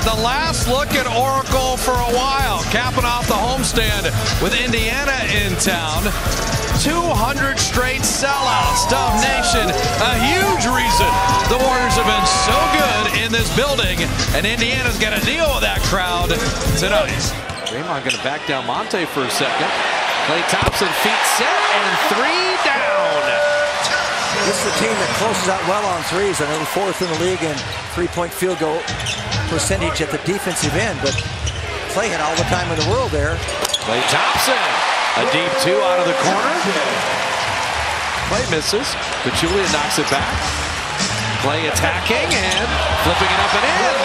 The last look at Oracle for a while, capping off the homestand with Indiana in town. 200 straight sellouts, domination, a huge reason the Warriors have been so good in this building, and Indiana's got to deal with that crowd tonight. Draymond going to back down Monte for a second. Klay Thompson, feet set, and three down. This is the team that closes out well on threes. I know they're fourth in the league in three-point field goal percentage at the defensive end, but Klay had all the time in the world there. Klay Thompson, a deep two out of the corner. Klay misses, but Julian knocks it back. Klay attacking and flipping it up and in.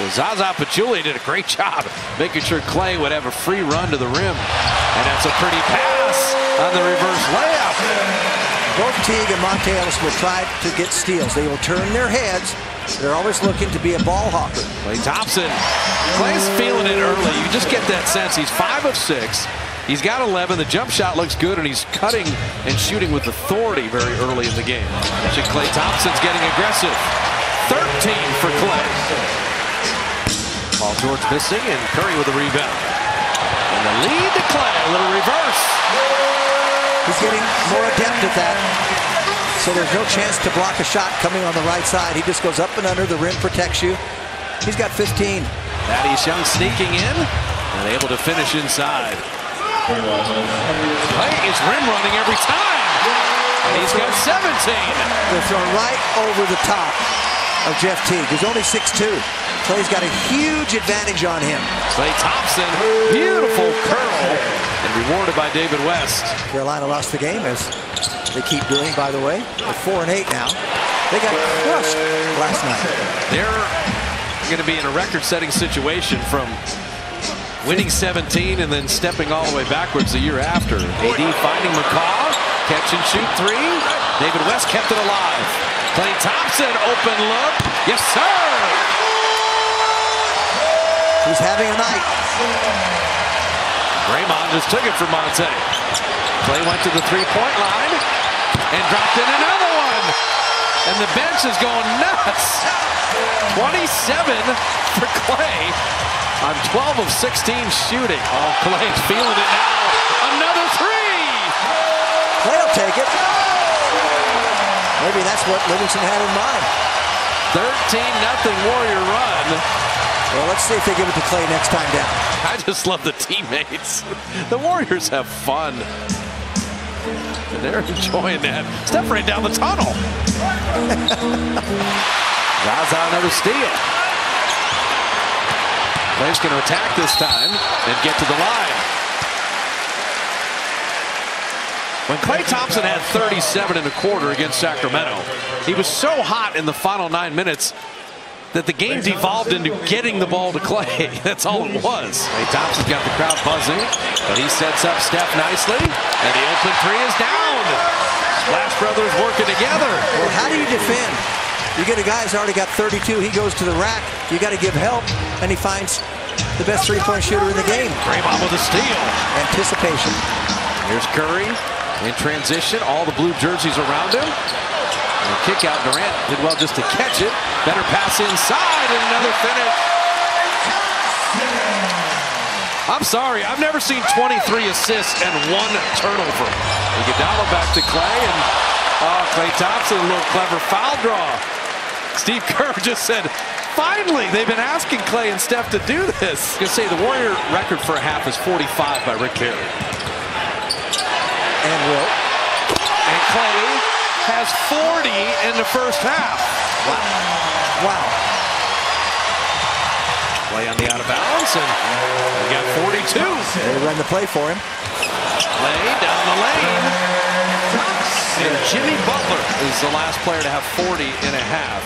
Well, Zaza Pachulia did a great job making sure Klay would have a free run to the rim. And that's a pretty pass on the reverse layup. Both Teague and Monte Ellis will try to get steals. They will turn their heads. They're always looking to be a ball hawker. Klay Thompson. Clay's feeling it early. You just get that sense. He's 5 of 6. He's got 11. The jump shot looks good, and he's cutting and shooting with authority very early in the game. Actually, Klay Thompson's getting aggressive. 13 for Klay. Paul George missing, and Curry with a rebound. And the lead to Klay, a little reverse. He's getting more adept at that. So there's no chance to block a shot coming on the right side. He just goes up and under, the rim protects you. He's got 15. Thaddeus Young sneaking in and able to finish inside. Klay is rim running every time. And he's got 17. They're thrown right over the top of Jeff Teague. He's only 6'2". Clay's got a huge advantage on him. Klay Thompson, beautiful curl, and rewarded by David West. Carolina lost the game, as they keep doing, by the way. They're 4-8 now. They got crushed last night. They're going to be in a record-setting situation from winning 17 and then stepping all the way backwards the year after. AD finding McCall, catch and shoot three. David West kept it alive. Klay Thompson, open look. Yes, sir! He's having a night. Draymond just took it from Monte. Klay went to the three-point line and dropped in another one. And the bench is going nuts. 27 for Klay on 12 of 16 shooting. Oh, Clay's feeling it now. Another three. Klay will take it. Maybe that's what Livingston had in mind. 13-0 Warrior run. Well, let's see if they give it to Klay next time down. I just love the teammates. The Warriors have fun. And they're enjoying that. Step right down the tunnel. Zaza, another steal. Clay's going to attack this time and get to the line. When Klay Thompson had 37 and a quarter against Sacramento, he was so hot in the final 9 minutes that the game devolved into getting the ball to Klay. That's all it was. Klay Thompson got the crowd buzzing, but he sets up Steph nicely, and the open three is down. Splash Brothers working together. Well, how do you defend? You get a guy who's already got 32. He goes to the rack. You got to give help, and he finds the best three-point shooter in the game. Draymond with a steal. Anticipation. Here's Curry in transition. All the blue jerseys around him. And kick out, Durant did well just to catch it. Better pass inside and another finish. I'm sorry, I've never seen 23 assists and 1 turnover. Iguodala back to Klay, and Klay Thompson, a little clever foul draw. Steve Kerr just said, finally, they've been asking Klay and Steph to do this. You can say the Warrior record for a half is 45 by Rick Carey. And Wilt. And Klay has 40 in the first half. Wow. Klay on the out of bounds, and he got 42. They run the play for him. Klay down the lane. And Jimmy Butler is the last player to have 40 and a half.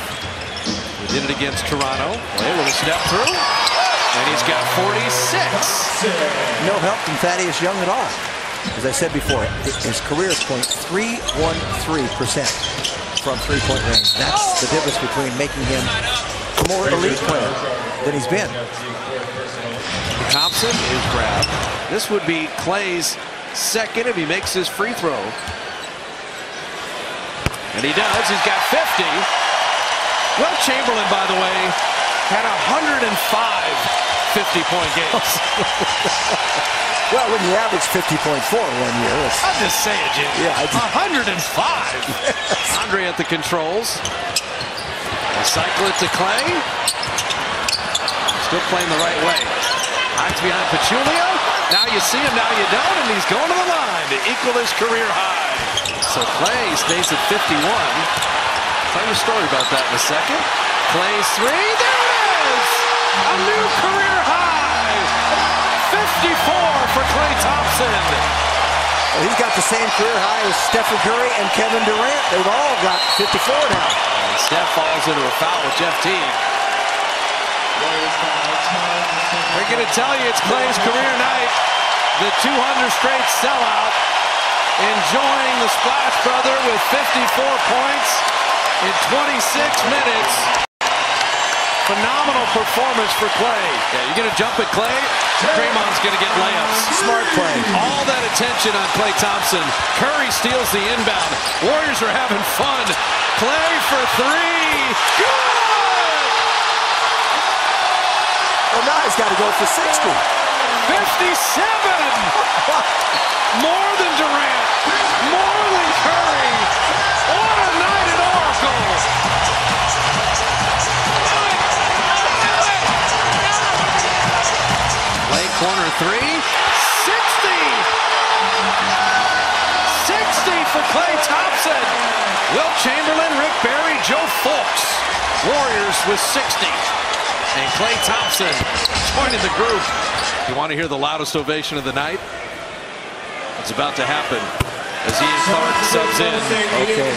He did it against Toronto. Klay with a step through, and he's got 46. No help from Thaddeus Young at all. As I said before, his career is .313% from three-point range. That's the difference between making him a more elite player than he's been. Thompson is grabbed. This would be Clay's second if he makes his free throw. And he does. He's got 50. Will Chamberlain, by the way, had 105 50-point games. Well, when you average 50.4 1 year. I'm just saying, Jim. Yeah, 105. Andre at the controls. Cycle it to Clay. Still playing the right way. Hides behind Paciulio. Now you see him, now you don't, and he's going to the line to equal his career high. So Clay stays at 51. I'll tell you a story about that in a second. Clay's three. There it is! A new career high! 54 for Klay Thompson. Well, he's got the same career high as Stephen Curry and Kevin Durant. They've all got 54 now. And Steph falls into a foul with Jeff Teague. We're going to tell you it's Clay's career night. The 200 straight sellout. Enjoying the Splash Brother with 54 points in 26 minutes. Phenomenal performance for Clay. Yeah, you're going to jump at Clay, Draymond's going to get layups. Smart play. All that attention on Klay Thompson. Curry steals the inbound. Warriors are having fun. Clay for three. Good! Well, now he's got to go for 60. 57! More than Durant, more than Curry. What a night at Oracle. Play corner three. 60. 60 for Klay Thompson. Will Chamberlain, Rick Barry, Joe Fultz. Warriors with 60. And Klay Thompson joining the group. You want to hear the loudest ovation of the night? It's about to happen as Ian Clark subs in. Okay.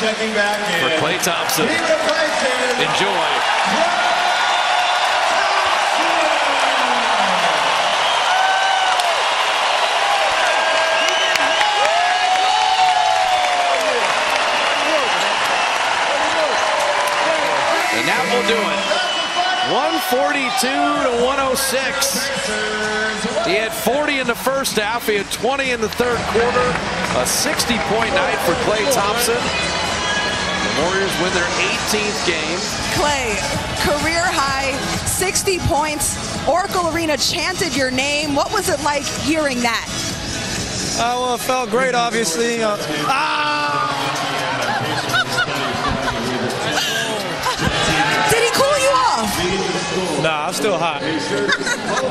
Checking back in. For Klay Thompson. Enjoy. And that will do it. 142-106. He had 40 in the first half. He had 20 in the third quarter. A 60-point night for Klay Thompson. The Warriors win their 18th game. Klay, career high, 60 points. Oracle Arena chanted your name. What was it like hearing that? Well, it felt great, obviously. Did he cool you off? Nah, I'm still hot.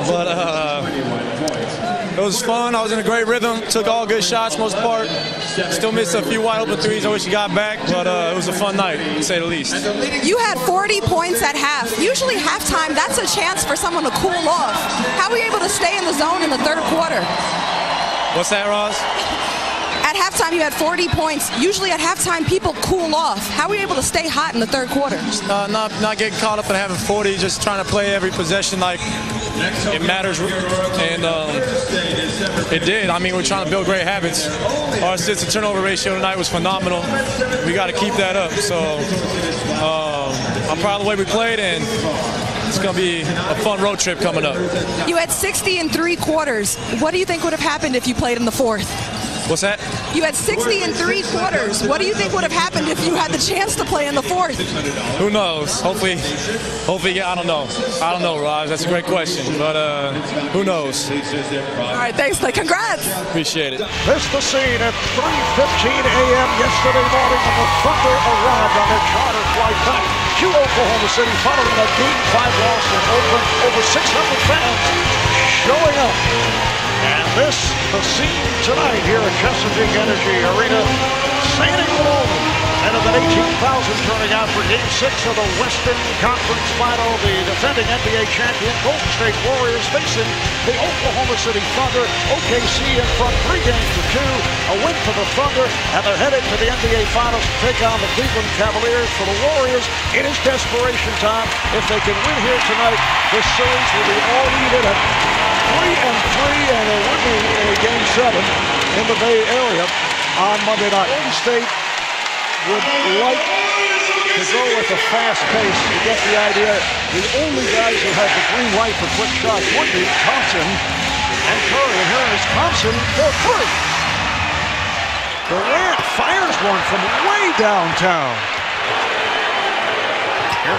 But it was fun. I was in a great rhythm. Took all good shots, most part. Still missed a few wide open threes. I wish he got back, but it was a fun night, to say the least. You had 40 points at half. Usually halftime, that's a chance for someone to cool off. How were you able to stay in the zone in the third quarter? What's that, Ross? At halftime, you had 40 points. Usually at halftime, people cool off. How were you able to stay hot in the third quarter? Not getting caught up in having 40, just trying to play every possession like it matters, and it did. I mean, we're trying to build great habits. Our assist to turnover ratio tonight was phenomenal. We got to keep that up. So I'm proud of the way we played, and it's going to be a fun road trip coming up. You had 60 in three quarters. What do you think would have happened if you played in the fourth? What's that? You had 60 in three quarters. What do you think would have happened if you had the chance to play in the fourth? Who knows? Hopefully, I don't know. I don't know, Roz. That's a great question, but who knows? All right, thanks, Clay. Congrats. Appreciate it. This the scene at 3:15 a.m. yesterday morning when the Thunder arrived on their charter flight back to Oklahoma City following a Game 5 loss in Oakland. Over 600 fans showing up. And this, the scene tonight here at Chesapeake Energy Arena, San Antonio, and about 18,000 turning out for Game 6 of the Western Conference Final. The defending NBA champion Golden State Warriors facing the Oklahoma City Thunder. OKC in front 3-2. A win for the Thunder, and they're headed to the NBA Finals to take on the Cleveland Cavaliers. For the Warriors, it is desperation time. If they can win here tonight, this series will be all needed. 3-3, and it would be a Game 7 in the Bay Area on Monday night. Golden State would like to go with a fast pace. You get the idea. The only guys who have the green light for quick shots would be Thompson and Curry. And here is Thompson for three. Durant fires one from way downtown.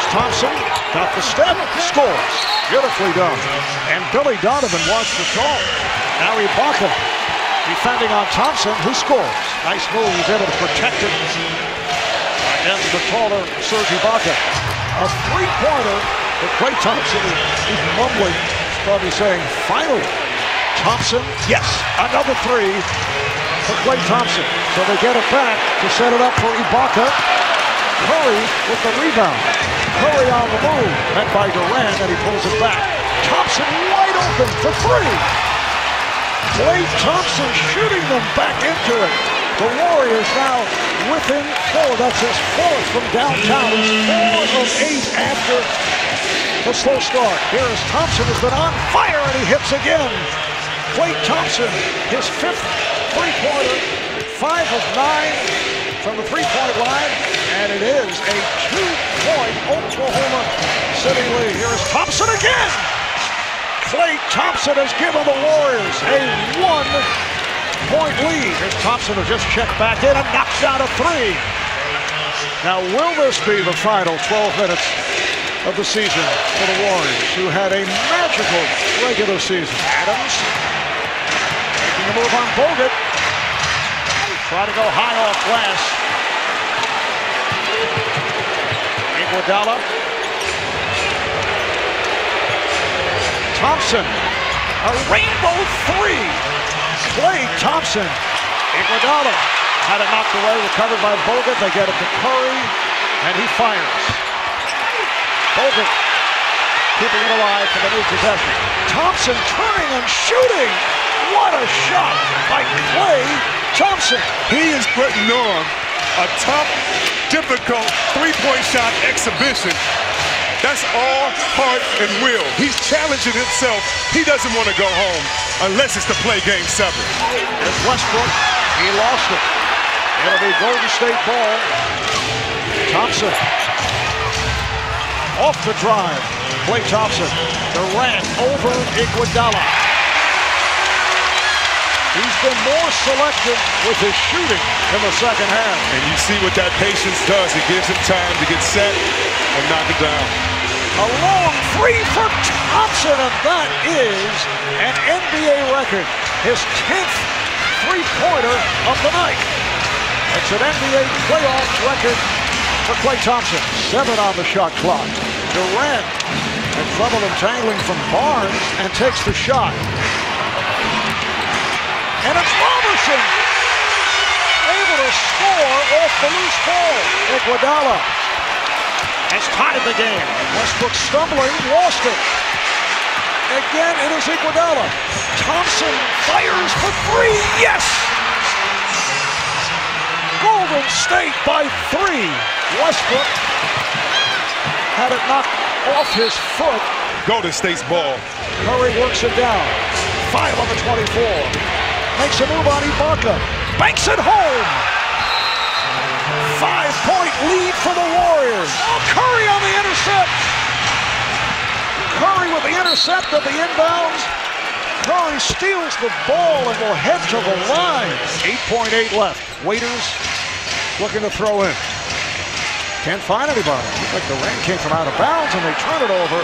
There's Thompson, got the step, scores. Beautifully done. And Billy Donovan wants the call. Now Ibaka defending on Thompson, who scores. Nice move, he's able to protect it. And the taller Serge Ibaka. A three-pointer, but Klay Thompson is mumbling. He's probably saying, finally. Thompson, yes, another three for Klay Thompson. So they get it back to set it up for Ibaka. Curry with the rebound. Curry on the move, met by Durant, and he pulls it back. Thompson wide open for three. Klay Thompson shooting them back into it. The Warriors now within four. That's his fourth from downtown. It's 4 of 8 after the slow start. Here is Thompson, has been on fire, and he hits again. Klay Thompson, his fifth three-pointer, 5 of 9 from the three-point line, and it is a 2-point Oklahoma City lead. Here is Thompson again. Klay Thompson has given the Warriors a 1-point lead. Here's Thompson, who just checked back in and knocks out a three. Now, will this be the final 12 minutes of the season for the Warriors, who had a magical regular season? Adams making a move on Bogut. Try to go high off glass. Iguodala. Thompson, a rainbow three. Klay Thompson. Iguodala had it knocked away, recovered by Bogut. They get it to Curry, and he fires. Bogut keeping it alive for the new possession. Thompson turning and shooting. What a shot by Klay Thompson. He is putting on a tough, difficult three-point shot exhibition. That's all heart and will. He's challenging himself. He doesn't want to go home unless it's to play Game 7. It's Westbrook. He lost it. It'll be Golden State ball. Thompson off the drive. Klay Thompson. Durant over Iguodala. He's been more selective with his shooting in the second half. And you see what that patience does. It gives him time to get set and knock it down. A long three for Thompson, and that is an NBA record. His 10th three-pointer of the night. It's an NBA playoffs record for Klay Thompson. 7 on the shot clock. Durant in trouble entangling from Barnes and takes the shot. And it's Robertson able to score off the loose ball. Iguodala has tied the game. Westbrook stumbling, lost it. Again, it is Iguodala. Thompson fires for three. Yes! Golden State by 3. Westbrook had it knocked off his foot. Golden State's ball. Curry works it down. 5 on the 24. Makes a move on Ibaka. Banks it home. 5-point lead for the Warriors. Oh, Curry on the intercept. Curry with the intercept of the inbounds. Curry steals the ball and will head to the line. 8.8 left. Waiters looking to throw in. Can't find anybody. Looks like the rain came from out of bounds, and they turn it over.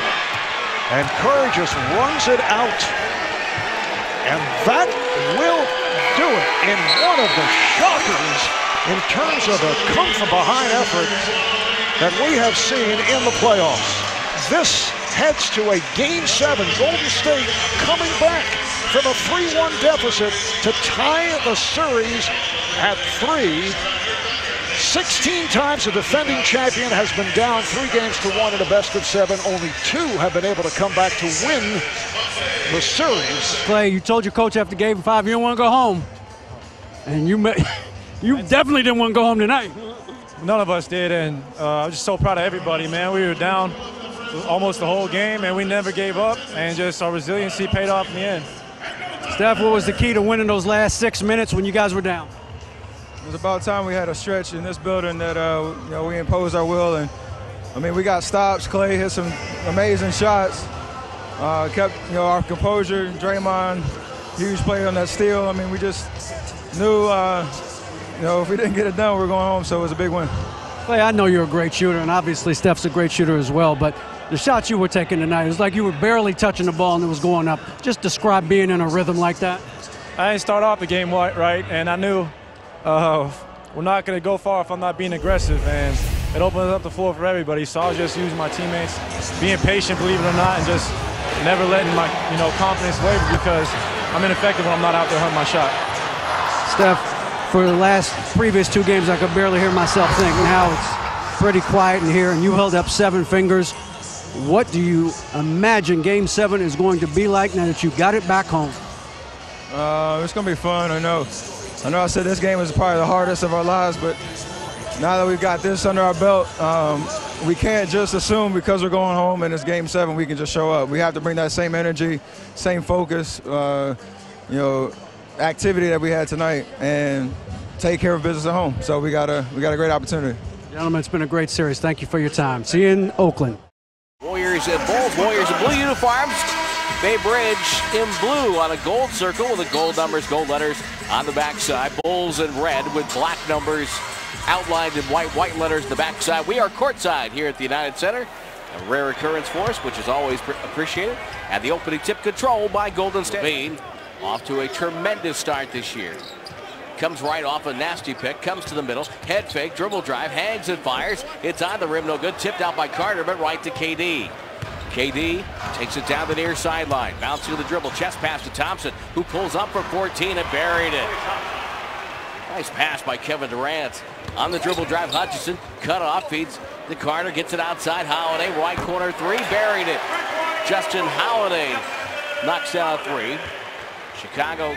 And Curry just runs it out. And that will do it in one of the shockers in terms of a come-from-behind effort that we have seen in the playoffs. This heads to a Game 7. Golden State coming back from a 3-1 deficit to tie the series at 3. 16 times the defending champion has been down 3 games to 1 in a best of 7. Only 2 have been able to come back to win the series. Clay, you told your coach after Game 5 you didn't want to go home, and you definitely didn't want to go home tonight. None of us did, and I'm just so proud of everybody, man. We were down almost the whole game, and we never gave up, and just our resiliency paid off in the end. Steph, what was the key to winning those last 6 minutes when you guys were down? It was about time we had a stretch in this building that you know, we imposed our will, and I mean, we got stops. Klay hit some amazing shots. Kept, you know, our composure. Draymond, huge play on that steal. I mean, we just knew, you know, if we didn't get it done, we were going home. So it was a big win. Clay, I know you're a great shooter, and obviously Steph's a great shooter as well, but the shots you were taking tonight, it was like you were barely touching the ball and it was going up. Just describe being in a rhythm like that. I didn't start off the game right, and I knew we're not going to go far if I'm not being aggressive, and it opens up the floor for everybody. So I was just using my teammates, being patient, believe it or not, and just never letting my confidence waver, because I'm ineffective when I'm not out there hunting my shot. Steph, for the previous two games, I could barely hear myself think. Now it's pretty quiet in here, and you held up 7 fingers. What do you imagine Game 7 is going to be like now that you've got it back home? It's going to be fun. I know I said this game is probably the hardest of our lives, but now that we've got this under our belt, we can't just assume because we're going home and it's Game 7 we can just show up. We have to bring that same energy, same focus, activity that we had tonight, and take care of business at home. So we got a great opportunity. Gentlemen, it's been a great series. Thank you for your time. See you in Oakland. Warriors in blue uniforms, Bay Bridge in blue on a gold circle with the gold numbers, gold letters on the backside. Bulls in red with black numbers outlined in white letters on the backside. We are courtside here at the United Center. A rare occurrence for us, which is always appreciated. And the opening tip controlled by Golden State. Levine off to a tremendous start this year. Comes right off a nasty pick, comes to the middle, head fake, dribble drive, hangs and fires. It's on the rim, no good. Tipped out by Carter, but right to KD. KD takes it down the near sideline, bouncing to the dribble, chest pass to Thompson, who pulls up for 14 and buried it. Nice pass by Kevin Durant. On the dribble drive, Hutchinson cut off, feeds to Carter, gets it outside. Holiday, right corner three, buried it. Justin Holiday knocks down a three. Chicago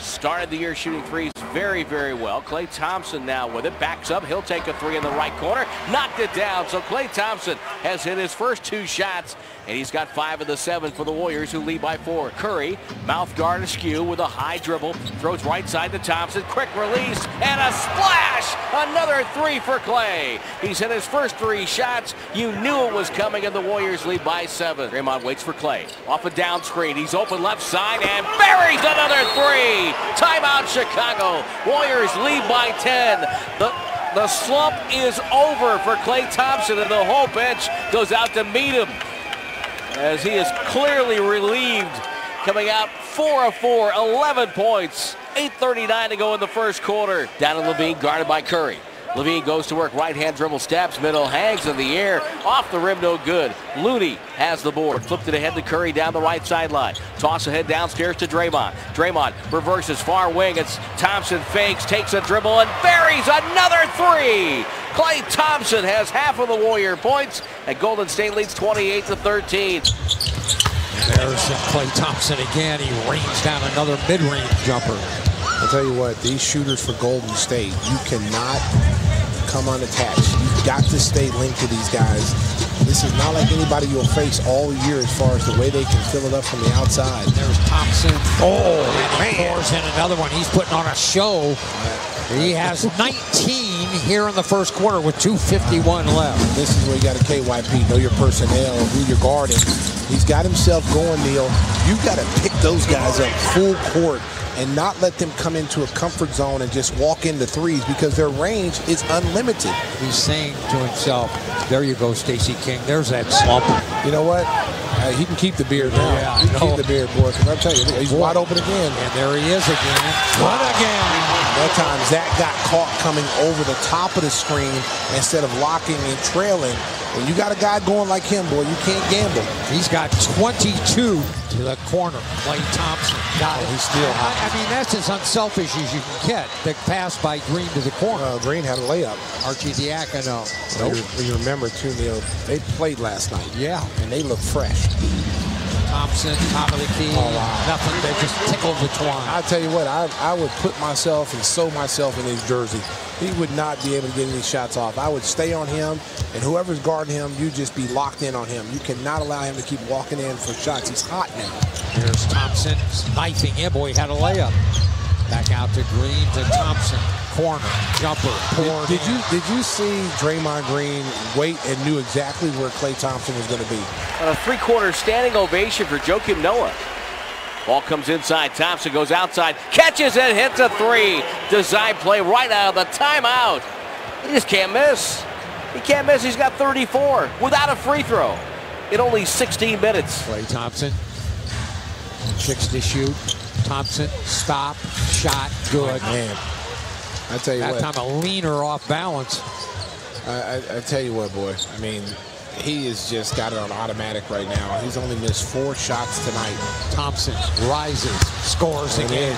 started the year shooting threes very, very well. Klay Thompson now with it, backs up. He'll take a three in the right corner. Knocked it down, so Klay Thompson has hit his first 2 shots, and he's got 5 of the 7 for the Warriors, who lead by 4. Curry, mouth guard askew with a high dribble, throws right side to Thompson. Quick release, and a splash! Another 3 for Klay. He's hit his first 3 shots. You knew it was coming, and the Warriors lead by 7. Draymond waits for Klay. Off a down screen, he's open left side, and buries another 3! Timeout, Chicago. Warriors lead by 10. The slump is over for Klay Thompson, and the whole bench goes out to meet him, as he is clearly relieved, coming out 4 of 4, 11 points, 8:39 to go in the first quarter. Down to Levine, guarded by Curry. Levine goes to work, right-hand dribble, stabs middle, hangs in the air, off the rim, no good. Looney has the board, flipped it ahead to Curry down the right sideline. Toss ahead downstairs to Draymond. Draymond reverses far wing, it's Thompson fakes, takes a dribble, and buries another 3! Klay Thompson has half of the Warrior points, and Golden State leads 28-13. Embarrassing Klay Thompson again, he rains down another mid-range jumper. I'll tell you what, these shooters for Golden State, you cannot come unattached. You've got to stay linked to these guys. This is not like anybody you'll face all year as far as the way they can fill it up from the outside. There's Thompson. Oh, man. And another one. He's putting on a show. He has 19 here in the first quarter with 2:51 left. This is where you got to KYP, know your personnel, who you're guarding. He's got himself going, Neil. You've got to pick those guys up full court and not let them come into a comfort zone and just walk into threes, because their range is unlimited. He's saying to himself, there you go, Stacey King. There's that slump. You know what? He can keep the beard now. Yeah, he can keep the beard, boy, because I'm telling you, he's wide open again. And there he is again. One again. That time, Zach got caught coming over the top of the screen instead of locking and trailing. When you got a guy going like him, boy, you can't gamble. He's got 22 to the corner. Klay Thompson got it. He's still hot. I mean, that's as unselfish as you can get. The pass by Green to the corner. Green had a layup. Archie Diacono. You remember, too, Neil, they played last night. Yeah. And they look fresh. Thompson, top of the key. Oh, wow. Nothing. They just tickled the twine. I'll tell you what, I would put myself and sew myself in his jersey. He would not be able to get any shots off. I would stay on him, and whoever's guarding him, you just be locked in on him. You cannot allow him to keep walking in for shots. He's hot now. Here's Thompson knifing him. Boy, he had a layup. Back out to Green, to Thompson. Corner, jumper, corner. Did you see Draymond Green wait and knew exactly where Klay Thompson was going to be? A three-quarter standing ovation for Joakim Noah. Ball comes inside. Thompson goes outside, catches and hits a 3. Design play right out of the timeout. He just can't miss. He can't miss. He's got 34 without a free throw in only 16 minutes. Klay Thompson, 6 to shoot. Thompson, stop, shot, good. Man, I tell you what. That time a leaner off balance. I tell you what, boy. I mean, he has just got it on automatic right now. He's only missed 4 shots tonight. Thompson rises, scores again.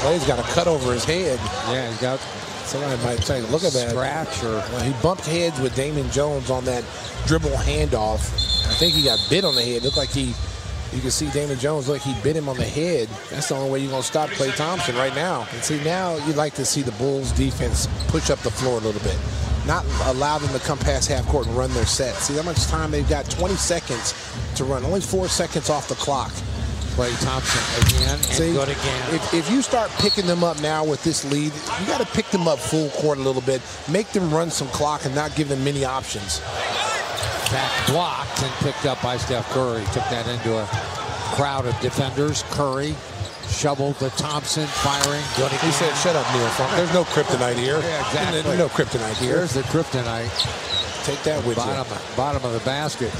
Clay's got a cut over his head. Yeah, he's got. Somebody might say, look at that. Scratch or well, he bumped heads with Damon Jones on that dribble handoff. I think he got bit on the head. Looked like he, you can see Damon Jones, look, he bit him on the head. That's the only way you're going to stop Klay Thompson right now. And see, now you'd like to see the Bulls defense push up the floor a little bit. Not allow them to come past half court and run their sets. See how much time they've got, 20 seconds to run, only 4 seconds off the clock. Klay Thompson again, see, good again. If you start picking them up now with this lead, you got to pick them up full court a little bit, make them run some clock and not give them many options. Back blocked and picked up by Steph Curry. Took that into a crowd of defenders. Curry shoveled to Thompson, firing. Good again. He said, shut up, Neil Funk. There's no kryptonite here. Yeah, exactly. There's no kryptonite here. There's the kryptonite. Take that with you. Bottom of the basket.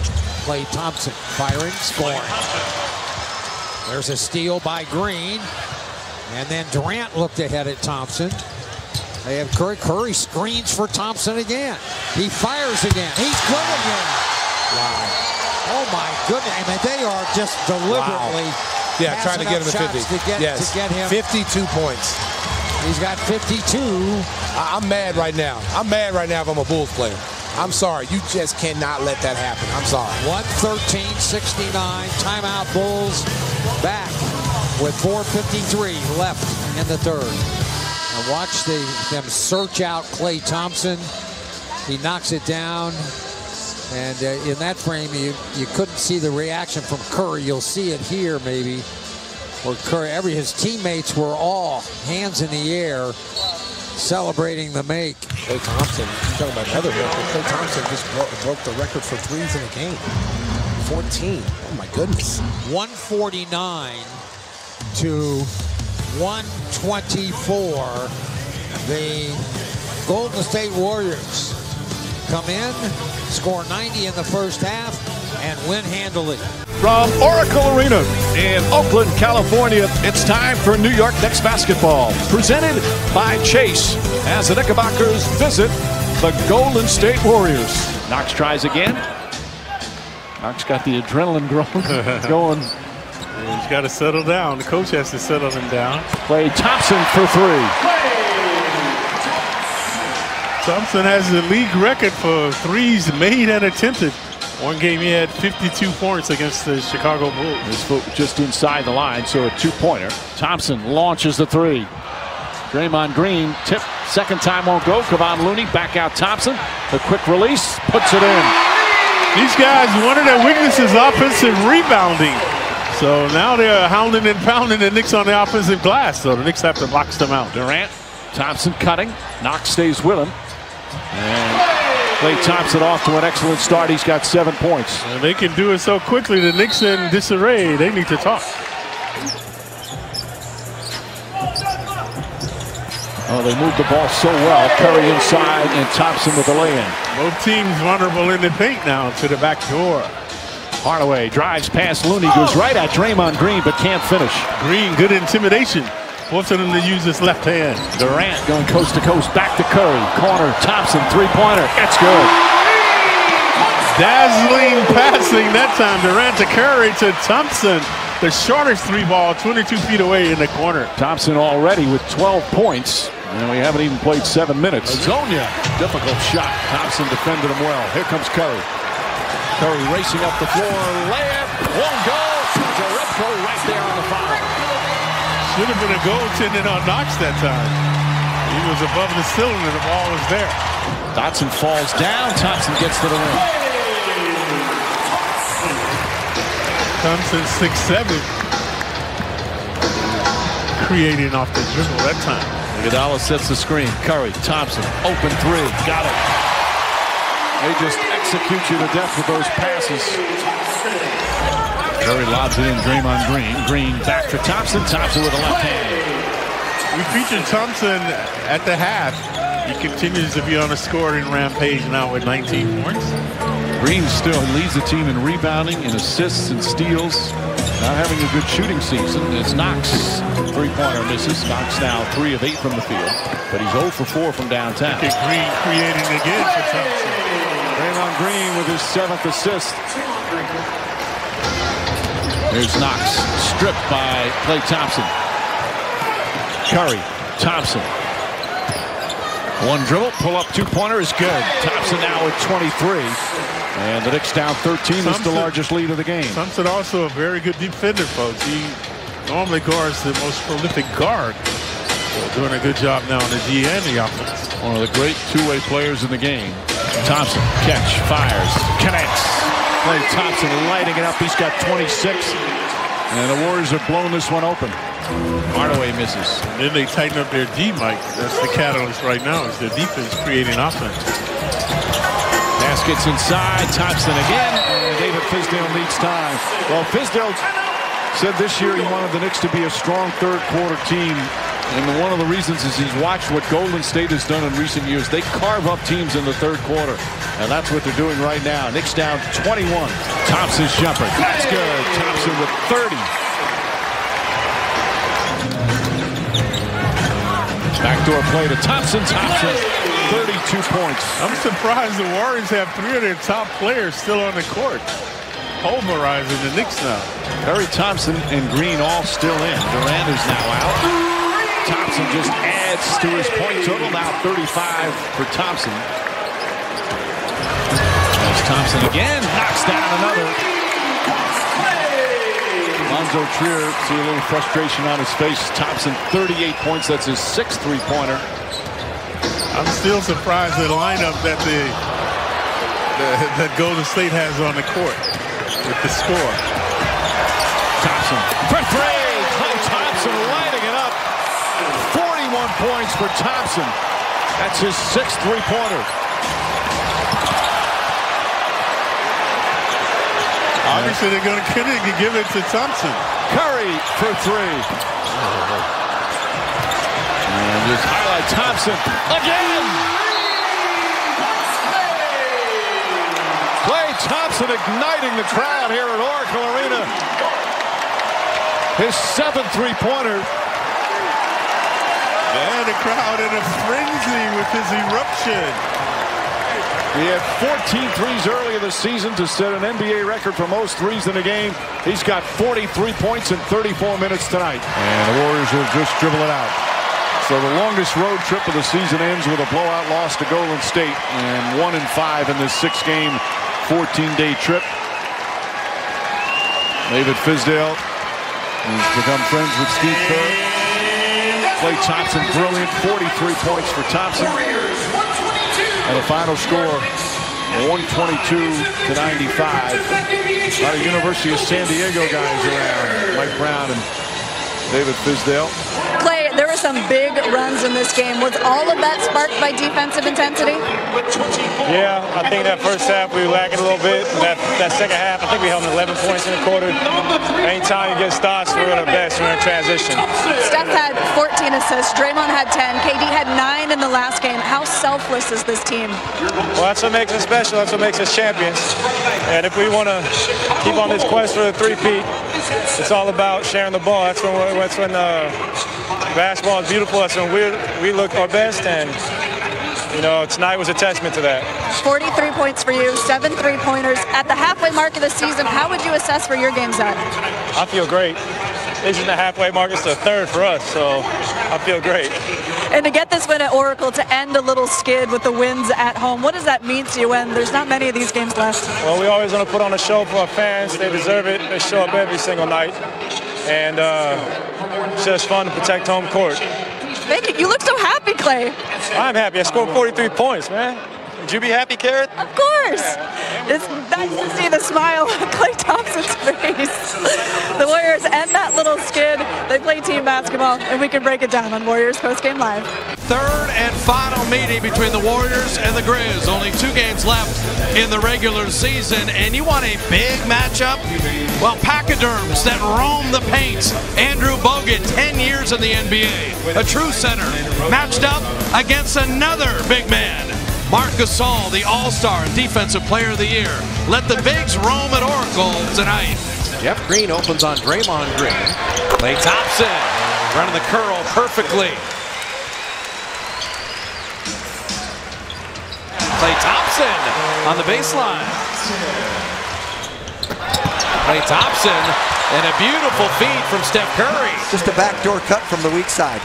Klay Thompson firing, scoring. There's a steal by Green. And then Durant looked ahead at Thompson. They have Curry. Curry screens for Thompson again. He fires again. He's good again. Wow. Oh, my goodness. I mean, they are just deliberately trying to get him to 50. To get him. 52 points. He's got 52. I'm mad right now. I'm mad right now if I'm a Bulls player. I'm sorry, you just cannot let that happen. I'm sorry. 113-69, timeout, Bulls back with 4:53 left in the third. And watch them search out Klay Thompson. He knocks it down. And in that frame, you couldn't see the reaction from Curry. You'll see it here maybe. Where Curry, his teammates were all hands in the air, celebrating the make. Klay Thompson, you're talking about another record. Klay Thompson just broke the record for threes in the game. 14. Oh my goodness. 149 to 124. The Golden State Warriors come in, score 90 in the first half, and win handily. From Oracle Arena in Oakland, California, it's time for New York Knicks basketball, presented by Chase, as the Knickerbockers visit the Golden State Warriors. Knox tries again. Knox got the adrenaline going. He's got to settle down. The coach has to settle him down. Klay Thompson for three. Thompson has the league record for threes made and attempted. One game he had 52 points against the Chicago Bulls. His foot just inside the line, so a two-pointer. Thompson launches the three. Draymond Green tip, second time won't go. Kevon Looney back out Thompson. The quick release, puts it in. These guys, one of their weaknesses, offensive rebounding. So now they're hounding and pounding the Knicks on the offensive glass. So the Knicks have to box them out. Durant, Thompson cutting. Knox stays with him. And Klay Thompson off to an excellent start. He's got 7 points. And they can do it so quickly. The Knicks in disarray. They need to talk. Oh, they moved the ball so well. Curry inside and Thompson with the lay-in. Both teams vulnerable in the paint now to the back door. Hardaway drives past Looney, goes right at Draymond Green, but can't finish. Green, good intimidation. Forcing him to use his left hand. Durant going coast to coast, back to Curry. Corner, Thompson, three-pointer. It's good. Dazzling passing that time. Durant to Curry to Thompson. The shortest three ball, 22 feet away in the corner. Thompson already with 12 points. And we haven't even played 7 minutes. Azonia, difficult shot. Thompson defended him well. Here comes Curry. Curry racing up the floor. Layup, won't go. Jarepko right there on the foul. Should have been a goaltending on Knox that time. He was above the cylinder, the ball was there. Dotson falls down, Thompson gets to the rim. Thompson 6'7", creating off the dribble that time. Iguodala sets the screen. Curry, Thompson, open three, got it. They just execute you to death with those passes. Curry lobs it in, Draymond Green. Green back for Thompson. Thompson with a left hand. We featured Thompson at the half He continues to be on a scoring rampage now with 19 points. Green still leads the team in rebounding and assists and steals. Not having a good shooting season as Knox three-pointer misses. Knox now 3 of 8 from the field, but he's 0 for 4 from downtown. Look at Green creating again for Thompson. Draymond Green with his 7th assist. There's Knox, stripped by Klay Thompson. Curry, Thompson. One dribble, pull-up two-pointer is good. Thompson now with 23. And the Knicks down 13. Thompson, is the largest lead of the game. Thompson also a very good defender, folks. He normally guards the most prolific guard. So doing a good job now on the D and the offense. One of the great two-way players in the game. Thompson, catch, fires, connects. Klay Thompson lighting it up. He's got 26. And the Warriors have blown this one open. Hardaway misses. And then they tighten up their D, Mike. That's the catalyst right now, is their defense creating offense. Baskets inside. Thompson again. And David Fizdale needs time. Well, Fizdale said this year he wanted the Knicks to be a strong third-quarter team. And one of the reasons is he's watched what Golden State has done in recent years. They carve up teams in the third quarter, and that's what they're doing right now. Knicks down 21. Thompson's jumper. That's good. Thompson with 30. Backdoor play to Thompson. Thompson, 32 points. I'm surprised the Warriors have 3 of their top players still on the court. Pulverizing the Knicks now. Curry, Thompson, and Green all still in. Durant is now out. Thompson just adds to his point total, now 35 for Thompson. There's Thompson again, knocks down another. Alonzo Trier, see a little frustration on his face. Thompson, 38 points, that's his 6th three-pointer. I'm still surprised at the lineup that that Golden State has on the court with the score. Thompson for three. Klay Thompson lighting it up. 41 points for Thompson. That's his 6th three-pointer. Obviously, they're going to continue to give it to Thompson. Curry for three. And just highlight Thompson again. Klay Thompson igniting the crowd here at Oracle Arena. His 7th three-pointer. And the crowd in a frenzy with his eruption. He had 14 threes early in the season to set an NBA record for most threes in a game. He's got 43 points in 34 minutes tonight. And the Warriors will just dribble it out. So the longest road trip of the season ends with a blowout loss to Golden State. And 1-5 in this 6-game, 14-day trip. David Fizdale has become friends with Steve Kerr. Klay Thompson brilliant, 43 points for Thompson. And the final score, 122-95. A lot of University of San Diego guys around, Mike Brown and David Fizdale. Clay, there were some big runs in this game. Was all of that sparked by defensive intensity? Yeah, I think that first half we were lacking a little bit. That second half, I think we held 11 points in the quarter. Anytime you get starts, we're the best. We're in transition. Steph had 14 assists. Draymond had 10. KD had 9 in the last game. How selfless is this team? Well, that's what makes us special. That's what makes us champions. And if we want to keep on this quest for the three-peat, it's all about sharing the ball. That's when we're basketball is beautiful. That's when we look our best, and you know, tonight was a testament to that. 43 points for you, 7 three-pointers. At the halfway mark of the season, how would you assess where your game's at? I feel great. This isn't the halfway mark, it's the third for us, so I feel great. And to get this win at Oracle, to end a little skid with the wins at home, what does that mean to you when there's not many of these games left? Well, we always want to put on a show for our fans. They deserve it. They show up every single night. And it's just fun to protect home court. Thank you. You look so happy, Clay. I'm happy. I scored 43 points, man. Would you be happy, Carrot? Of course. Yeah. It's nice to see the smile on Klay Thompson's face. The Warriors end that little skid. They play team basketball, and we can break it down on Warriors Post Game Live. Third and final meeting between the Warriors and the Grizz. Only 2 games left in the regular season, and you want a big matchup? Well, pachyderms that roam the paints. Andrew Bogut, 10 years in the NBA, a true center, matched up against another big man. Marc Gasol, the All-Star and Defensive Player of the Year. Let the bigs roam at Oracle tonight. Jeff Green opens on Draymond Green. Klay Thompson running the curl perfectly. Klay Thompson on the baseline. Klay Thompson and a beautiful feed from Steph Curry. Just a backdoor cut from the weak side.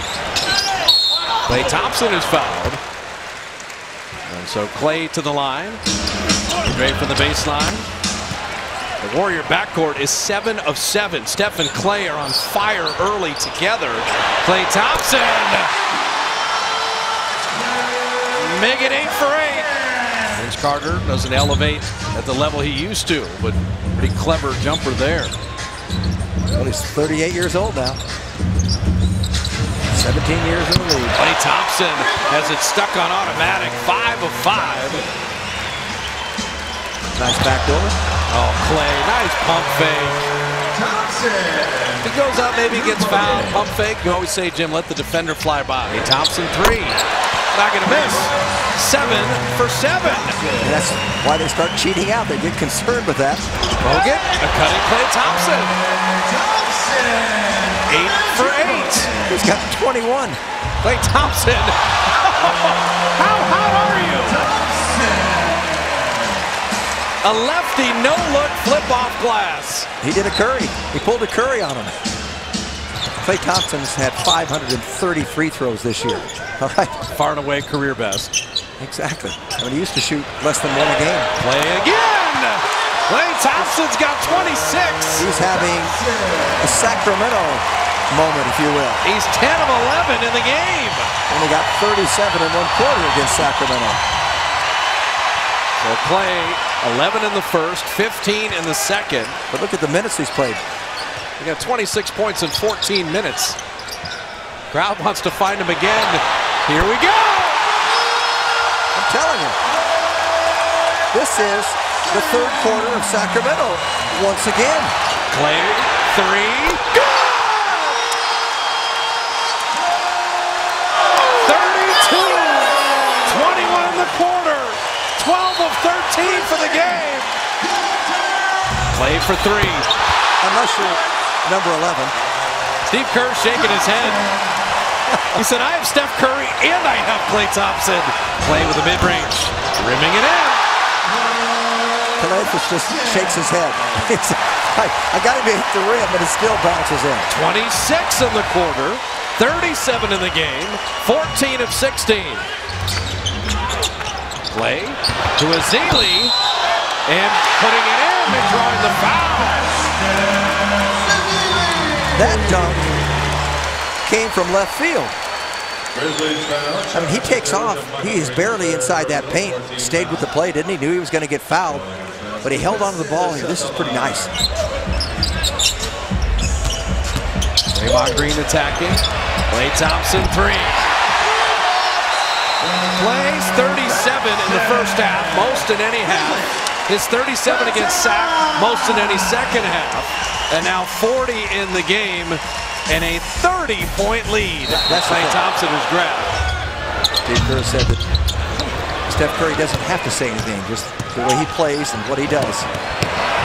Klay Thompson is fouled. And so Klay to the line. Straight from the baseline. The Warrior backcourt is 7 of 7. Steph and Klay are on fire early together. Klay Thompson. Make it 8 for 8. Carter doesn't elevate at the level he used to, but pretty clever jumper there. Well, he's 38 years old now. 17 years in the league. Klay Thompson has it stuck on automatic. 5 of 5. Nice backdoor. Oh, Klay, nice pump fake. Thompson. He goes out, maybe gets fouled. Pump fake. You always say, Jim, let the defender fly by. Klay Thompson 3. Not gonna miss. 7 for 7. And that's why they start cheating out. They get concerned with that. Bogut, a cutting Klay Thompson. 8 for 8. He's got 21. Klay Thompson. How hot are you? A lefty no-look flip off glass. He did a Curry. He pulled a Curry on him. Klay Thompson's had 530 free throws this year. All right. Far and away career best. Exactly. I mean, he used to shoot less than 1 a game. Play again! Klay Thompson's got 26! He's having a Sacramento moment, if you will. He's 10 of 11 in the game. Only got 37 in 1 quarter against Sacramento. So Klay, 11 in the first, 15 in the second. But look at the minutes he's played. He got 26 points in 14 minutes. Crowd wants to find him again. Here we go! I'm telling you, this is the 3rd quarter of Sacramento once again. Klay, 3, good! 32, 21 in the quarter, 12 of 13 for the game. Klay for 3. Unless you're number 11. Steve Kerr shaking his head. He said, I have Steph Curry and I have Klay Thompson. Klay with a mid-range, rimming it in. Kalafis just shakes his head. I got him to hit the rim, but it still bounces in. 26 in the quarter, 37 in the game, 14 of 16. Klay to Ezeli, and putting it in and drawing the foul. That dunk came from left field. I mean, he takes off. He is barely inside that paint. Stayed with the play, didn't he? Knew he was going to get fouled, but he held on to the ball here. This is pretty nice. Draymond Green attacking. Klay Thompson 3. Plays 37 in the first half, most in any half. His 37 against Sac, most in any second half, and now 40 in the game. And a 30-point lead. That's Klay Thompson has grabbed. Steve Kerr said that Steph Curry doesn't have to say anything, just the way he plays and what he does.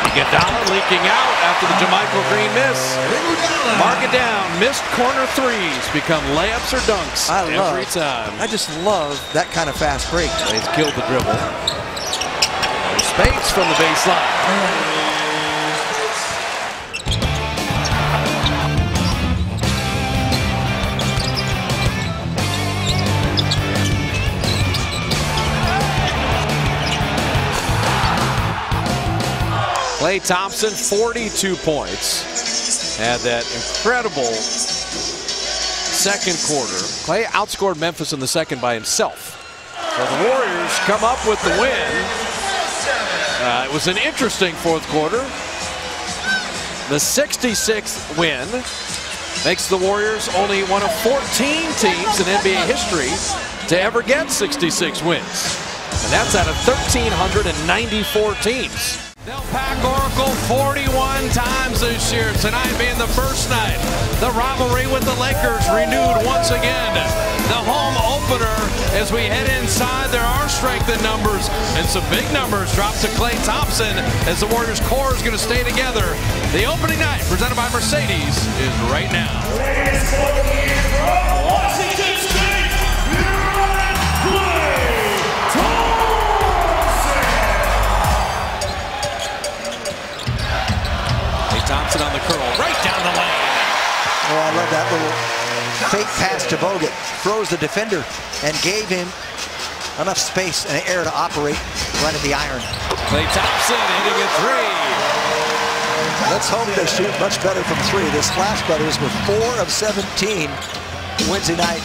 Iguodala leaking out after the Jermichael Green miss. Mark it down. Missed corner threes become layups or dunks every time. I just love that kind of fast break. He's killed the dribble. Spates from the baseline. Klay Thompson, 42 points. Had that incredible 2nd quarter. Klay outscored Memphis in the 2nd by himself. So the Warriors come up with the win. It was an interesting 4th quarter. The 66th win makes the Warriors only one of 14 teams in NBA history to ever get 66 wins. And that's out of 1,394 teams. They'll pack Oracle 41 times this year, tonight being the first night. The rivalry with the Lakers renewed once again. The home opener as we head inside. There are strength in numbers, and some big numbers dropped to Klay Thompson as the Warriors core is going to stay together. The opening night presented by Mercedes is right now. Thompson on the curl, right down the lane. Oh, I love that little fake pass to Bogut. Froze the defender and gave him enough space and air to operate right at the iron. Klay Thompson hitting a three. Let's hope they shoot much better from three. The Splash Brothers were 4 of 17 Wednesday night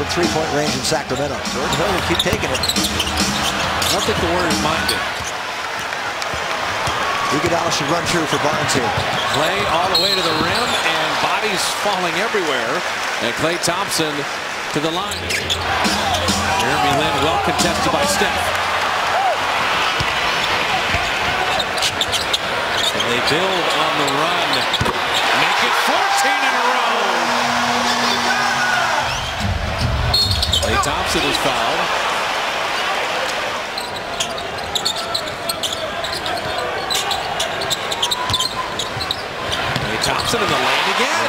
from three-point range in Sacramento. Jordan Hill will keep taking it. I don't think the Warriors mind it. Iguodala should run through for Barnes here. Klay all the way to the rim, and bodies falling everywhere. And Klay Thompson to the line. Jeremy Lin well contested by Steph. And they build on the run. Make it 14 in a row. Klay Thompson is fouled. Thompson in the lane again.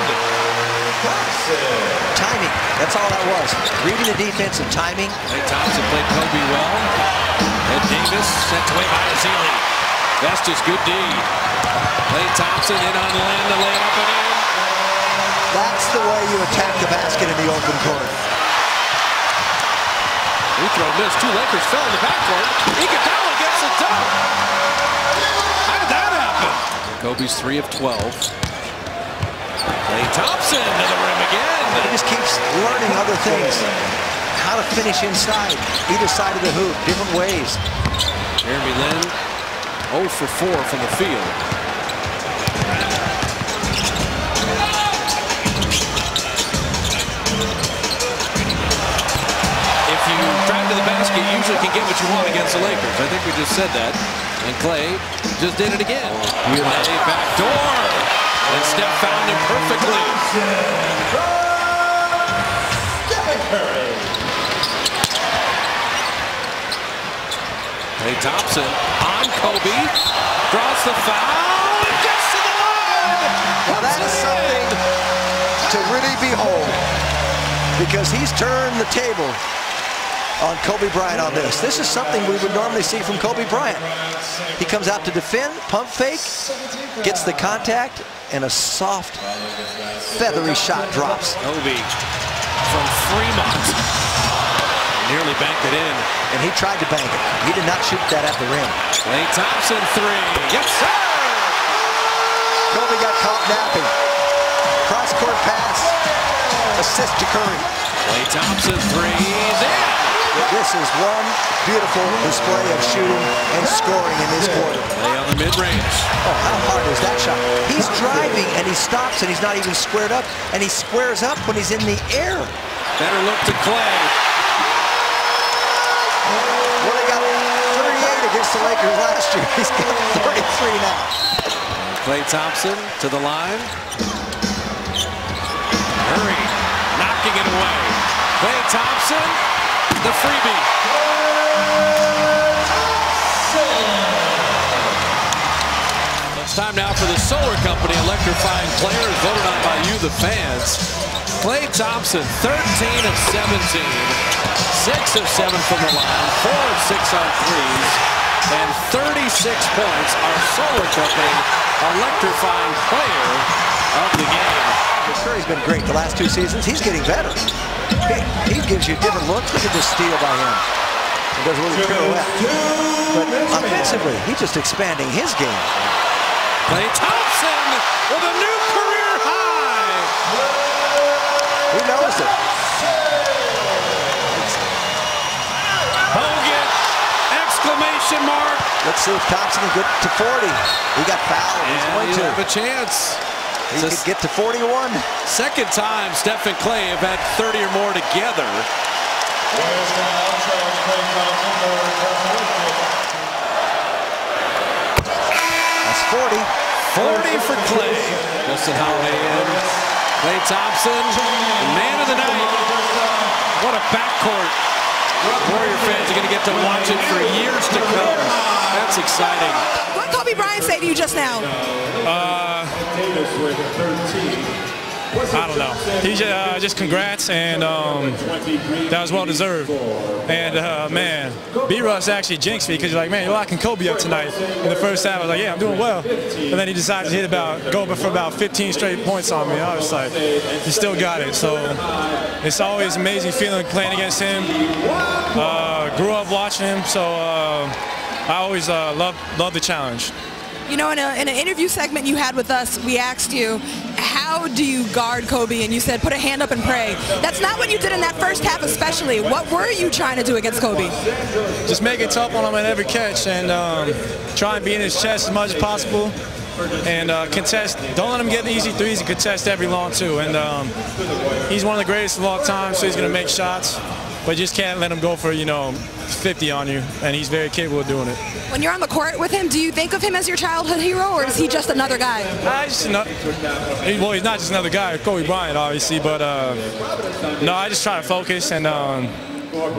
Timing. That's all that was. Reading the defense and timing. Klay Thompson played Kobe well. And Davis sent away by Azili. That's just good deed. Klay Thompson in on Lin to lay it up and in. That's the way you attack the basket in the open court. Free throw missed. Two Lakers fell in the backcourt. Iguodala gets it done. How did that happen? Kobe's 3 of 12. Klay Thompson to the rim again. He just keeps learning other things. How to finish inside, either side of the hoop, different ways. Jeremy Lin, 0 for 4 from the field. If you drive to the basket, you usually can get what you want against the Lakers. I think we just said that. And Klay just did it again. Here's a back door. And Steph found him perfectly. Klay Thompson on Kobe. Draws the foul. Gets to the line. Now that is something to really behold. Because he's turned the table on Kobe Bryant on this. This is something we would normally see from Kobe Bryant. He comes out to defend, pump fake, gets the contact, and a soft, feathery shot drops. Kobe from Fremont. Nearly banked it in. And he tried to bank it. He did not shoot that at the rim. Klay Thompson three. Yes, sir! Kobe got caught napping. Cross-court pass. Assist to Curry. Klay Thompson threes in. This is one beautiful display of shooting and scoring in this quarter. Play on the mid-range. Oh, how hard was that shot? He's driving, and he stops, and he's not even squared up, and he squares up when he's in the air. Better look to Klay. Well, they got 38 against the Lakers last year. He's got 33 now. Klay Thompson to the line. Curry knocking it away. Klay Thompson. The freebie. It's time now for the Solar Company electrifying players voted on by you, the fans. Klay Thompson, 13 of 17, 6 of 7 from the line, 4 of 6 on threes, and 36 points. Our Solar Company electrifying player of the game. Curry's been great the last 2 seasons. He's getting better. He gives you different looks. Look at this steal by him. He does a little pirouette. But offensively, he's just expanding his game. Klay Thompson with a new career high. Who knows it? Bogut! Exclamation mark! Let's see if Thompson can get to 40. He got fouled. He's going to have a chance. He could get to 41. Second time Steph and Clay have had 30 or more together. That's 40. 40 for Clay. Justin Holiday in. Klay Thompson, man of the night. What a backcourt. Warrior fans are going to get to watch it for years to come. That's exciting. What did Kobe Bryant say to you just now? I don't know. He just congrats, and that was well deserved. And man, B-Russ actually jinxed me because he's like, man, you're locking Kobe up tonight. In the first half, I was like, yeah, I'm doing well. And then he decided to hit go for about 15 straight points on me. I was like, you still got it. So it's always an amazing feeling playing against him. Grew up watching him, so I always love the challenge. You know, in an interview segment you had with us, we asked you, how do you guard Kobe? And you said, put a hand up and pray. That's not what you did in that first half especially. What were you trying to do against Kobe? Just make it tough on him at every catch and try and be in his chest as much as possible. And contest, don't let him get the easy threes and contest every long two. And he's one of the greatest of all time, so he's going to make shots. But you just can't let him go for, you know, 50 on you, and he's very capable of doing it. When you're on the court with him, do you think of him as your childhood hero, or is he just another guy? Well, he's not just another guy, Kobe Bryant, obviously, but no, I just try to focus and,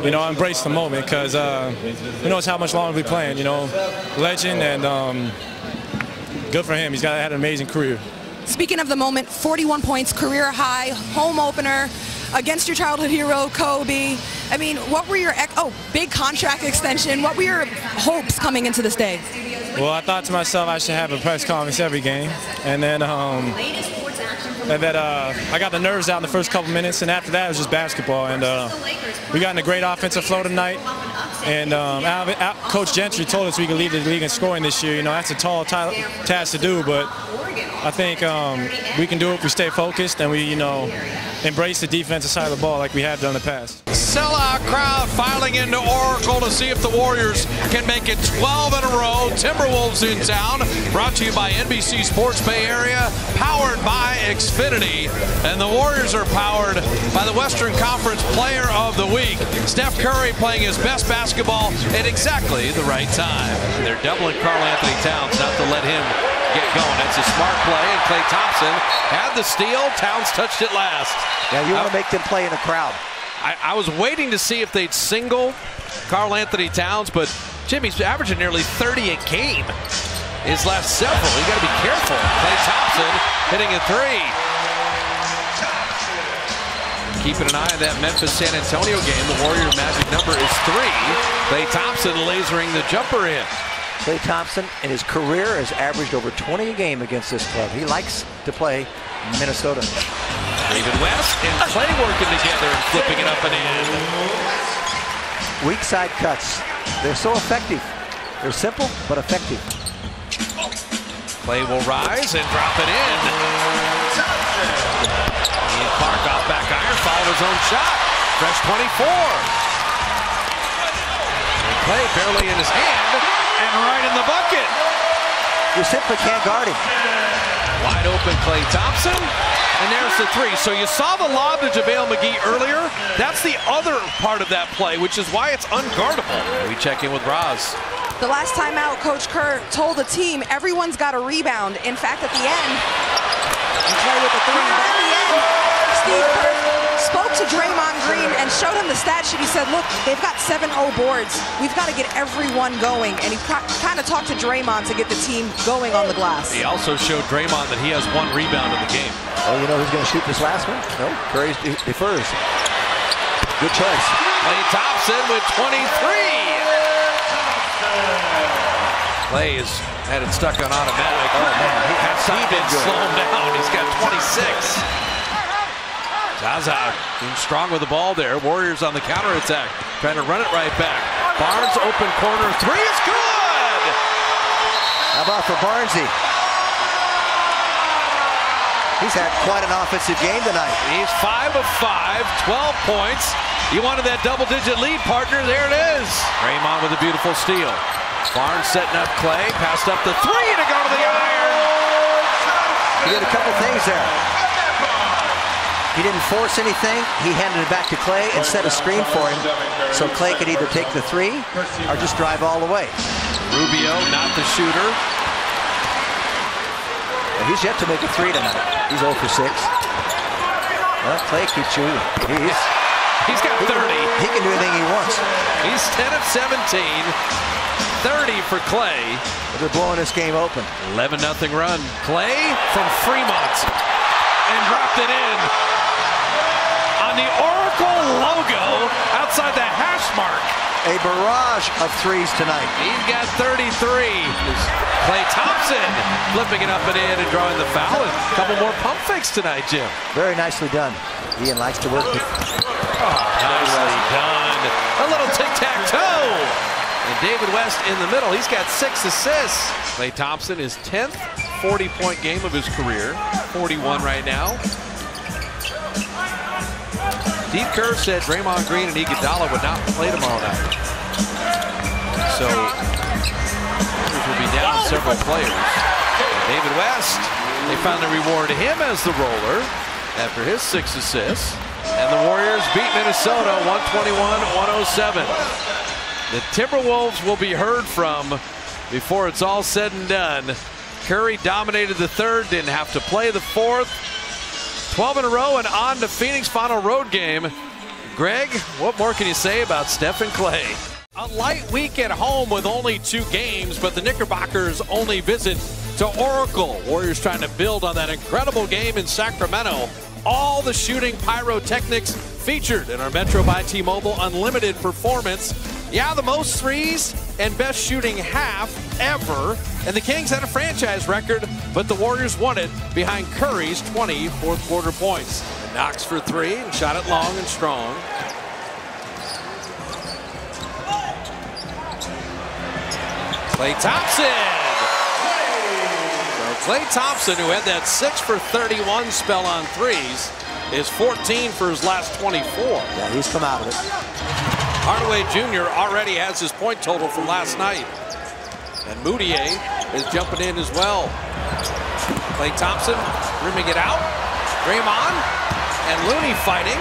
you know, embrace the moment because who knows how much longer we'll be playing, you know, legend, and good for him. He's got had an amazing career. Speaking of the moment, 41 points, career high, home opener against your childhood hero, Kobe. I mean, what were your, big contract extension. What were your hopes coming into this day? Well, I thought to myself I should have a press conference every game. And then I got the nerves out in the first couple minutes, and after that it was just basketball. And we got in a great offensive flow tonight. And Coach Gentry told us we could lead the league in scoring this year. You know, that's a tall task to do, but I think we can do it if we stay focused and we, you know, embrace the defensive side of the ball like we have done in the past. Sellout crowd filing into Oracle to see if the Warriors can make it 12 in a row. Timberwolves in town, brought to you by NBC Sports Bay Area, powered by Xfinity. And the Warriors are powered by the Western Conference Player of the Week, Steph Curry, playing his best basketball at exactly the right time. They're doubling Karl-Anthony Towns, not to let him get going. That's a smart play, and Klay Thompson had the steal. Towns touched it last. Yeah, you want to make them play in a crowd. I was waiting to see if they'd single Karl-Anthony Towns, but Jimmy's averaging nearly 30 a game his last several. You got to be careful. Klay Thompson hitting a three. Keeping an eye on that Memphis-San Antonio game. The Warrior magic number is 3. Klay Thompson lasering the jumper in. Klay Thompson in his career has averaged over 20 a game against this club. He likes to play Minnesota. David West and Klay working together and flipping it up and in. Weak side cuts. They're so effective. They're simple but effective. Klay will rise and drop it in. Ian Clark off back iron, fouled his own shot. Fresh 24. And Klay barely in his hand. And right in the bucket. You simply can't guard him. Wide open Klay Thompson. And there's the three. So you saw the lob to JaVale McGee earlier. That's the other part of that play, which is why it's unguardable. We check in with Roz. The last time out, Coach Kerr told the team, everyone's got a rebound. In fact, at the end, Steve Kerr spoke to Draymond Green and showed him the stat sheet. He said, look, they've got 7-0 boards. We've got to get everyone going. And he kind of talked to Draymond to get the team going on the glass. He also showed Draymond that he has 1 rebound in the game. Oh, you know who's going to shoot this last one? No, Curry defers. Good choice. Klay Thompson with 23. Klay has had it stuck on automatic. Oh, man. He has been slowed down. He's got 26. Zaza being strong with the ball there. Warriors on the counterattack, trying to run it right back. Barnes open corner, 3 is good! How about for Barnesy? He's had quite an offensive game tonight. He's 5 of 5, 12 points. You wanted that double-digit lead, partner, there it is. Draymond with a beautiful steal. Barnes setting up Klay, passed up the 3 to go to the iron. He did a couple things there. He didn't force anything. He handed it back to Clay and set a screen for him, so Clay could either take the three or just drive all the way. Rubio, not the shooter. And he's yet to make a three tonight. He's 0 for 6. Well, Clay keeps shooting. He's got 30. He can do anything he wants. He's 10 of 17. 30 for Clay. They're blowing this game open. 11-0 run. Clay from Fremont. And dropped it in. On the Oracle logo outside the hash mark. A barrage of threes tonight. He's got 33. Klay Thompson flipping it up and in and drawing the foul. And a couple more pump fakes tonight, Jim. Very nicely done. Ian likes to work. Nicely done. A little tic-tac-toe. And David West in the middle. He's got 6 assists. Klay Thompson is 10th 40-point game of his career. 41 right now. Steve Kerr said Draymond Green and Iguodala would not play tomorrow night. So, will be down several players. David West, they finally rewarded him as the roller after his 6 assists. And the Warriors beat Minnesota 121-107. The Timberwolves will be heard from before it's all said and done. Curry dominated the third, didn't have to play the fourth. 12 in a row and on to Phoenix, final road game. Greg, what more can you say about Stephen Clay? A light week at home with only 2 games, but the Knickerbockers only visit to Oracle. Warriors trying to build on that incredible game in Sacramento. All the shooting pyrotechnics featured in our Metro by T-Mobile Unlimited performance. Yeah, the most threes and best shooting half ever. And the Kings had a franchise record, but the Warriors won it behind Curry's 20 fourth-quarter points. Knox for 3 and shot it long and strong. Klay Thompson. So Klay Thompson, who had that 6 for 31 spell on threes, is 14 for his last 24. Yeah, he's come out of it. Hardaway Jr. already has his point total from last night. And Moutier is jumping in as well. Klay Thompson rimming it out. Draymond and Looney fighting.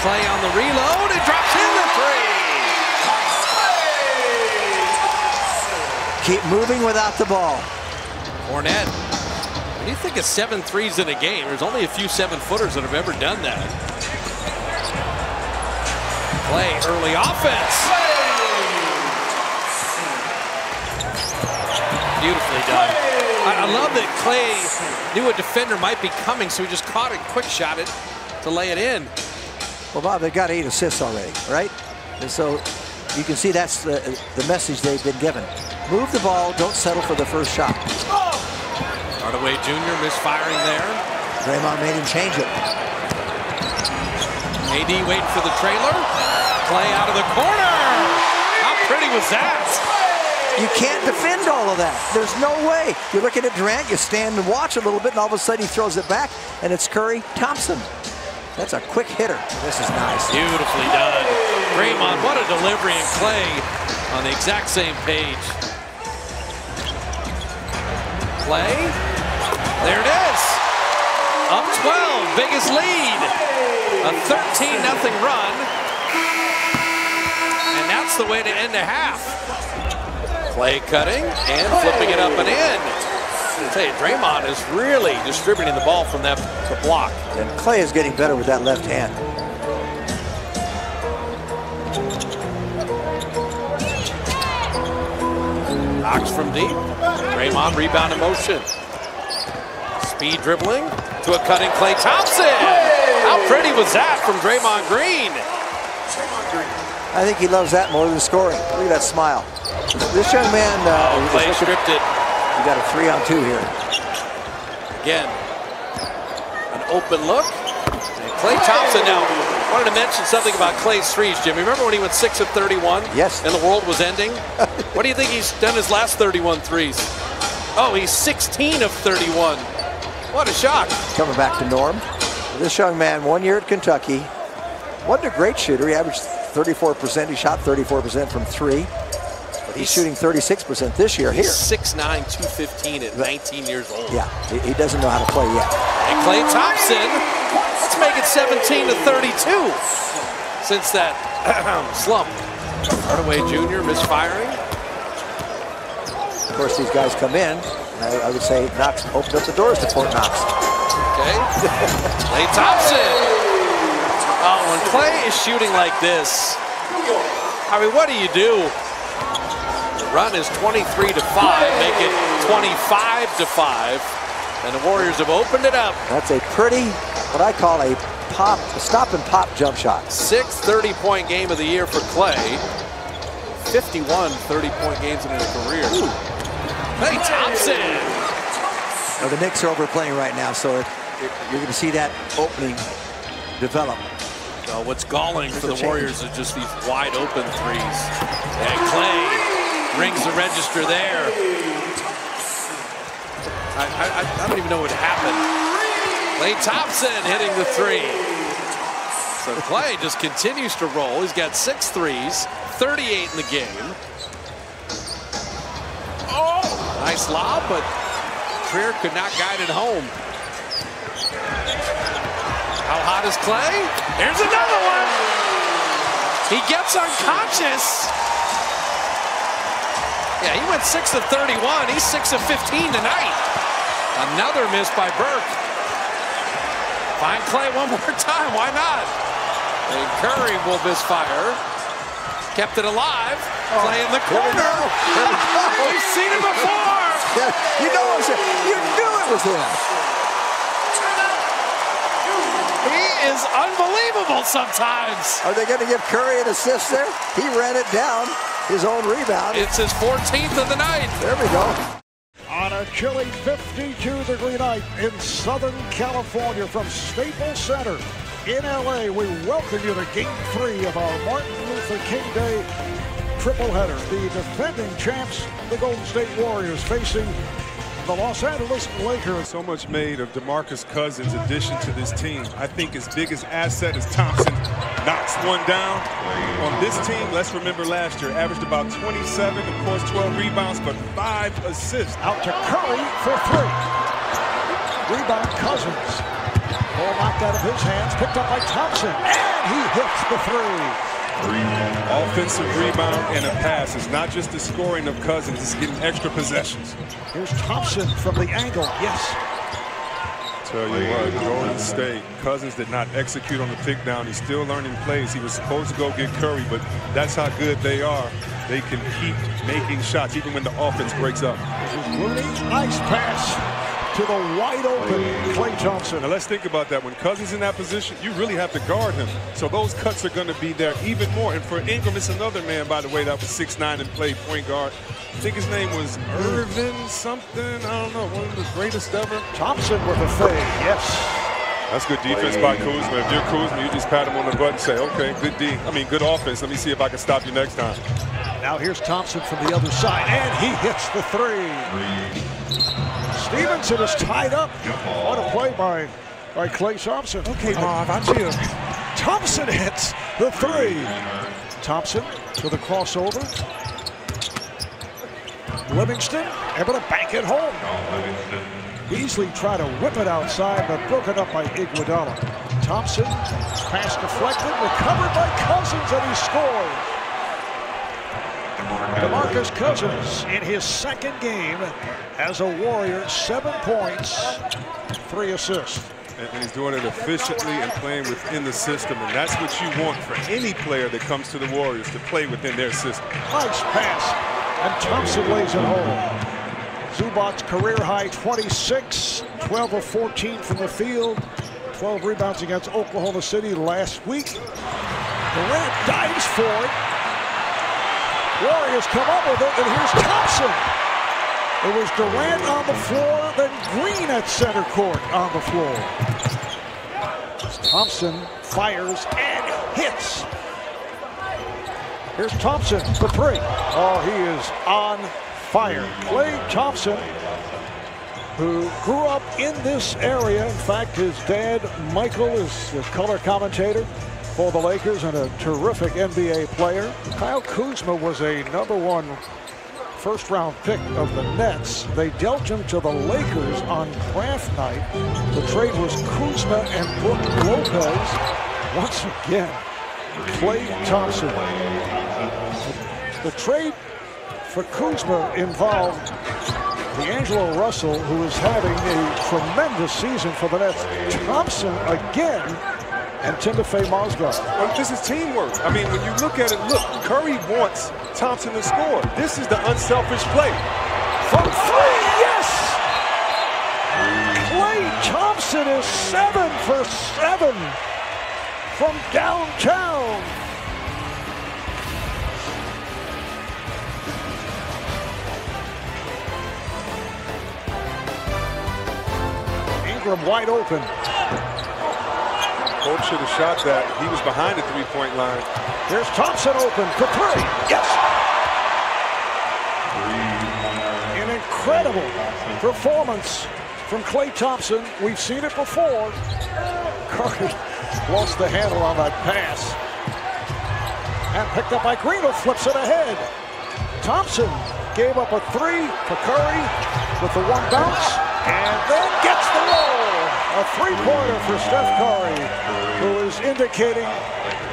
Klay on the reload and drops in the three. Keep moving without the ball. Hornett. When you think of 7 threes in a game, there's only a few 7-footers that have ever done that. Play early offense. Beautifully done. I love that Clay knew a defender might be coming, so he just caught it, quick shot it to lay it in. Well, Bob, they've got 8 assists already, right? And so you can see that's the message they've been given. Move the ball, don't settle for the first shot. Hardaway Jr. misfiring there. Draymond made him change it. AD waiting for the trailer. Play out of the corner. How pretty was that? You can't defend all of that. There's no way. You're looking at Durant, you stand and watch a little bit, and all of a sudden he throws it back, and it's Curry Thompson. That's a quick hitter. This is nice. Beautifully done. Draymond, what a delivery, and Clay on the exact same page. Clay. There it is. Up 12. Biggest lead. A 13-0 run. That's the way to end a half. Clay cutting and flipping it up and in. I tell you, Draymond is really distributing the ball from that block. And Clay is getting better with that left hand. Knox from deep. Draymond rebound in motion. Speed dribbling to a cutting Klay Thompson. How pretty was that from Draymond Green? I think he loves that more than scoring. Look at that smile. This young man... Clay scripted. He got a 3-on-2 here. Again, an open look. And Klay Thompson now. Wanted to mention something about Clay's threes, Jim. Remember when he went 6 of 31? Yes. And the world was ending? What do you think he's done his last 31 threes? Oh, he's 16 of 31. What a shot. Coming back to norm. This young man, 1 year at Kentucky. Wasn't a great shooter. He averaged 34%. He shot 34% from 3. But he's shooting 36% this year here. 6'9", 215 at 19 years old. Yeah, he doesn't know how to play yet. And Klay Thompson, let's make it 17-32 since that slump. Hardaway Jr. misfiring. Of course, these guys come in. I would say Knox opened up the doors to Fort Knox. Okay. Klay Thompson. Oh, when Klay is shooting like this, I mean, what do you do? The run is 23-5, make it 25-5, and the Warriors have opened it up. That's a pretty, what I call a pop, a stop and pop jump shot. Sixth 30-point game of the year for Klay. 51 30-point games in his career. Klay Thompson. Well, the Knicks are overplaying right now, so you're going to see that opening develop. So what's galling for the Warriors is just these wide open threes. And Klay rings the register there. I don't even know what happened. Klay Thompson hitting the three. So Klay just continues to roll. He's got 6 threes, 38 in the game. Oh, nice lob, but Trier could not guide it home. How hot is Klay? Here's another one. He gets unconscious. Yeah, he went 6 of 31. He's 6 of 15 tonight. Another miss by Burke. Find Klay one more time. Why not? And Curry will misfire. Kept it alive. Klay in the corner. We've seen it before. Yeah, you know what I'm saying. You knew it was him. He is unbelievable sometimes. Are they going to give Curry an assist there? He ran it down, his own rebound. It's his 14th of the night. There we go. On a chilly 52-degree night in Southern California from Staples Center in LA, we welcome you to Game 3 of our Martin Luther King Day tripleheader. The defending champs, the Golden State Warriors, facing the Los Angeles Lakers. So much made of DeMarcus Cousins' addition to this team. I think his biggest asset is Thompson. Knocks one down. On this team, let's remember last year, averaged about 27, of course 12 rebounds, but 5 assists. Out to Curry for 3. Rebound Cousins. Ball knocked out of his hands, picked up by Thompson, and he hits the 3. Offensive rebound and a pass. It's not just the scoring of Cousins, it's getting extra possessions. Here's Thompson from the angle. Yes. Tell you what, Golden State, Cousins did not execute on the pick down. He's still learning plays. He was supposed to go get Curry, but that's how good they are. They can keep making shots even when the offense breaks up. Looney, nice pass to the wide open Klay Thompson. Now let's think about that. When Cousins in that position, you really have to guard him. So those cuts are going to be there even more. And for Ingram, it's another man, by the way, that was 6'9" and played point guard. I think his name was Irvin something. I don't know. One of the greatest ever. Thompson with a fade. Yes. That's good defense by Kuzma. If you're Kuzma, you just pat him on the butt and say, okay, good offense. Let me see if I can stop you next time. Now here's Thompson from the other side, and he hits the 3. Stevenson is tied up. What a play by Klay Thompson. Okay, Bob, I'm here. Thompson hits the 3. Thompson to the crossover. Livingston able to bank it home. Beasley tried to whip it outside, but broken up by Iguodala. Thompson, pass deflected, recovered by Cousins, and he scored. DeMarcus Cousins in his second game as a Warrior, 7 points, 3 assists. And he's doing it efficiently and playing within the system, and that's what you want for any player that comes to the Warriors, to play within their system. Nice pass, and Thompson lays it home. Zubac's career high 26, 12 of 14 from the field, 12 rebounds against Oklahoma City last week. Durant dives for it. Warriors come up with it, and here's Thompson. It was Durant on the floor, then Green at center court on the floor. Thompson fires and hits. Here's Thompson for 3. Oh, he is on fire. Klay Thompson, who grew up in this area. In fact, his dad, Michael, is the color commentator. for the Lakers and a terrific NBA player. Kyle Kuzma was a #1 first-round pick of the Nets. They dealt him to the Lakers on draft night. The trade was Kuzma and Brook Lopez. Once again, Klay Thompson. The trade for Kuzma involved D'Angelo Russell, who is having a tremendous season for the Nets. Thompson again, and Timofey Mozgov. Well, this is teamwork. I mean, when you look at it, look, Curry wants Thompson to score. This is the unselfish play. From three, yes! Klay Thompson is 7 for 7 from downtown. Ingram wide open. Hope should have shot that. He was behind the three-point line. Here's Thompson open for three. Yes! An incredible performance from Klay Thompson. We've seen it before. Curry lost the handle on that pass. And picked up by Greenwood, flips it ahead. Thompson gave up a three for Curry with the one bounce. And then gets the roll. A three-pointer for Steph Curry, who is indicating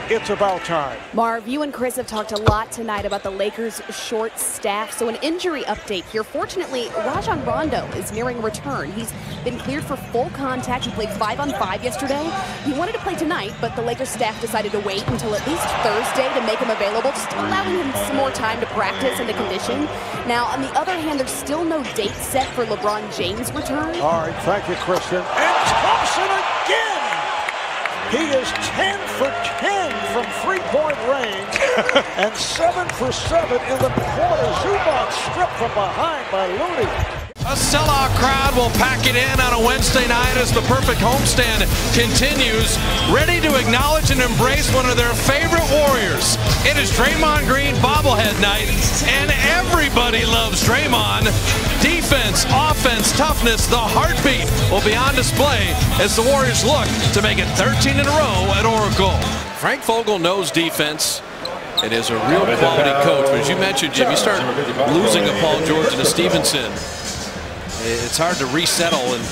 it's about time. Marv, you and Chris have talked a lot tonight about the Lakers' short staff, so an injury update here. Fortunately, Rajon Rondo is nearing return. He's been cleared for full contact. He played 5-on-5 yesterday. He wanted to play tonight, but the Lakers' staff decided to wait until at least Thursday to make him available, just allowing him some more time to practice and to condition. Now, on the other hand, there's still no date set for LeBron James' return. All right, thank you, Kristen. And Thompson again! He is 10 for 10 from three-point range and 7 for 7 in the quarter. Zubac stripped from behind by Looney. A sellout crowd will pack it in on a Wednesday night as the perfect homestand continues, ready to acknowledge and embrace one of their favorite warriors. It is Draymond Green bobblehead night, and everybody loves Draymond. Defense, offense, toughness, the heartbeat will be on display as the Warriors look to make it 13 in a row at Oracle. Frank Vogel knows defense and is a real quality coach. But as you mentioned, Jim, you start losing a Paul George and a Stevenson. It's hard to resettle and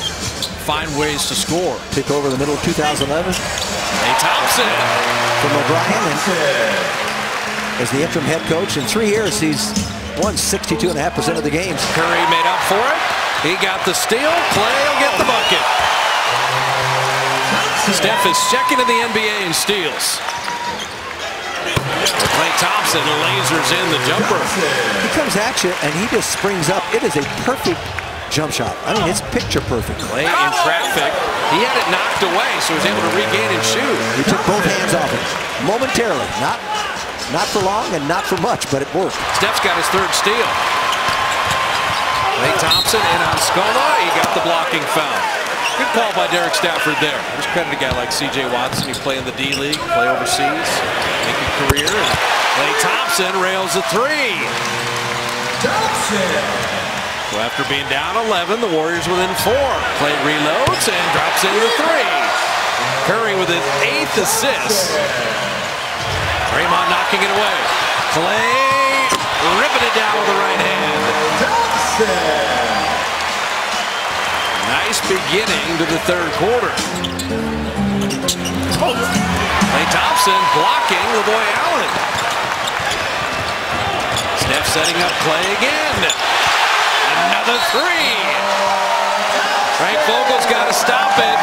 find ways to score. Pick over the middle of 2011. Klay Thompson. From O'Brien. As the interim head coach, in 3 years, he's won 62.5% of the games. Curry made up for it. He got the steal. Klay will get the bucket. Steph is second in the NBA in steals. Klay Thompson lasers in the jumper. He comes at you, and he just springs up. It is a perfect jump shot. I mean, it's picture perfect. Klay in traffic. He had it knocked away, so he was able to regain and shoot. He took both hands off it momentarily. Not for long and not for much, but it worked. Steph's got his third steal. Klay Thompson in on Scola. He got the blocking foul. Good call by Derek Stafford there. Just credit a guy like C.J. Watson. He played in the D-League, play overseas, make a career. And Klay Thompson rails a three. Thompson. Well, after being down 11, the Warriors within 4. Klay reloads and drops in the three. Curry with his 8th assist. Draymond knocking it away. Klay ripping it down with the right hand. Nice beginning to the third quarter. Klay Thompson blocking LaVoy Allen. Steph setting up Klay again. Another three. Frank Vogel's got to stop it.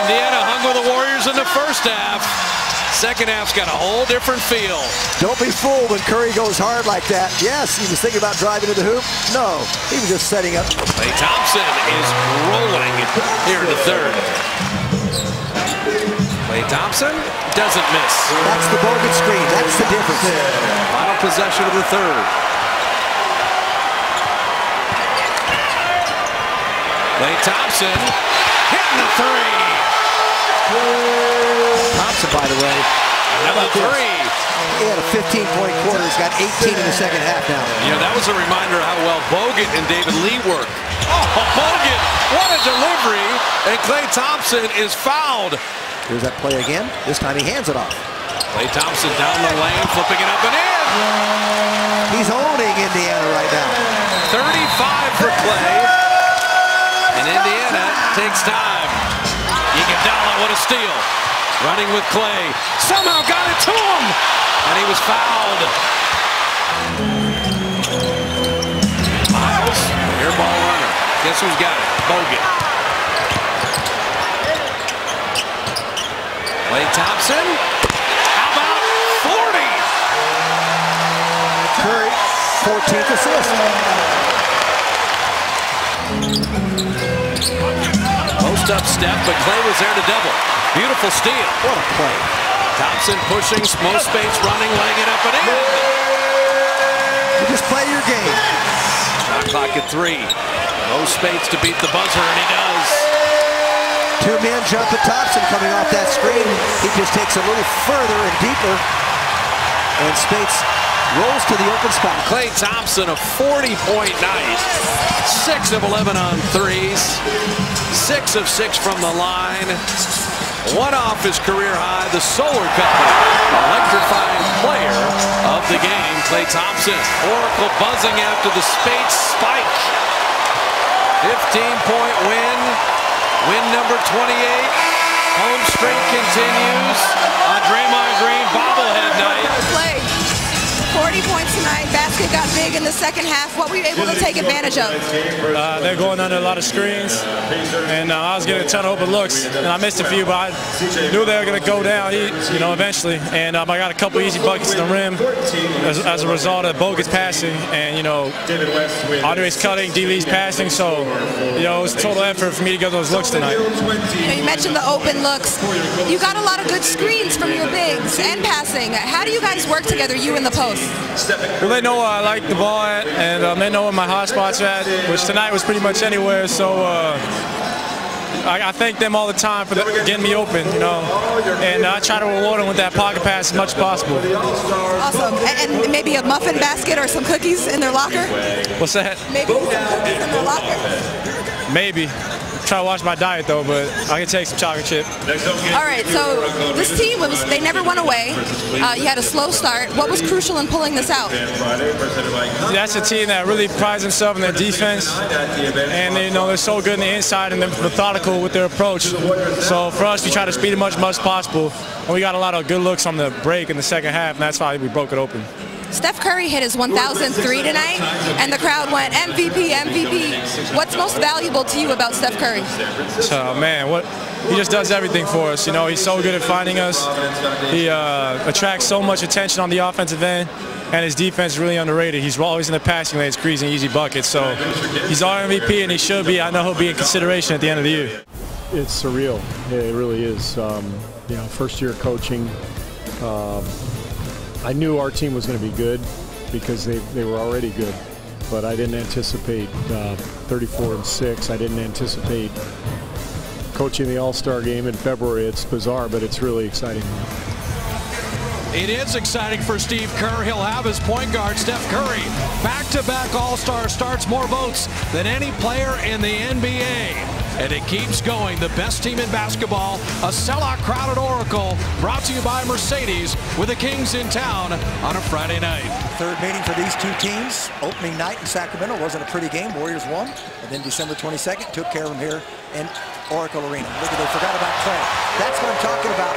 Indiana hung with the Warriors in the first half. Second half's got a whole different feel. Don't be fooled when Curry goes hard like that. Yes, he was thinking about driving to the hoop. No, he was just setting up. Klay Thompson is rolling here in the third. Klay Thompson doesn't miss. That's the Bogut screen. That's the difference. Final possession of the third. Klay Thompson hitting the three. Thompson, by the way. Another three. He had a 15-point quarter. He's got 18 in the second half now. You know, that was a reminder of how well Bogut and David Lee work. Oh, Bogut, what a delivery. And Klay Thompson is fouled. Here's that play again. This time he hands it off. Klay Thompson down the lane, flipping it up and in. He's owning Indiana right now. 35 for Klay. And Indiana takes time. Iguodala, what a steal. Running with Klay. Somehow got it to him. And he was fouled. Miles, air ball runner. Guess who's got it? Bogut. Klay Thompson, how about 40? Curry, 14th assist. Post up step, but Klay was there to double. Beautiful steal. What a play. Thompson pushing, most space running, laying it up and in. You just play your game. Shot clock at 3. No space to beat the buzzer, and he does. Two men jump at Thompson coming off that screen. He just takes a little further and deeper. And Spates rolls to the open spot. Klay Thompson, a 40-point night. 6 of 11 on threes. 6 of 6 from the line. One off his career high. The Solar Company, electrifying player of the game. Klay Thompson, Oracle buzzing after the Spates spike. 15-point win. Win number 28, home streak continues on Draymond Green bobblehead night. Play, 40 points tonight, basket got big in the second half. What were you able to take advantage of? They're going under a lot of screens, and I was getting a ton of open looks, and I missed a few, but I knew they were going to go down, you know, eventually. And I got a couple easy buckets in the rim as a result of Bogut's passing, and, you know, Audrey's cutting, D-Lee's passing, so, you know, it was a total effort for me to get those looks tonight. You mentioned the open looks. You got a lot of good screens from your bigs and passing. How do you guys work together, you and the post? Well, they know where I like the ball at, and they know where my hot spots are at, which tonight was pretty much anywhere, so I thank them all the time for getting me open, you know, and I try to reward them with that pocket pass as much as possible. Awesome. And maybe a muffin basket or some cookies in their locker? What's that? Maybe some cookies in their locker? Maybe. Try to watch my diet though, but I can take some chocolate chip. All right, so this team, they never went away. You had a slow start. What was crucial in pulling this out? That's a team that really prides themselves in their defense, and you know they're so good on the inside and they're methodical with their approach. So for us, we try to speed as much as possible, and we got a lot of good looks on the break in the second half, and that's why we broke it open. Steph Curry hit his 1003 tonight, and the crowd went MVP, MVP. What's most valuable to you about Steph Curry? Oh man, he just does everything for us. You know, he's so good at finding us. He attracts so much attention on the offensive end, and his defense is really underrated. He's always in the passing lanes, creasing easy buckets. So he's our MVP, and he should be. I know he'll be in consideration at the end of the year. It's surreal. It really is. You know, first year coaching. I knew our team was going to be good because they were already good, but I didn't anticipate 34-6. I didn't anticipate coaching the All-Star game in February. It's bizarre, but it's really exciting. It is exciting for Steve Kerr. He'll have his point guard, Steph Curry. Back-to-back All-Star starts, more votes than any player in the NBA. And it keeps going. The best team in basketball, a sellout crowd at Oracle, brought to you by Mercedes, with the Kings in town on a Friday night. Third meeting for these two teams. Opening night in Sacramento wasn't a pretty game. Warriors won. And then December 22nd took care of them here in Oracle Arena. Look at, they forgot about Klay. That's what I'm talking about.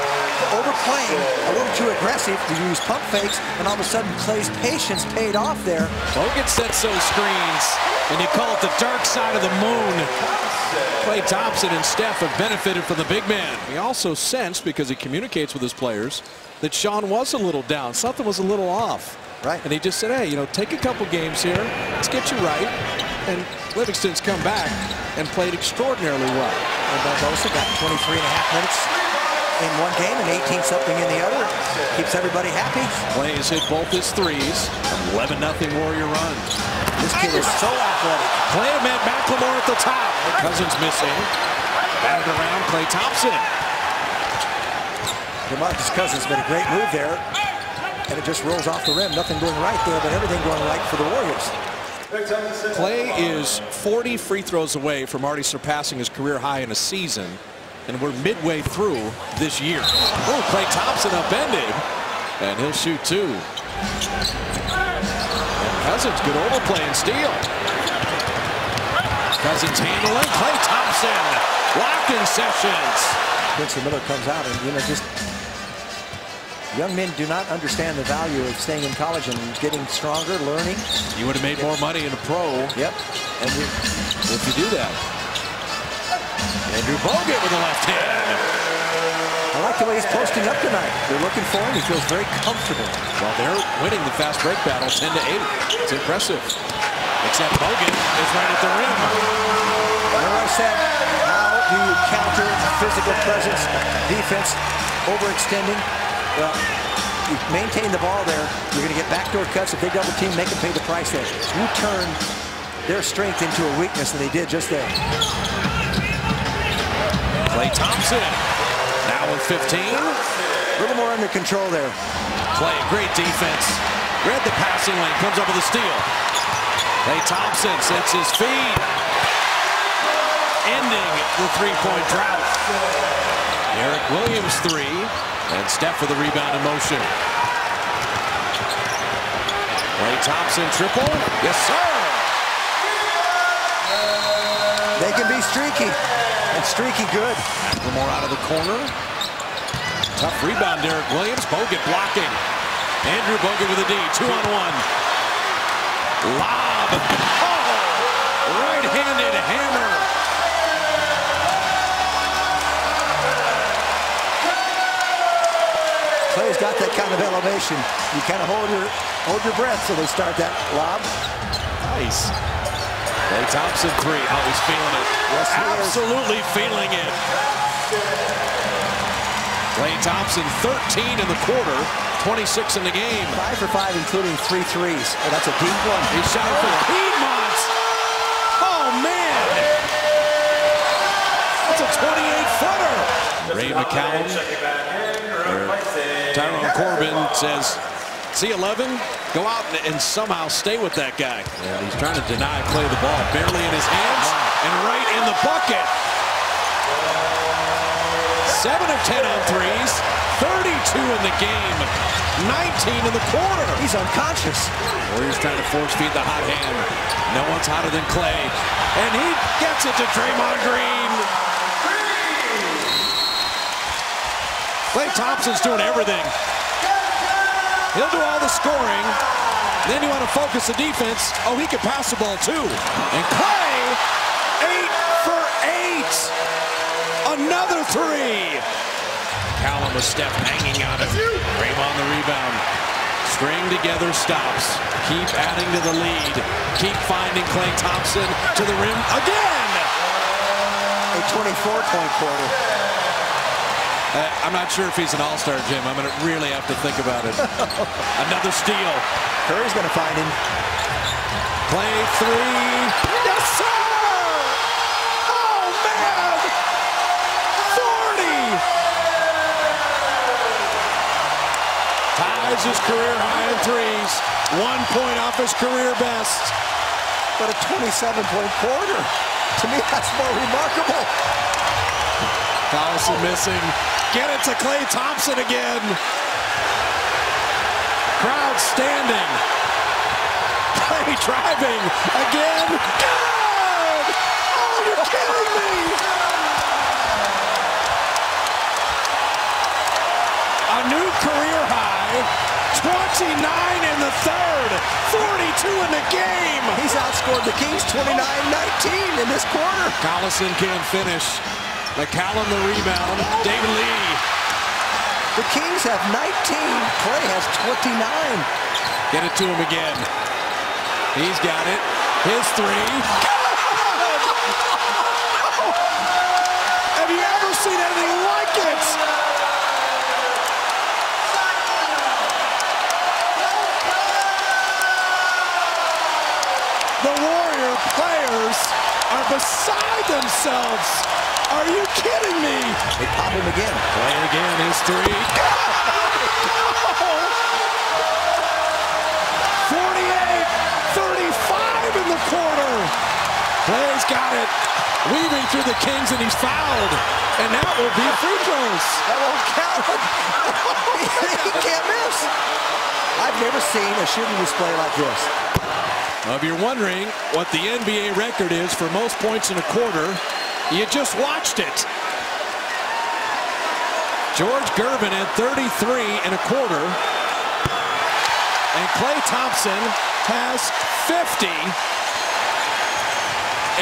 Overplaying, a little too aggressive to use pump fakes, and all of a sudden Klay's patience paid off there. Bogut sets those screens, and you call it the dark side of the moon. Klay Thompson and Steph have benefited from the big man. He also sensed, because he communicates with his players, that Sean was a little down. Something was a little off. Right. And he just said, hey, you know, take a couple games here. Let's get you right. And Livingston's come back and played extraordinarily well. And Barbosa got 23.5 minutes in one game and 18-something in the other. Keeps everybody happy. Klay has hit both his threes. 11-0 Warrior run. This kid is so athletic. Klay met McLemore at the top. Cousins missing. Back around Klay Thompson. DeMarcus Cousins made a great move there. And it just rolls off the rim. Nothing going right there, but everything going right for the Warriors. Klay is 40 free throws away from already surpassing his career high in a season. and we're midway through this year. Oh, Klay Thompson upended, and he'll shoot two. And Cousins, good overplay and steal. Cousins handling, Klay Thompson blocking sessions. Spencer Miller comes out, and you know, just young men do not understand the value of staying in college and getting stronger, learning. You would have made more money in a pro. Yep. And if you do that. Andrew Bogut with the left hand. I like the way he's posting up tonight. They're looking for him. He feels very comfortable. Well, they're winning the fast break battle 10-8. It's impressive. Except Bogut is right at the rim. Remember I said, how do you counter physical presence, defense, overextending? Well, you maintain the ball there. You're going to get backdoor cuts. If they double team, they can pay the price there. You turn their strength into a weakness, and they did just there. Klay Thompson now with 15. A little more under control there. Klay, great defense. Read the passing lane, comes up with a steal. Klay Thompson sets his feet, ending the three-point drought. Eric Williams three, and Steph with the rebound in motion. Klay Thompson triple, yes sir. They can be streaky. And streaky good. More out of the corner. Tough rebound, Derek Williams. Bogut blocking. Andrew Bogut with a D. 2-on-1. Lob. Oh, right-handed hammer. Clay's got that kind of elevation. You kind of hold your breath, so they start that lob. Nice. Klay Thompson three. Oh, he's feeling it. Yes, absolutely feeling it. Klay Thompson 13 in the quarter, 26 in the game. 5 for 5, including 3 threes. Oh, that's a deep one. He shot for Piedmont. Oh man, that's a 28-footer. Ray McCallum. Tyrone Corbin says, C11, go out and somehow stay with that guy. Yeah, he's trying to deny Klay the ball. Barely in his hands and right in the bucket. 7 of 10 on threes, 32 in the game, 19 in the quarter. He's unconscious. Warriors trying to force feed the hot hand. No one's hotter than Klay. And he gets it to Draymond Green. Klay Thompson's doing everything. He'll do all the scoring. Then you want to focus the defense. Oh, he could pass the ball too. And Klay, 8 for 8. Another three. Callum with Steph hanging on it. Draymond the rebound. String together stops. Keep adding to the lead. Keep finding Klay Thompson to the rim again. A 24-point quarter. I'm not sure if he's an all-star, Jim. I'm going to really have to think about it. Another steal. Curry's going to find him. Klay three. Yes, sir! Oh, man! 40! Ties his career high in threes. 1 point off his career best. But a 27-point quarter. To me, that's more remarkable. Collison missing. Get it to Klay Thompson again. Crowd standing. Klay driving again. Good! Oh, you're kidding me! A new career high. 29 in the third. 42 in the game. He's outscored the Kings 29-19 in this quarter. Collison can't finish. McCallum the rebound, David Lee. The Kings have 19, Klay has 29. Get it to him again. He's got it. His three. Have you ever seen anything like it? The Warrior players are beside themselves. Are you kidding me? They pop him again. Klay again, his three. 48, 35 in the quarter. Blair's got it. Weaving through the Kings, and he's fouled. And that will be a free throws. That won't count. He can't miss. I've never seen a shooting display like this. If you're wondering what the NBA record is for most points in a quarter, you just watched it. George Gervin at 33 and a quarter. And Klay Thompson has 50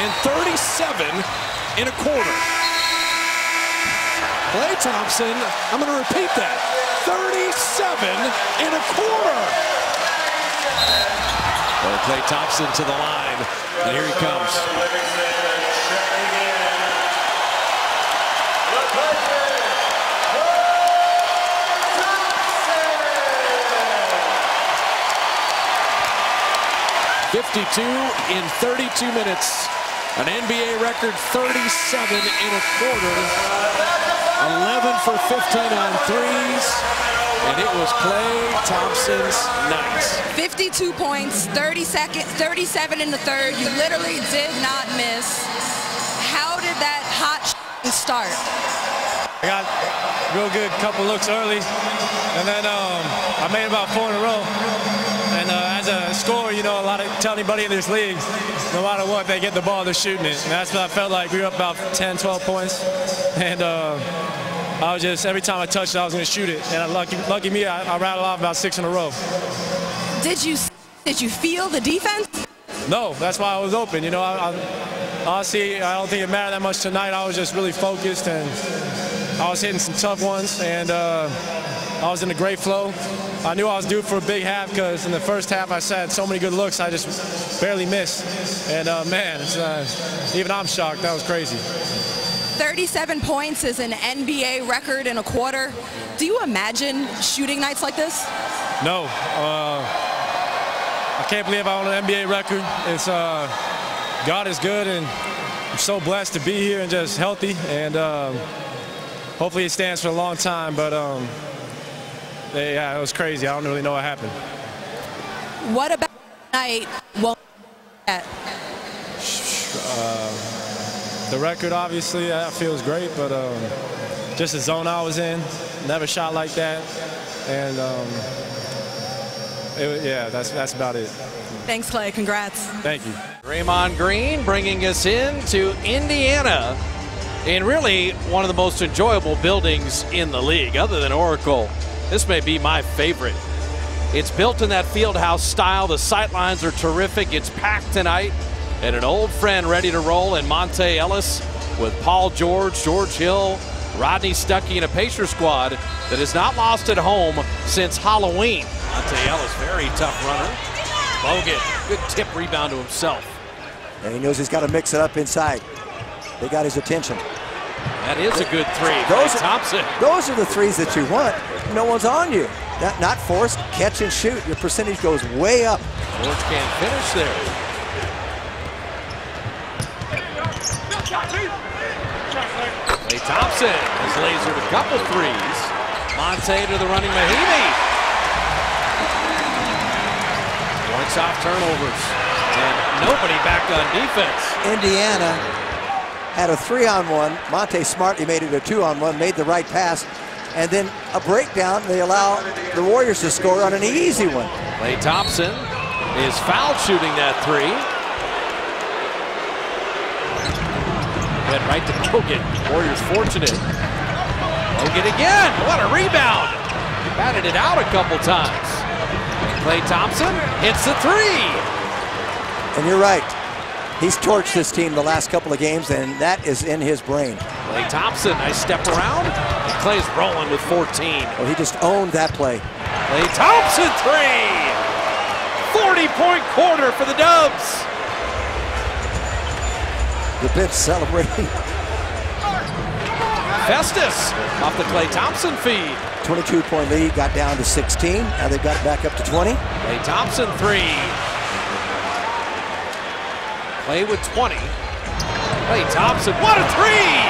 and 37 in a quarter. Klay Thompson, I'm going to repeat that, 37 in a quarter. Well, Klay Thompson to the line, and here he comes. In 32 minutes, an NBA record 37 in a quarter, 11 for 15 on threes, and it was Klay Thompson's night. 52 points, 30 seconds, 37 in the third. You literally did not miss. How did that hot start? I got real good couple looks early, and then I made about 4 in a row. Score, you know, a lot of tell anybody in this league, no matter what, they get the ball, they're shooting it. And that's what I felt like. We were up about 10, 12 points, and I was just, every time I touched it, I was going to shoot it. And lucky me, I rattled off about 6 in a row. Did you feel the defense? No, that's why I was open. You know, honestly, I don't think it mattered that much tonight. I was just really focused, and I was hitting some tough ones, and I was in a great flow. I knew I was due for a big half, because in the first half I had so many good looks, I just barely missed. And man, it's, even I'm shocked. That was crazy. 37 points is an NBA record in a quarter. Do you imagine shooting nights like this? No. I can't believe I own an NBA record. It's God is good, and I'm so blessed to be here and just healthy. And hopefully it stands for a long time. But yeah, it was crazy. I don't really know what happened. What about tonight? Well, the record, obviously, that feels great, but just the zone I was in, never shot like that, and yeah, that's about it. Thanks, Klay. Congrats. Thank you. Draymond Green bringing us in to Indiana, in really one of the most enjoyable buildings in the league, other than Oracle. This may be my favorite. It's built in that fieldhouse style. The sightlines are terrific. It's packed tonight. And an old friend ready to roll in Monte Ellis with Paul George, George Hill, Rodney Stuckey, and a Pacer squad that has not lost at home since Halloween. Monte Ellis, very tough runner. Bogut, good tip, rebound to himself. And he knows he's got to mix it up inside. They got his attention. That is a good three. Those are the threes that you want. No one's on you. Not forced, catch and shoot. Your percentage goes way up. George can't finish there. Klay Thompson has lasered a couple threes. Monte to the running Mahimi. Points off turnovers. And nobody back on defense. Indiana had a 3-on-1. Monte smartly made it a 2-on-1, made the right pass. And then a breakdown, they allow the Warriors to score on an easy one. Klay Thompson is foul shooting that three. Head right to Bogut. Warriors fortunate. Bogut again. What a rebound. He batted it out a couple times. Klay Thompson hits the three. And you're right. He's torched this team the last couple of games, and that is in his brain. Klay Thompson, nice step around. And Clay's rolling with 14. Well, he just owned that play. Klay Thompson three! 40-point quarter for the Dubs. The bench celebrating. Festus off the Klay Thompson feed. 22-point lead, got down to 16. Now they've got it back up to 20. Klay Thompson three. Play with 20. Klay Thompson, what a three!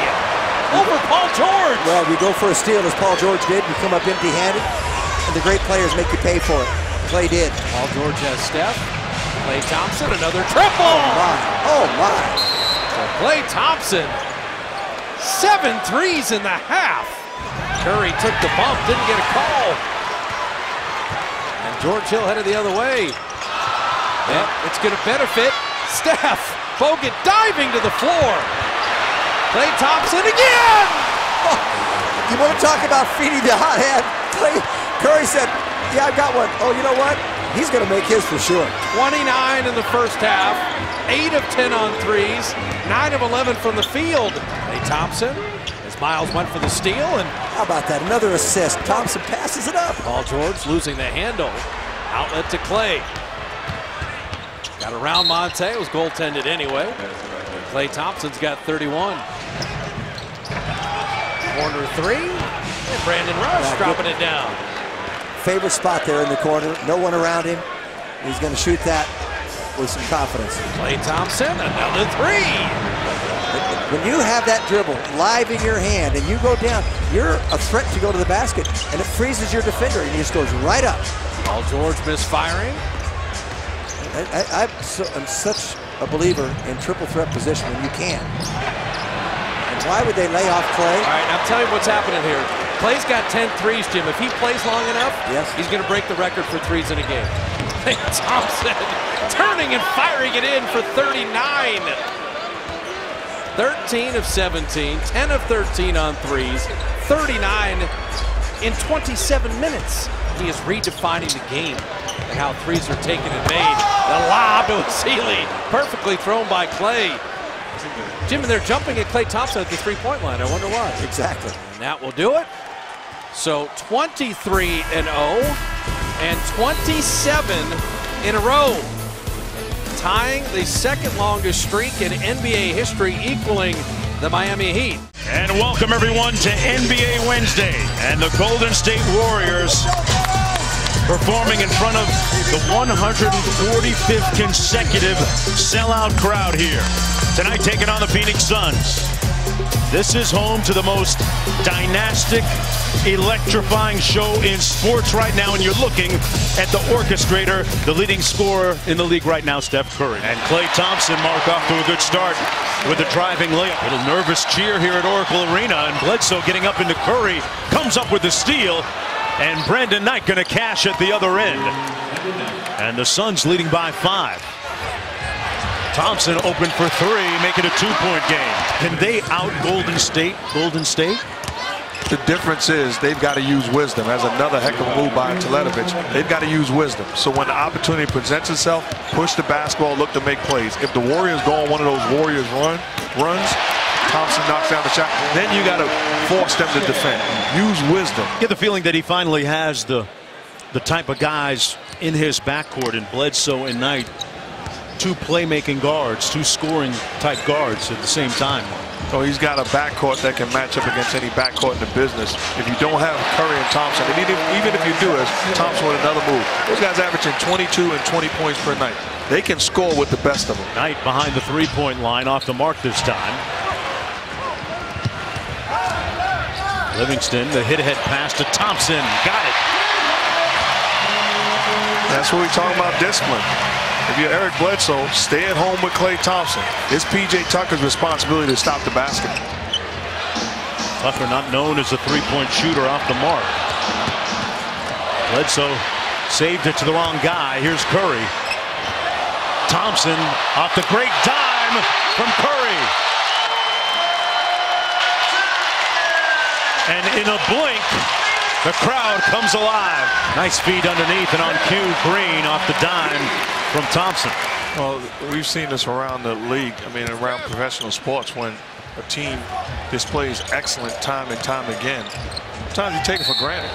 Over Paul George! Well, you go for a steal as Paul George did. You come up empty-handed, and the great players make you pay for it. Klay did. Paul George has Steph. Klay Thompson, another triple! Oh, my. Oh, my. Klay Thompson. 7 threes in the half. Curry took the bump, didn't get a call. And George Hill headed the other way. And it's going to benefit Steph. Bogut diving to the floor. Klay Thompson again! Oh, you want to talk about feeding the hot hand? Curry said, yeah, I got one. Oh, you know what? He's going to make his for sure. 29 in the first half, 8 of 10 on threes, 9 of 11 from the field. Klay Thompson, as Miles went for the steal. And how about that? Another assist. Thompson passes it up. Paul George losing the handle. Outlet to Klay. Got around Monte. It was goaltended anyway. Klay Thompson's got 31. Corner three. And Brandon Rush dropping it down. Favorite spot there in the corner. No one around him. He's going to shoot that with some confidence. Klay Thompson, another three. When you have that dribble live in your hand and you go down, you're a threat to go to the basket. And it freezes your defender and he just goes right up. Paul George misfiring. I'm such a believer in triple threat position when you can. And why would they lay off Klay? All right, I'll tell you what's happening here. Clay's got 10 threes, Jim. If he plays long enough, he's going to break the record for threes in a game. Klay Thompson turning and firing it in for 39. 13 of 17, 10 of 13 on threes, 39 in 27 minutes. He is redefining the game and how threes are taken and made. The lob to Seeley, perfectly thrown by Klay. Jim, and they're jumping at Klay Thompson at the three-point line. I wonder why. Exactly. And that will do it. So 23 and 0 and 27 in a row, tying the second longest streak in NBA history, equaling the Miami Heat. And welcome everyone to NBA Wednesday, and the Golden State Warriors performing in front of the 145th consecutive sellout crowd here tonight, taking on the Phoenix Suns. This is home to the most dynastic, electrifying show in sports right now, and you're looking at the orchestrator, the leading scorer in the league right now, Steph Curry. And Klay Thompson, Mark, off to a good start with the driving layup. A little nervous cheer here at Oracle Arena, and Bledsoe getting up into Curry, comes up with the steal, and Brandon Knight going to cash at the other end. And the Suns leading by 5. Thompson open for 3, making a 2-point game. Can they out Golden State? Golden State? The difference is they've got to use wisdom. That's another heck of a move by Teletovic. They've got to use wisdom. So when the opportunity presents itself, push the basketball, look to make plays. If the Warriors go on one of those Warriors runs, Thompson knocks down the shot, then you got to force them to defend. Use wisdom. I get the feeling that he finally has the type of guys in his backcourt in Bledsoe and Knight. 2 playmaking guards, 2 scoring type guards at the same time. So he's got a backcourt that can match up against any backcourt in the business. If you don't have Curry and Thompson, and even if you do, as Thompson with another move, those guys averaging 22 and 20 points per night. They can score with the best of them. Knight behind the three-point line, off the mark this time. Livingston, the hit-ahead pass to Thompson, got it. That's what we're talking about, discipline. If you're Eric Bledsoe, stay at home with Klay Thompson. It's P.J. Tucker's responsibility to stop the basket. Tucker, not known as a three-point shooter, off the mark. Bledsoe saved it to the wrong guy. Here's Curry. Thompson off the great dime from Curry. And in a blink, the crowd comes alive. Nice feed underneath, and on cue, Green off the dime from Thompson. Well, we've seen this around the league, I mean, around professional sports, when a team displays excellent time and time again. Sometimes you take it for granted.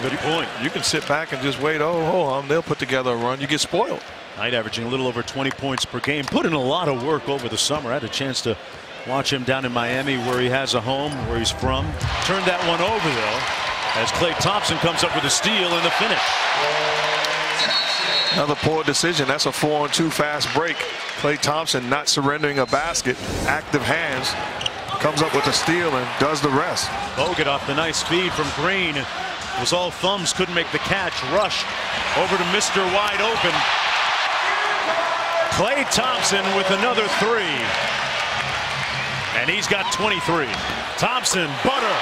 Good point. You can sit back and just wait, they'll put together a run. You get spoiled. Knight averaging a little over 20 points per game. Put in a lot of work over the summer. I had a chance to watch him down in Miami, where he has a home, where he's from. Turned that one over, though, as Klay Thompson comes up with a steal in the finish. Another poor decision. That's a 4-on-2 fast break. Klay Thompson not surrendering a basket. Active hands. Comes up with a steal and does the rest. Bogut off the nice feed from Green. It was all thumbs. Couldn't make the catch. Rush over to Mr. Wide Open. Klay Thompson with another 3. And he's got 23. Thompson, Butter.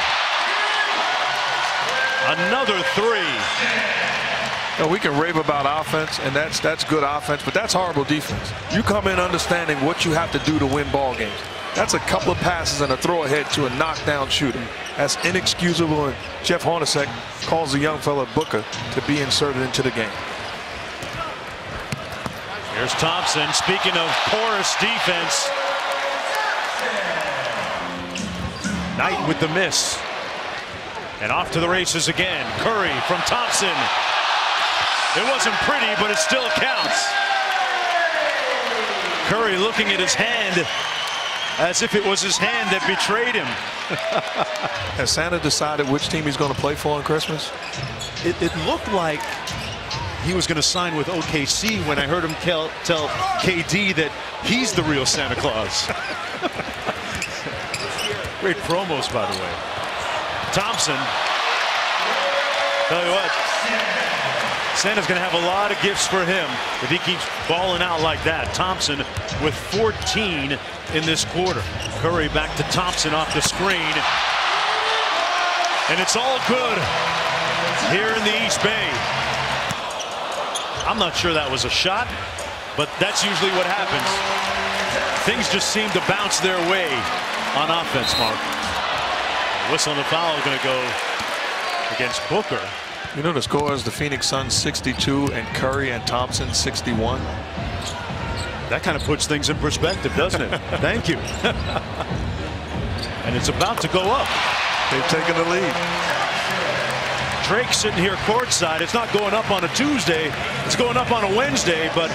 Another three. We can rave about offense, and that's good offense, but that's horrible defense. You come in understanding what you have to do to win ball games. That's a couple of passes and a throw ahead to a knockdown shooter. That's inexcusable, and Jeff Hornacek calls the young fella Booker to be inserted into the game. Here's Thompson. Speaking of porous defense, Knight with the miss. And off to the races again. Curry from Thompson. It wasn't pretty, but it still counts. Curry looking at his hand as if it was his hand that betrayed him. Has Santa decided which team he's going to play for on Christmas? It looked like he was going to sign with OKC when I heard him tell KD that he's the real Santa Claus. Great promos, by the way. Thompson. Tell you what, Santa's going to have a lot of gifts for him if he keeps balling out like that. Thompson with 14 in this quarter. Curry back to Thompson off the screen. And it's all good here in the East Bay. I'm not sure that was a shot, but that's usually what happens. Things just seem to bounce their way on offense, Mark. Whistle and the foul going to go against Booker. You know the score is the Phoenix Suns 62 and Curry and Thompson 61. That kind of puts things in perspective, doesn't it? Thank you. And it's about to go up. They've taken the lead. Drake sitting here courtside. It's not going up on a Tuesday. It's going up on a Wednesday, but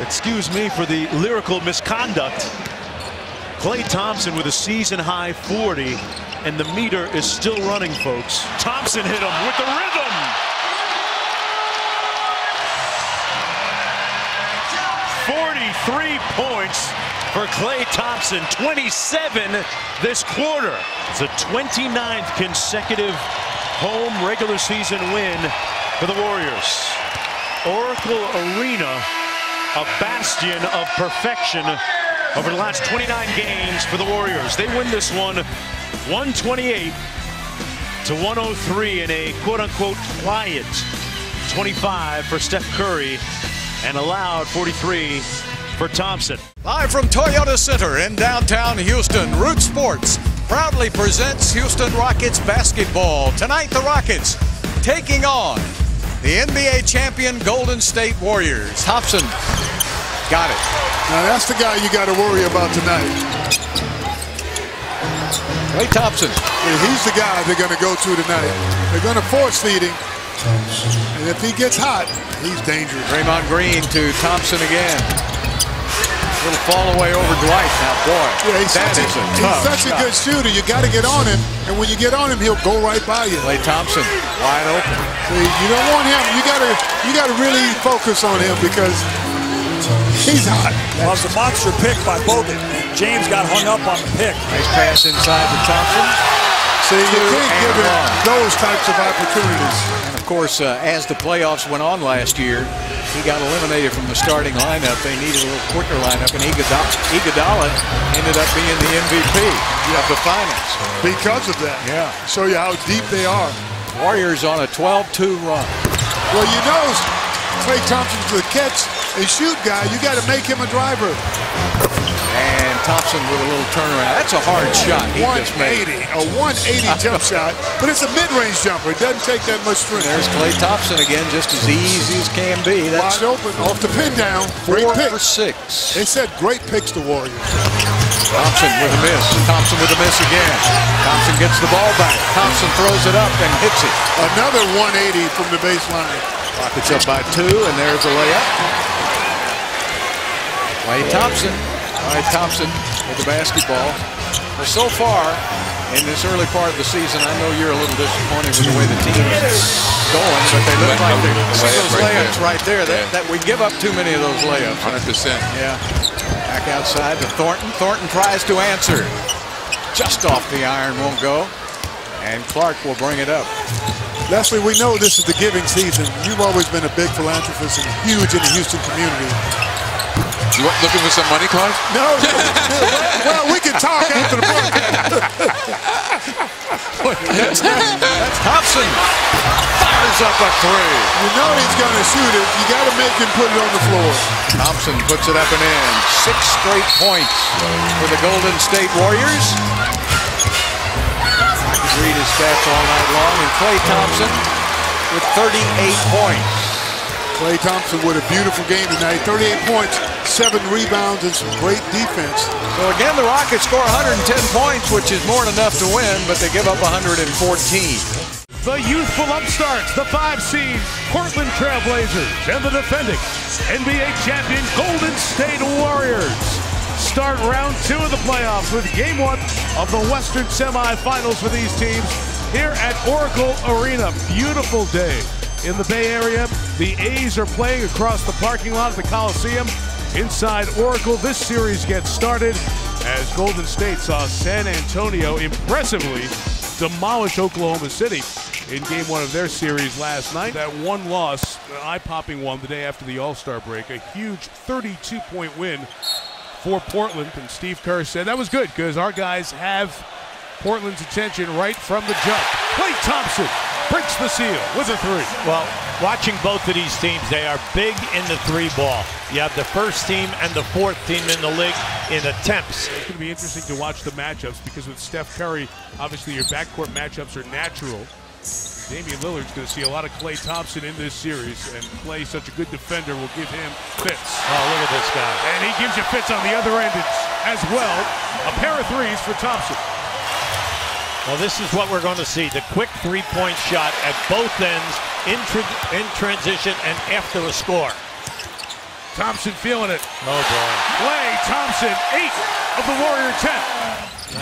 excuse me for the lyrical misconduct. Klay Thompson with a season-high 40, and the meter is still running, folks. Thompson hit him with the rhythm. 43 points for Klay Thompson, 27 this quarter. It's the 29th consecutive home regular season win for the Warriors. Oracle Arena, a bastion of perfection. Over the last 29 games for the Warriors, they win this one 128 to 103 in a quote-unquote quiet 25 for Steph Curry and a loud 43 for Thompson. Live from Toyota Center in downtown Houston, Root Sports proudly presents Houston Rockets basketball. Tonight, the Rockets taking on the NBA champion Golden State Warriors. Thompson. Got it. Now that's the guy you got to worry about tonight. Klay Thompson. Yeah, he's the guy they're going to go to tonight. They're going to force feed him. And if he gets hot, he's dangerous. Draymond Green to Thompson again. Little fall away over Dwight. Now, boy, yeah, he's such a good shooter. You got to get on him. And when you get on him, he'll go right by you. Klay Thompson wide open. See, you don't want him. You got to really focus on him because he's hot. That was a monster pick by Bogut. James got hung up on the pick. Nice pass inside to Thompson. See, you can't give him those types of opportunities. And of course, as the playoffs went on last year, he got eliminated from the starting lineup. They needed a little quicker lineup, and Iguodala ended up being the MVP of the finals. Because of that. Yeah. Show you how deep they are. Warriors on a 12-2 run. Well, you know, Klay Thompson's good catch. A shoot guy, you got to make him a driver. And Thompson with a little turnaround. That's a hard shot. He just made a 180 jump shot, but it's a mid-range jumper. It doesn't take that much strength. There's Klay Thompson again, just as easy as can be. That's wide open off the pin down. Great pick. 4 for 6. They said great picks to Warriors. Thompson with a miss. Thompson with a miss again. Thompson gets the ball back. Thompson throws it up and hits it. Another 180 from the baseline. Rockets up by 2, and there's a layup. Klay Thompson. Klay Thompson with the basketball. Well, so far in this early part of the season, I know you're a little disappointed with the way the team is going, but they look like those layups right there. That we give up too many of those layups. 100%. Yeah. Back outside to Thornton. Thornton tries to answer. Just off the iron, won't go. And Clark will bring it up. Leslie, we know this is the giving season. You've always been a big philanthropist and huge in the Houston community. You looking for some money, Clark? No. Well, we can talk. Thompson fires up a three. You know he's going to shoot it. You got to make him put it on the floor. Thompson puts it up and in. 6 straight points for the Golden State Warriors. I could read his stats all night long. And Klay Thompson with 38 points. Klay Thompson with a beautiful game tonight. 38 points, 7 rebounds, and some great defense. So again, the Rockets score 110 points, which is more than enough to win, but they give up 114. The youthful upstarts, the 5 seed Portland Trailblazers, and the defending NBA champion Golden State Warriors start round 2 of the playoffs with game 1 of the Western semifinals for these teams here at Oracle Arena. Beautiful day in the Bay Area. The A's are playing across the parking lot of the Coliseum inside Oracle. This series gets started as Golden State saw San Antonio impressively demolish Oklahoma City in game 1 of their series last night. That one loss, eye-popping one, the day after the All-Star break, a huge 32-point win for Portland. And Steve Kerr said that was good because our guys have Portland's attention right from the jump. Klay Thompson breaks the seal with a three. Well, watching both of these teams, they are big in the three ball. You have the first team and the 4th team in the league in attempts. It's going to be interesting to watch the matchups because with Steph Curry, obviously your backcourt matchups are natural. Damian Lillard's going to see a lot of Klay Thompson in this series, and Klay, such a good defender, will give him fits. Oh, look at this guy. And he gives you fits on the other end as well. A pair of threes for Thompson. Well, this is what we're going to see, the quick three-point shot at both ends in transition and after a score. Thompson feeling it. Oh, boy. Klay Thompson, 8 of the Warrior 10.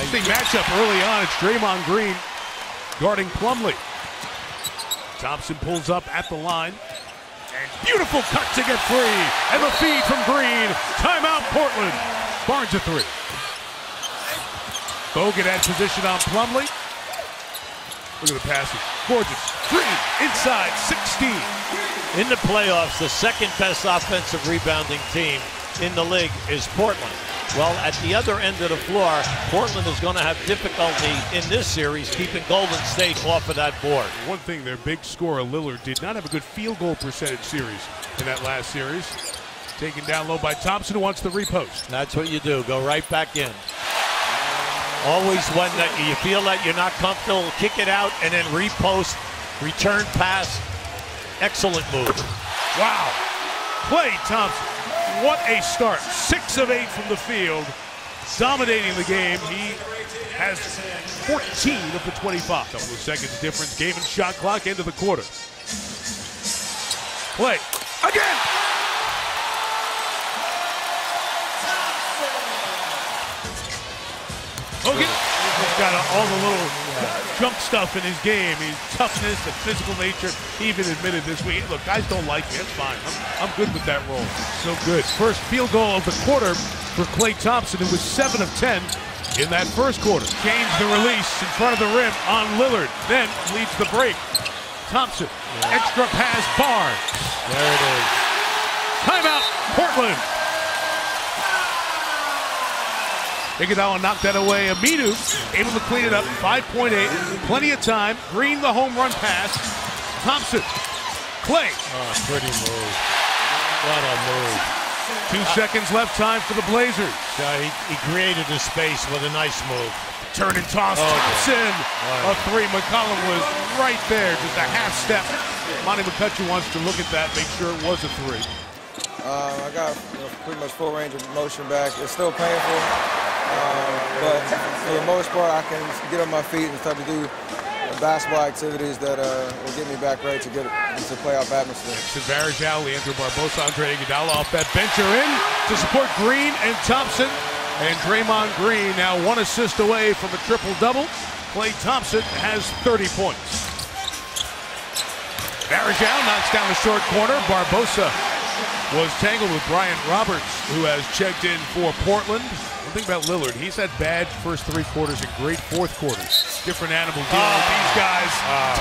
Interesting matchup early on. It's Draymond Green guarding Plumlee. Thompson pulls up at the line. And beautiful cut to get free. And the feed from Green. Timeout, Portland. Barnes a three. Bogut had position on Plumlee. Look at the passes. Gorgeous. Green inside, 16. In the playoffs, the 2nd best offensive rebounding team in the league is Portland. Well, at the other end of the floor, Portland is going to have difficulty in this series keeping Golden State off of that board. One thing, their big scorer, Lillard, did not have a good field goal percentage series in that last series. Taken down low by Thompson, who wants the repost. That's what you do. Go right back in. Always one that you feel like you're not comfortable, kick it out and then repost, return pass. Excellent move. Wow. Klay Thompson, what a start. 6 of 8 from the field, dominating the game. He has 14 of the 25. Couple of seconds difference, game and shot clock, end of the quarter. Klay, again. Bogut, he's got all the little jump stuff in his game. His toughness, the physical nature. He even admitted this week, look, guys don't like me. It's fine. I'm good with that role. So good. First field goal of the quarter for Klay Thompson. It was 7 of 10 in that first quarter. Gains the release in front of the rim on Lillard. Then leads the break. Thompson, extra pass, Barnes. There it is. Timeout, Portland. Iguodala knocked that away. Aminu able to clean it up. 5.8. Plenty of time. Green the home run pass. Thompson. Klay. Oh, pretty move. What a move. 2 seconds left time for the Blazers. He created the space with a nice move. Turn and toss. Thompson. Oh, yeah. A three. McCollum was right there. Just a half step. Monty McCutcheon wants to look at that, make sure it was a three. I got pretty much full range of motion back. It's still painful. But for the most part, I can get on my feet and start to do basketball activities that will get me back ready to get into playoff atmosphere. To Varejao, Leandro Barbosa, Andre Iguodala off that bench are in to support Green and Thompson. And Draymond Green now 1 assist away from a triple-double. Klay Thompson has 30 points. Varejao knocks down the short corner. Barbosa was tangled with Bryant Roberts, who has checked in for Portland. One thing about Lillard, he's had bad first 3 quarters and great 4th quarters. Different animal deal with these guys.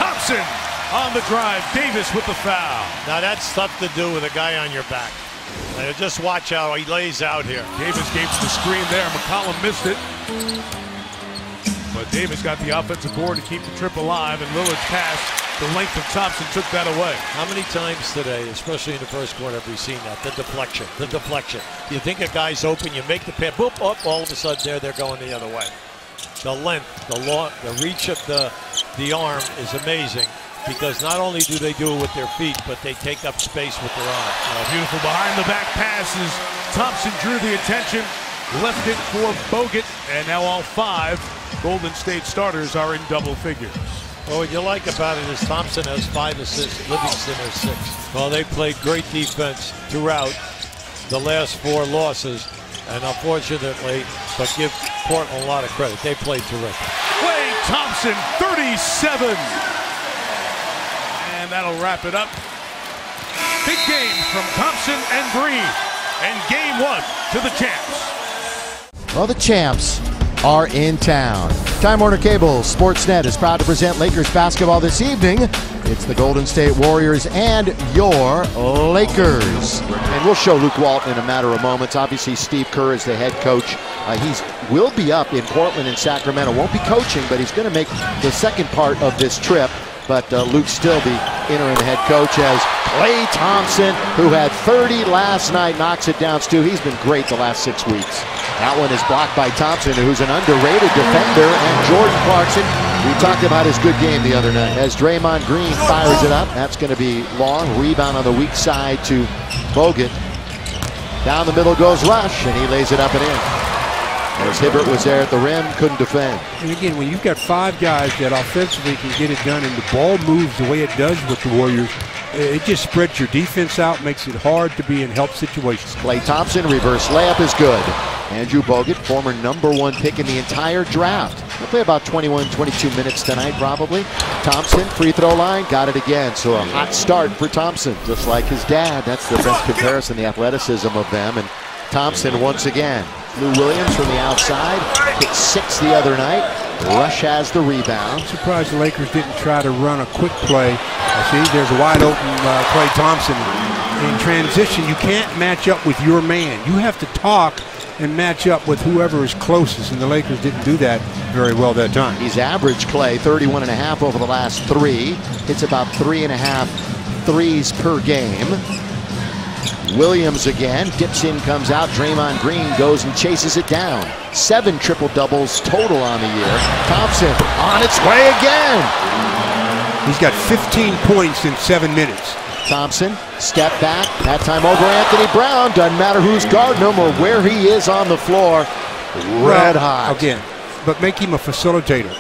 Thompson on the drive. Davis with the foul. Now that's tough to do with a guy on your back. Now just watch how he lays out here. Davis gave the screen there. McCollum missed it. But Davis got the offensive board to keep the trip alive, and Lillard's pass, the length of Thompson, took that away. How many times today, especially in the first quarter, have we seen that? The deflection. You think a guy's open, you make the pass, boop, up, all of a sudden they're going the other way. The length, the reach of the arm is amazing, because not only do they do it with their feet, but they take up space with their arm. Beautiful behind-the-back passes. Thompson drew the attention, left it for Bogut, and now all five Golden State starters are in double figures. Well, what you like about it is Thompson has 5 assists, Livingston has 6. Well, they played great defense throughout the last 4 losses, and unfortunately, but give Portland a lot of credit. They played terrific. Klay Thompson, 37. And that'll wrap it up. Big game from Thompson and Breen, and Game 1 to the champs. Well, the champs are in town. Time Warner Cable Sportsnet is proud to present Lakers basketball this evening. It's the Golden State Warriors and your Lakers. And we'll show Luke Walton in a matter of moments. Obviously, Steve Kerr is the head coach. He will be up in Portland and Sacramento. Won't be coaching, but he's going to make the second part of this trip. But Luke still the interim head coach, as Klay Thompson, who had 30 last night, knocks it down, Stu. He's been great the last 6 weeks. That one is blocked by Thompson, who's an underrated defender, and Jordan Clarkson. We talked about his good game the other night. As Draymond Green fires it up, that's going to be long. Rebound on the weak side to Bogut. Down the middle goes Rush, and he lays it up and in. As Hibbert was there at the rim, couldn't defend. And again, when you've got 5 guys that offensively can get it done, and the ball moves the way it does with the Warriors, it just spreads your defense out, makes it hard to be in help situations. Klay Thompson, reverse layup is good. Andrew Bogut, former #1 pick in the entire draft. He'll play about 22 minutes tonight, probably. Thompson, free throw line, got it again. So a hot start for Thompson, just like his dad. That's the best comparison, the athleticism of them. And Thompson once again. Lou Williams from the outside, hit 6 the other night. Rush has the rebound. I'm surprised the Lakers didn't try to run a quick play. See, there's a wide open Klay Thompson. In transition, you can't match up with your man. You have to talk and match up with whoever is closest, and the Lakers didn't do that very well that time. He's averaged, Klay, 31.5 over the last 3. Hits about 3.5 threes per game. Williams again, dips in, comes out. Draymond Green goes and chases it down. 7 triple-doubles total on the year. Thompson on its way again. He's got 15 points in 7 minutes. Thompson, step back, that time over Anthony Brown. Doesn't matter who's guarding him or where he is on the floor. Red hot. Again, but make him a facilitator.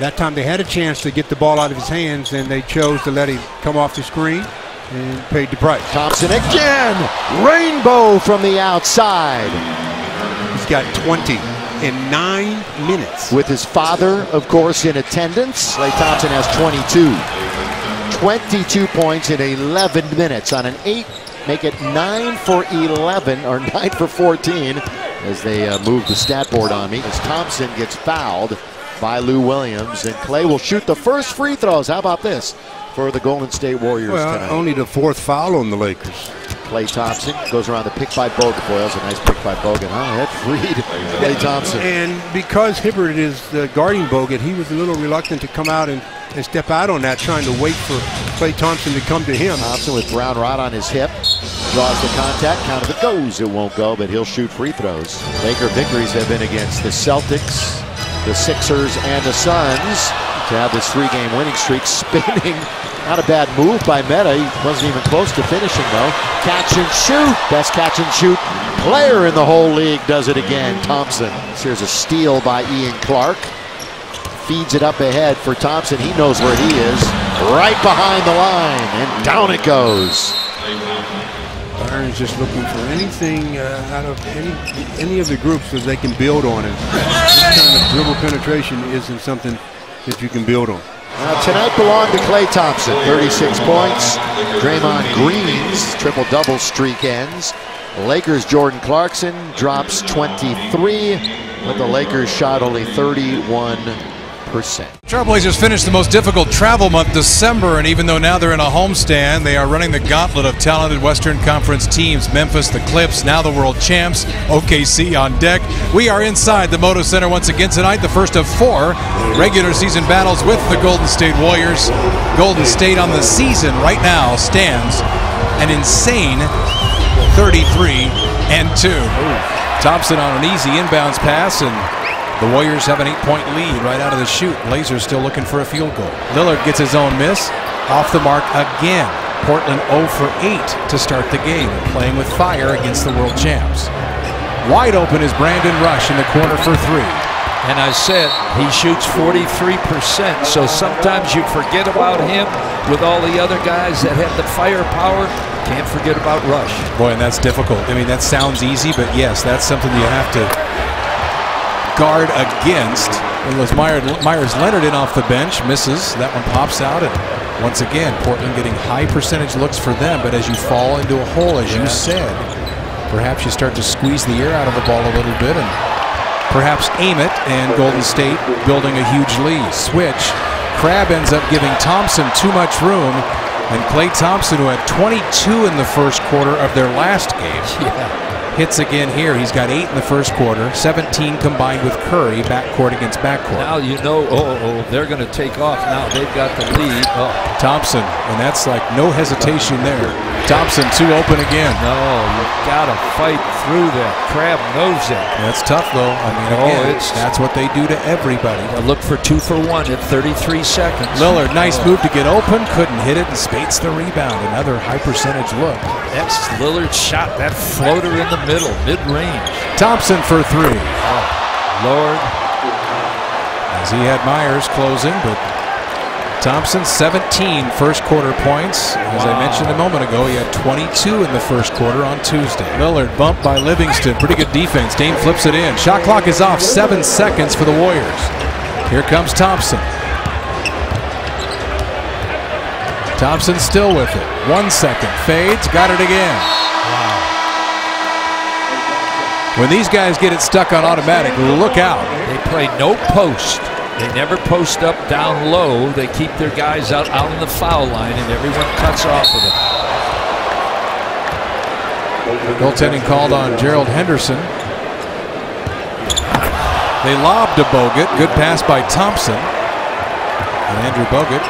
That time they had a chance to get the ball out of his hands, and they chose to let him come off the screen. And paid the price. Thompson again! Rainbow from the outside. He's got 20 in 9 minutes. With his father, of course, in attendance. Klay Thompson has 22 points in 11 minutes on an 8. Make it 9 for 11, or 9 for 14, as they move the stat board on me. As Thompson gets fouled by Lou Williams, and Klay will shoot the first free throws. How about this? For the Golden State Warriors tonight. Only the 4th foul on the Lakers. Klay Thompson goes around the pick by Bogut. Boy, that was a nice pick by Bogut. That freed Klay Thompson. And because Hibbert is guarding Bogut, he was a little reluctant to come out and step out on that, trying to wait for Klay Thompson to come to him. Thompson with Brown right on his hip. Draws the contact. Count if it goes. It won't go, but he'll shoot free throws. Laker victories have been against the Celtics, the Sixers, and the Suns. To have this 3-game winning streak spinning. Not a bad move by Meta. He wasn't even close to finishing, though. Catch and shoot. Best catch and shoot player in the whole league does it again. Thompson. Here's a steal by Ian Clark. Feeds it up ahead for Thompson. He knows where he is. Right behind the line. And down it goes. Barnes just looking for anything out of any of the groups that they can build on it. This kind of dribble penetration isn't something that you can build on. Tonight belonged to Klay Thompson. 36 points. Draymond Green's triple-double streak ends. Lakers' Jordan Clarkson drops 23, but the Lakers shot only 31 100%. Trailblazers finished the most difficult travel month, December, and even though now they're in a homestand, they are running the gauntlet of talented Western Conference teams. Memphis, the Clips, now the world champs, OKC on deck. We are inside the Moda Center once again tonight, the first of 4 regular season battles with the Golden State Warriors. Golden State on the season right now stands an insane 33-2. Thompson on an easy inbounds pass, and the Warriors have an 8-point lead right out of the shoot. Blazers still looking for a field goal. Lillard gets his own miss. Off the mark again. Portland 0-for-8 to start the game, playing with fire against the world champs. Wide open is Brandon Rush in the corner for 3. And I said he shoots 43%, so sometimes you forget about him with all the other guys that have the firepower. Can't forget about Rush. Boy, and that's difficult. I mean, that sounds easy, but yes, that's something you have to guard against. And was Myers Leonard in off the bench, misses. That one pops out, and once again, Portland getting high percentage looks for them, but as you fall into a hole, as you said, perhaps you start to squeeze the air out of the ball a little bit, and perhaps aim it, and Golden State building a huge lead. Switch. Crabbe ends up giving Thompson too much room, and Klay Thompson, who had 22 in the first quarter of their last game, hits again here. He's got 8 in the first quarter, 17 combined with Curry, backcourt against backcourt. Now you know, they're going to take off now. They've got the lead. Thompson, and that's like no hesitation there. Thompson too open again. No, you've got to fight through that. Crabbe knows that. That's tough, though. I mean, again, that's what they do to everybody. Look for 2-for-1 at 33 seconds. Lillard, nice move to get open. Couldn't hit it, and Spates the rebound. Another high percentage look. That's Lillard's shot. That floater in the middle, mid-range. Thompson for 3. Oh, Lord. As he had Myers closing, but Thompson, 17 first quarter points. As I mentioned a moment ago, he had 22 in the first quarter on Tuesday. Lillard bumped by Livingston. Pretty good defense. Dame flips it in. Shot clock is off. 7 seconds for the Warriors. Here comes Thompson. Thompson still with it. 1 second. Fades. Got it again. When these guys get it stuck on automatic, look out. They play no post. They never post up down low. They keep their guys out on the foul line, and everyone cuts off of them. Goaltending called on Gerald Henderson. They lobbed to Bogut. Good pass by Thompson. And Andrew Bogut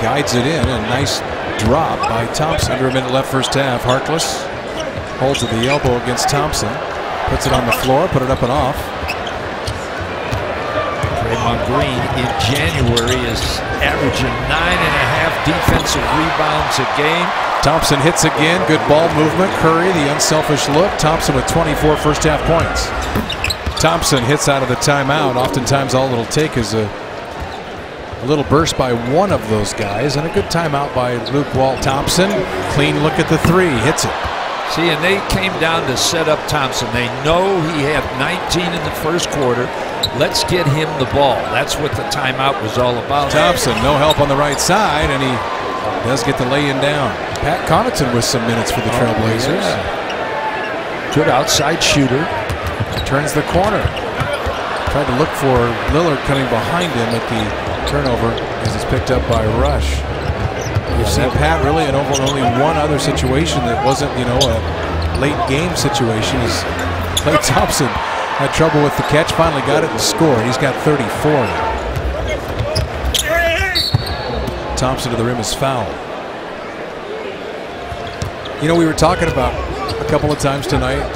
guides it in. A nice drop by Thompson. Under a minute left first half. Harkless holds at the elbow against Thompson. Puts it on the floor. Put it up and off. Draymond Green in January is averaging 9.5 defensive rebounds a game. Thompson hits again. Good ball movement. Curry, the unselfish look. Thompson with 24 first half points. Thompson hits out of the timeout. Oftentimes all it'll take is a little burst by one of those guys, and a good timeout by Luke Walton. Thompson, clean look at the 3, hits it. See, and they came down to set up Thompson. They know he had 19 in the first quarter. Let's get him the ball. That's what the timeout was all about. Thompson, no help on the right side, and he does get the lay-in down. Pat Connaughton with some minutes for the Trailblazers. Yeah. Good outside shooter. Turns the corner. Tried to look for Lillard coming behind him at the turnover, as it's picked up by Rush. You've seen Pat really in only one other situation that wasn't, you know, a late game situation. Is Klay Thompson had trouble with the catch, finally got it and scored. He's got 34 now. Thompson to the rim is fouled. You know, we were talking about a couple of times tonight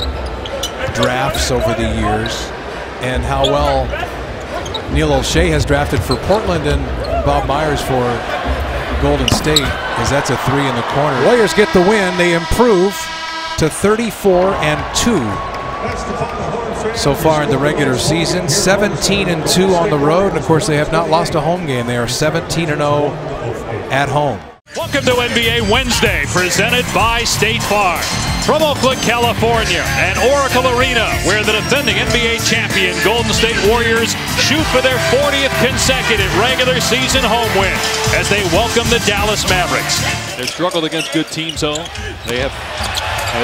drafts over the years and how well Neil O'Shea has drafted for Portland and Bob Myers for Golden State, as that's a 3 in the corner. Warriors get the win. They improve to 34-2 so far in the regular season, 17-2 on the road, and of course they have not lost a home game. They are 17-0 at home. Welcome to NBA Wednesday, presented by State Farm. From Oakland, California, and Oracle Arena, where the defending NBA champion Golden State Warriors shoot for their 40th consecutive regular season home win as they welcome the Dallas Mavericks. They've struggled against good teams, though. They have,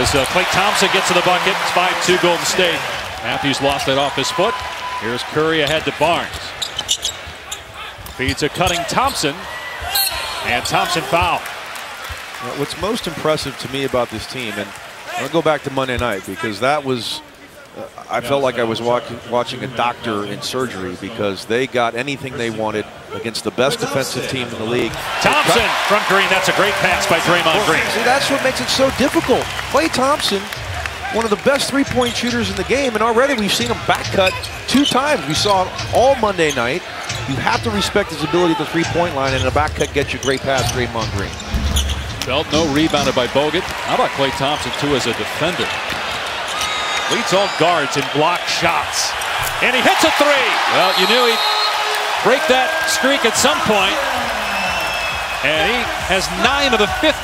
as Klay Thompson gets to the bucket, it's 5-2 Golden State. Matthews lost that off his foot. Here's Curry ahead to Barnes. Feeds a cutting Thompson, and Thompson fouled. What's most impressive to me about this team, and I'll go back to Monday night, because that was, I felt like I was watching a doctor in surgery, because they got anything they wanted against the best defensive team in the league. Thompson from Green, that's a great pass by Draymond Green. See, that's what makes it so difficult. Klay Thompson, one of the best three-point shooters in the game, and already we've seen him back cut 2 times. We saw it all Monday night. You have to respect his ability at the three-point line, and a back cut gets you great pass, Draymond Green. Belt, no rebounded by Bogut. How about Klay Thompson, too, as a defender? Leads all guards in block shots. And he hits a three. Well, you knew he'd break that streak at some point. And he has 9 of the 15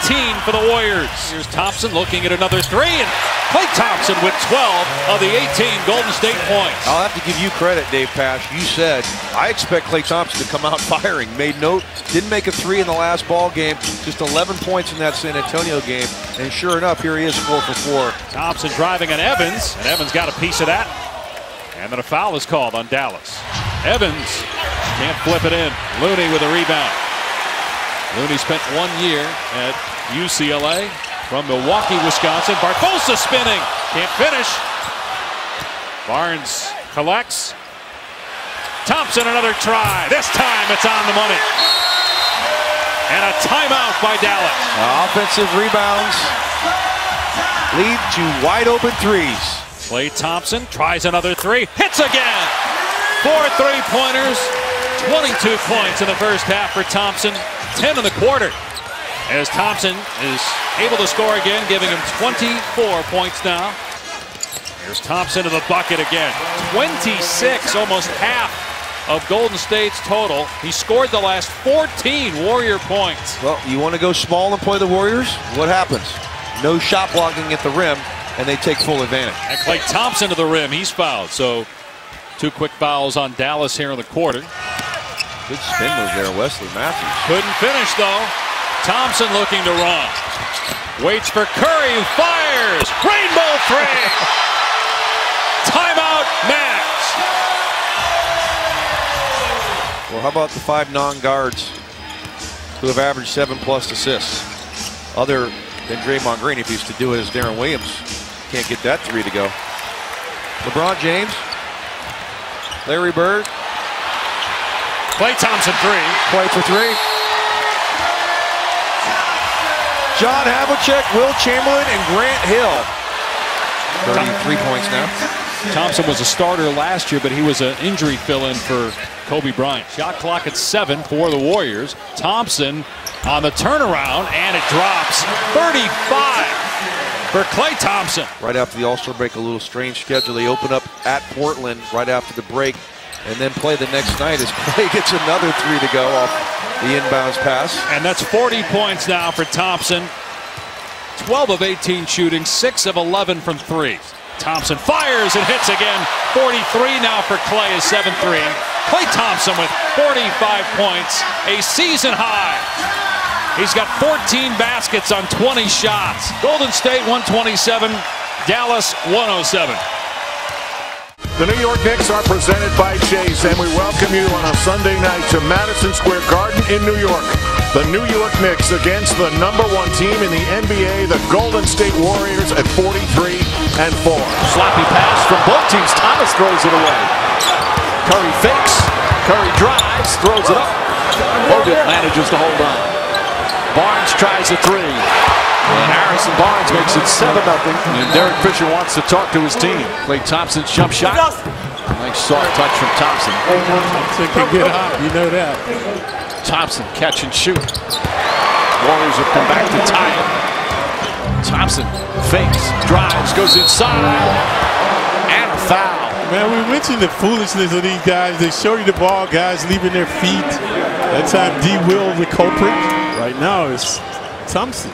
for the Warriors. Here's Thompson looking at another three. And Klay Thompson with 12 of the 18 Golden State points. I'll have to give you credit, Dave Pash. You said, I expect Klay Thompson to come out firing. Made note, didn't make a three in the last ball game. Just 11 points in that San Antonio game. And sure enough, here he is 4 for 4. Thompson driving on Evans. And Evans got a piece of that. And then a foul is called on Dallas. Evans can't flip it in. Looney with a rebound. Looney spent 1 year at UCLA. From Milwaukee, Wisconsin. Barbosa spinning. Can't finish. Barnes collects. Thompson, another try. This time it's on the money. And a timeout by Dallas. Offensive rebounds lead to wide open threes. Klay Thompson tries another three. Hits again. 4 3-pointers. 22 points in the first half for Thompson, 10 in the quarter. As Thompson is able to score again, giving him 24 points now. Here's Thompson to the bucket again. 26, almost half of Golden State's total. He scored the last 14 Warrior points. Well, you want to go small and play the Warriors? What happens? No shot blocking at the rim, and they take full advantage. And Klay Thompson to the rim. He's fouled. So 2 quick fouls on Dallas here in the quarter. Good spin move there, Wesley Matthews. Couldn't finish, though. Thompson looking to run. Waits for Curry, who fires. Rainbow three. Timeout, Max. Well, how about the 5 non-guards who have averaged 7-plus assists? Other than Draymond Green, if he used to do it as Deron Williams. Can't get that 3 to go. LeBron James. Larry Bird. Klay Thompson 3. Klay for 3. John Havlicek, Will Chamberlain, and Grant Hill. 33 points now. Thompson was a starter last year, but he was an injury fill-in for Kobe Bryant. Shot clock at 7 for the Warriors. Thompson on the turnaround, and it drops. 35 for Klay Thompson. Right after the All-Star break, a little strange schedule. They open up at Portland right after the break. And then play the next night as Klay gets another 3 to go off the inbounds pass. And that's 40 points now for Thompson. 12 of 18 shooting, 6 of 11 from 3. Thompson fires and hits again. 43 now for Klay is 7-3. Klay Thompson with 45 points, a season high. He's got 14 baskets on 20 shots. Golden State 127, Dallas 107. The New York Knicks are presented by Chase, and we welcome you on a Sunday night to Madison Square Garden in New York. The New York Knicks against the #1 team in the NBA, the Golden State Warriors at 43-4. Sloppy pass from both teams. Thomas throws it away. Curry fakes. Curry drives, throws it up. Bogut manages to hold on. Barnes tries a three. And Harrison Barnes makes it 7-0. And Derek Fisher wants to talk to his team. Klay Thompson's jump shot. Nice soft touch from Thompson. Thompson can get hot, you know that. Thompson catch and shoot. Warriors have come back to tie it. Thompson fakes, drives, goes inside. And a foul. Man, we mentioned the foolishness of these guys. They show you the ball, guys leaving their feet. That time D. Will the culprit. Right now it's Thompson.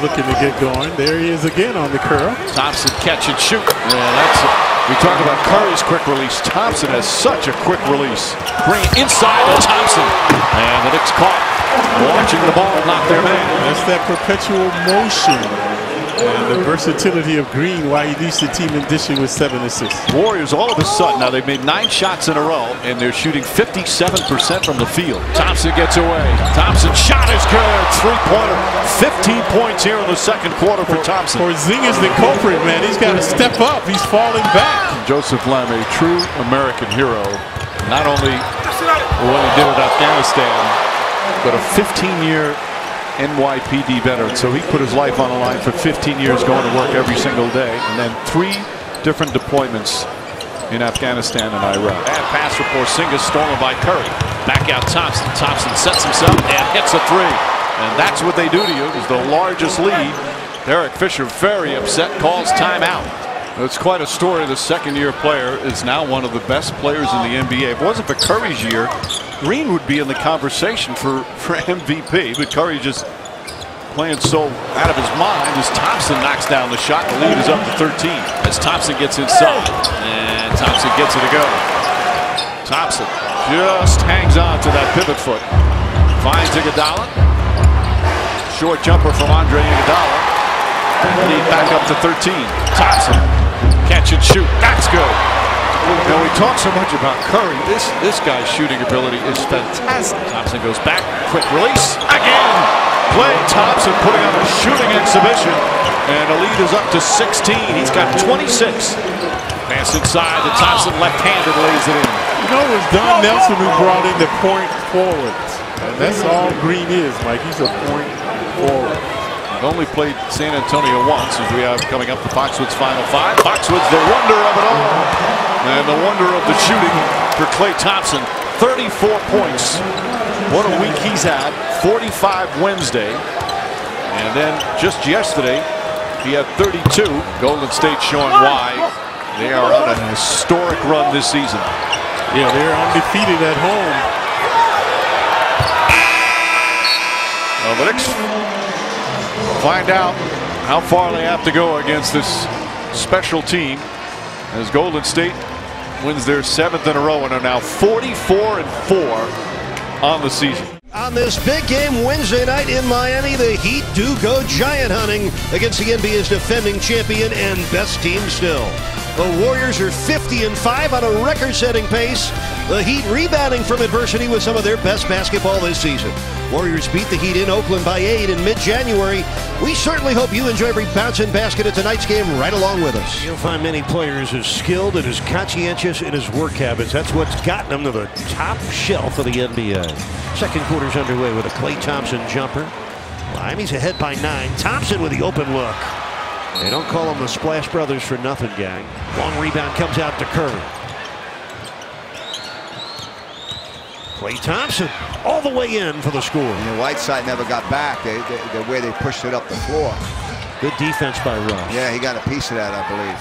Looking to get going. There he is again on the curl. Thompson catch and shoot. Yeah, that's it. We talk about Curry's quick release. Thompson has such a quick release. Green inside to Thompson. And the Knicks caught. Watching the ball knock their man. That's that perpetual motion And the versatility of Green, why he leads the team in dishing with 7 assists. Warriors all of a sudden, now they've made 9 shots in a row, and they're shooting 57% from the field. Thompson gets away. Thompson's shot is good. 3-pointer. 15 points here in the second quarter for Thompson. Porzinga's the culprit, man. He's got to step up. He's falling back. Joseph Lamb, a true American hero. Not only what he did with Afghanistan, but a 15-year NYPD veteran, so he put his life on the line for 15 years going to work every single day, and then 3 different deployments in Afghanistan and Iraq. And pass for Porzinga, stolen by Curry. Back out Thompson. Thompson sets himself and hits a 3. And that's what they do to you, is the largest lead. Derek Fisher very upset, calls timeout. It's quite a story. The second-year player is now one of the best players in the NBA. If it wasn't for Curry's year, Green would be in the conversation for MVP, but Curry just playing so out of his mind as Thompson knocks down the shot. The lead is up to 13 as Thompson gets inside, and Thompson gets it to go. Thompson just hangs on to that pivot foot. Finds Iguodala. Short jumper from Andre Iguodala. Lead back up to 13. Thompson. Catch and shoot. That's good. Now we talk so much about Curry. This guy's shooting ability is fantastic. Thompson goes back. Quick release. Again. Clay Thompson putting on a shooting exhibition. And the lead is up to 16. He's got 26. Pass inside to Thompson. Left-handed lays it in. You know, it was Don Nelson who brought in the point forwards. And that's all Green is, Mike. He's a point forward. Only played San Antonio once, as we have coming up the Foxwoods Final Five. Foxwoods, the wonder of it all. And the wonder of the shooting for Klay Thompson. 34 points. What a week he's had. 45 Wednesday. And then just yesterday, he had 32. Golden State showing why they are on a historic run this season. Yeah, they're undefeated at home. Well, the Knicks find out how far they have to go against this special team, as Golden State wins their 7th in a row and are now 44-4 on the season. On this big game Wednesday night in Miami, the Heat do go giant hunting against the NBA's defending champion and best team still. The Warriors are 50-5 on a record-setting pace. The Heat rebounding from adversity with some of their best basketball this season. Warriors beat the Heat in Oakland by 8 in mid-January. We certainly hope you enjoy every bounce and basket of tonight's game right along with us. You'll find many players as skilled and as conscientious in his work habits. That's what's gotten them to the top shelf of the NBA. Second quarter's underway with a Klay Thompson jumper. Miami's ahead by 9. Thompson with the open look. They don't call them the Splash Brothers for nothing, gang. Long rebound comes out to Curry. Klay Thompson all the way in for the score. And the Whiteside never got back. The way they pushed it up the floor. Good defense by Russ. Yeah, he got a piece of that, I believe.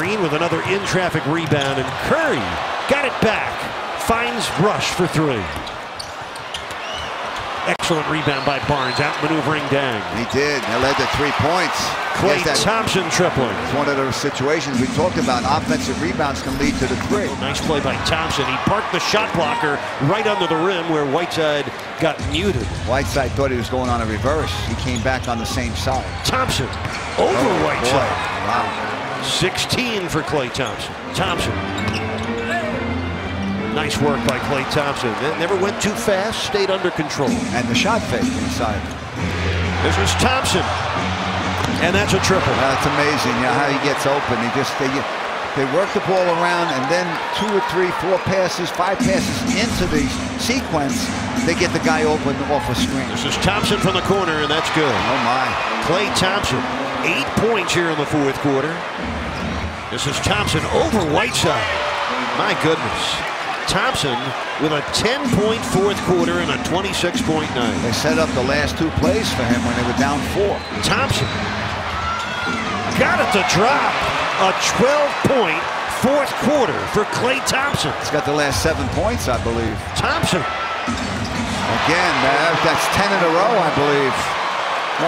Green with another in-traffic rebound, and Curry got it back. Finds Rush for 3. Excellent rebound by Barnes, outmaneuvering Dang. He did. That led to 3 points. Klay Thompson tripling. It's one of those situations we talked about. Offensive rebounds can lead to the 3. Nice play by Thompson. He parked the shot blocker right under the rim where Whiteside got muted. Whiteside thought he was going on a reverse. He came back on the same side. Thompson over Whiteside. Wow. 16 for Klay Thompson. Nice work by Klay Thompson. It never went too fast, stayed under control. And the shot fake inside. This was Thompson. And that's a triple. That's amazing, yeah, how he gets open. He just they work the ball around, and then 2 or 3, 4 passes, 5 passes into the sequence. They get the guy open off a screen. This is Thompson from the corner, and that's good. Oh my. Klay Thompson, 8 points here in the fourth quarter. This is Thompson over Whiteside. My goodness. Thompson with a 10-point fourth quarter and a 26-point night. They set up the last 2 plays for him when they were down 4. Thompson got it to drop. A 12-point fourth quarter for Klay Thompson. He's got the last 7 points, I believe. Thompson. Again, that's 10 in a row, I believe.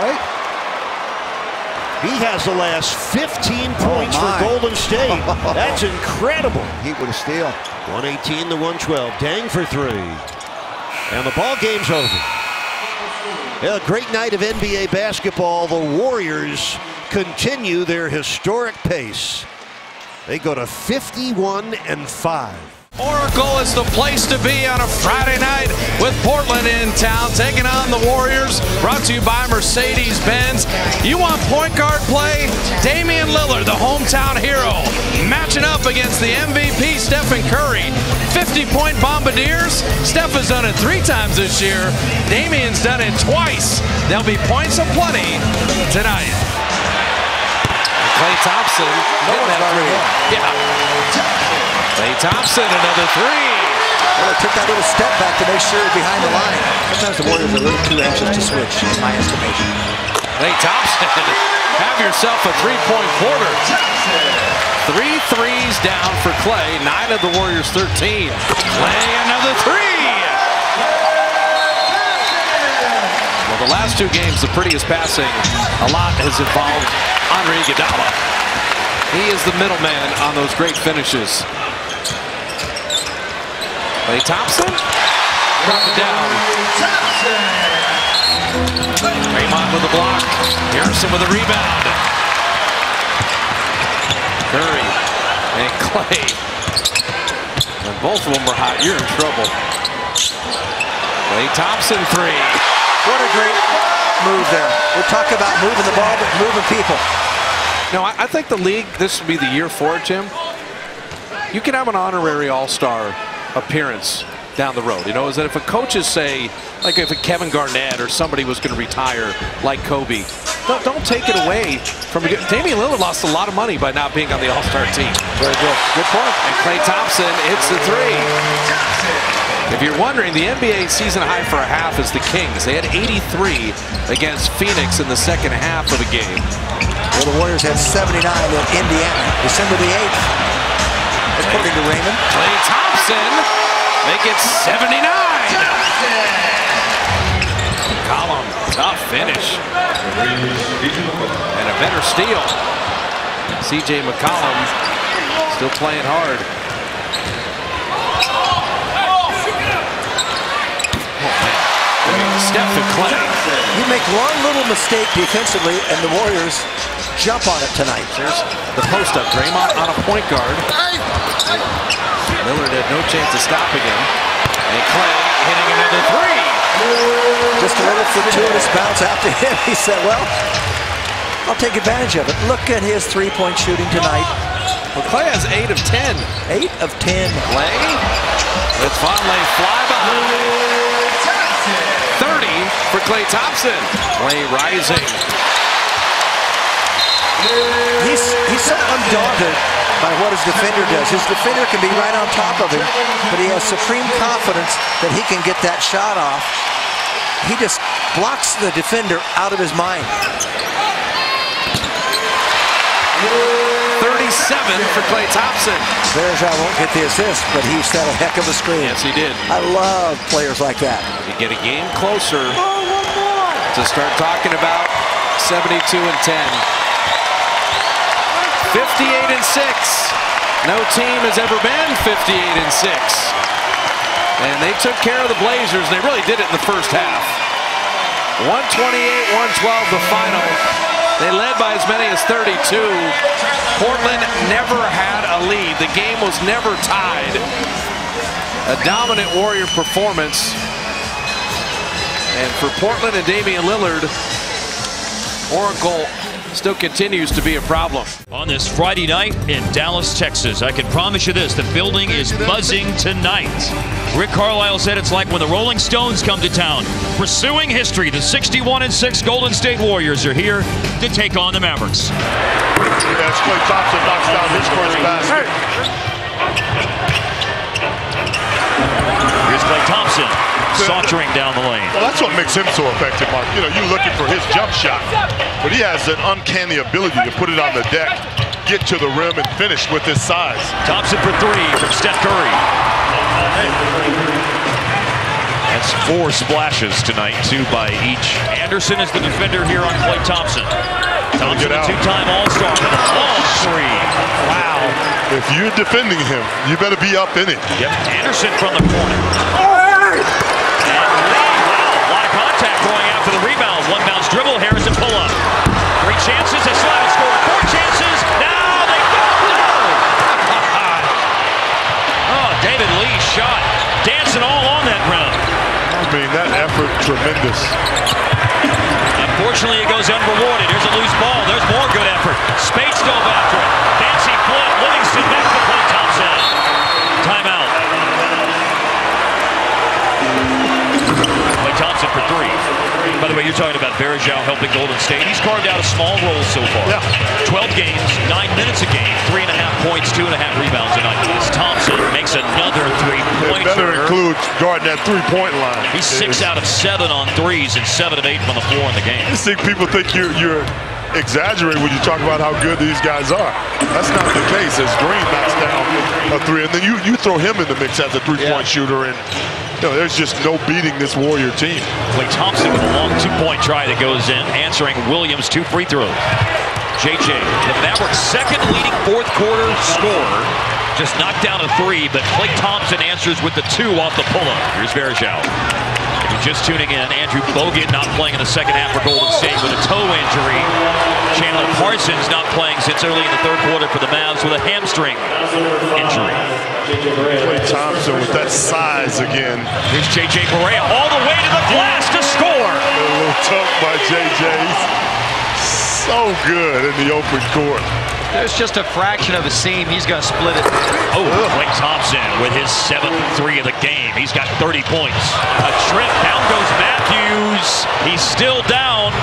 Right? He has the last 15 points for Golden State. That's incredible. Heat with a steal. 118-112. Dang for 3. And the ball game's over. Yeah, a great night of NBA basketball. The Warriors continue their historic pace. They go to 51-5. Oracle is the place to be on a Friday night with Portland in town, taking on the Warriors, brought to you by Mercedes-Benz. You want point guard play? Damian Lillard, the hometown hero, matching up against the MVP Stephen Curry. 50-point Bombardiers. Steph has done it 3 times this year. Damian's done it twice. There'll be points aplenty tonight. Klay Thompson, Klay Thompson, another three. Well, they took that little step back to make sure behind the line. Sometimes the Warriors are a little too anxious to switch, in my estimation. Klay Thompson, have yourself a three-point quarter. 3 threes down for Klay, 9 of the Warriors, 13. Klay, another three. Well, the last 2 games, the prettiest passing, a lot has involved Andre Iguodala. He is the middleman on those great finishes. Klay Thompson, drop it down. Draymond with the block. Harrison with the rebound. Curry and Klay. And both of them are hot. You're in trouble. Klay Thompson, 3. What a great move there. We'll talk about moving the ball, but moving people. No, I think the league, this would be the year for it, Jim. You can have an honorary all-star appearance down the road. You know, is that if a coaches say, like if a Kevin Garnett or somebody was going to retire like Kobe, don't take it away from Damian Lillard lost a lot of money by not being on the all-star team. Very good. Good point. And Klay Thompson hits the 3. If you're wondering, the NBA season high for a half is the Kings. They had 83 against Phoenix in the second half of the game. Well, the Warriors had 79 in Indiana, December the 8th, according to Raymond. Klay Thompson, make it 79. Column, tough finish. And a better steal. CJ McCollum still playing hard. Steph and Klay. You make one little mistake defensively, and the Warriors jump on it tonight. There's the post-up. Draymond on a point guard. Lillard had no chance of stopping him. And Klay hitting another 3. Just a little fortuitous bounce after him. He said, well, I'll take advantage of it. Look at his three-point shooting tonight. Well, Klay has 8 of 10. 8 of 10. Klay lets Vonleh fly behind. For Klay Thompson. Klay rising. He's so undaunted by what his defender does. His defender can be right on top of him, but he has supreme confidence that he can get that shot off. He just blocks the defender out of his mind. 37 for Klay Thompson. Bergeron won't get the assist, but he set a heck of a screen. Yes, he did. I love players like that. You get a game closer. To start talking about 72-10. 58-6. No team has ever been 58-6. And they took care of the Blazers, and they really did it in the first half. 128-112 the final. They led by as many as 32. Portland never had a lead. The game was never tied. A dominant Warrior performance. And for Portland and Damian Lillard, Oracle still continues to be a problem. On this Friday night in Dallas, Texas, I can promise you this, the building is buzzing tonight. Rick Carlisle said it's like when the Rolling Stones come to town. Pursuing history, the 61-6 Golden State Warriors are here to take on the Mavericks. That's Klay Thompson knocks down his first basket. Here's Klay Thompson. Sauntering down the lane. Well, that's what makes him so effective, Mark. You know, you're looking for his jump shot, but he has an uncanny ability to put it on the deck, get to the rim, and finish with his size. Thompson for 3 from Steph Curry. That's 4 splashes tonight, 2 by each. Anderson is the defender here on Klay Thompson. Thompson, a 2-time All-Star, and a long 3. Wow. If you're defending him, you better be up in it. Yep. Anderson from the corner. And Lee, wow, a lot of contact going after the rebound. One bounce dribble, Harrison pull up. 3 chances. They slide and score. 4 chances. Now they go. No! Oh, David Lee's shot. Dancing all on that round. I mean, that effort, tremendous. Unfortunately, it goes unrewarded. Here's a loose ball. There's more good effort. Spates go after it. Dancy flip. Livingston back to play. Thompson. Timeout. Clay Thompson for 3. By the way, you're talking about Bergeau helping Golden State. He's carved out a small role so far. Yeah. 12 games, 9 minutes a game, 3.5 points, 2.5 rebounds a night. Thompson makes another three-pointer. Better includes guarding that three-point line. He's 6 out of 7 on threes and 7 of 8 from the floor in the game. I think people think you're exaggerating when you talk about how good these guys are. That's not the case. As Green knocks down a three, and then you throw him in the mix as a three-point shooter and. No, there's just no beating this Warrior team. Clay Thompson with a long two-point try that goes in, answering Williams 2 free throws. JJ, the Mavericks' second leading fourth-quarter scorer, just knocked down a 3, but Clay Thompson answers with the 2 off the pull-up. Here's Bergeau. If you're just tuning in, Andrew Bogut not playing in the second half for Golden State with a toe injury. Chandler Parsons not playing since early in the third quarter for the Mavs with a hamstring injury. Clay Thompson with that size again. Here's J.J. Barea all the way to the glass to score. A little tough by J.J. So good in the open court. There's just a fraction of a seam. He's going to split it. Oh, Clay Thompson with his 7th 3 of the game. He's got 30 points. A trip. Down goes Matthews. He's still down.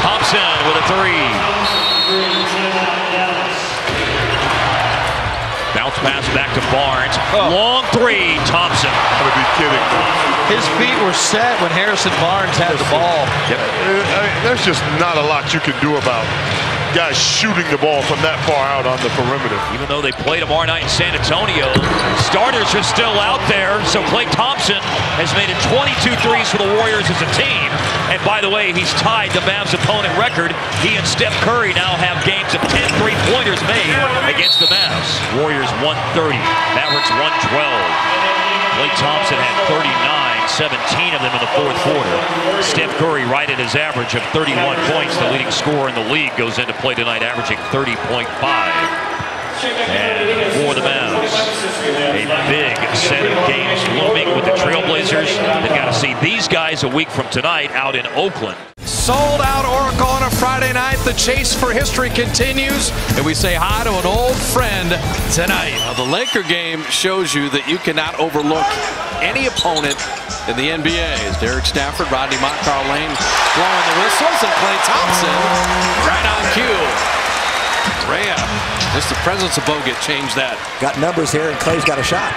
Thompson with a 3. Bounce pass back to Barnes. Oh. Long 3, Thompson. I would be kidding. His feet were set when Harrison Barnes had the ball. Yep. There's just not a lot you can do about guys shooting the ball from that far out on the perimeter. Even though they play tomorrow night in San Antonio, starters are still out there. So Clay Thompson has made it 22 threes for the Warriors as a team. And by the way, he's tied the Mavs opponent record. He and Steph Curry now have games of 10 three-pointers made against the Mavs. Warriors 130, Mavericks 112. Clay Thompson had 39. 17 of them in the fourth quarter. Steph Curry right at his average of 31 points. The leading scorer in the league goes into play tonight, averaging 30.5. And for the Mavs, a big set of games looming with the Trailblazers. They've got to see these guys a week from tonight out in Oakland. Sold out Oracle on a Friday night. The chase for history continues, and we say hi to an old friend tonight. Now, the Laker game shows you that you cannot overlook any opponent in the NBA. As Derek Stafford, Rodney Mott, Carl Lane blowing the whistles, and Clay Thompson right on cue. Barea, just the presence of Bogut changed that. Got numbers here, and Clay's got a shot.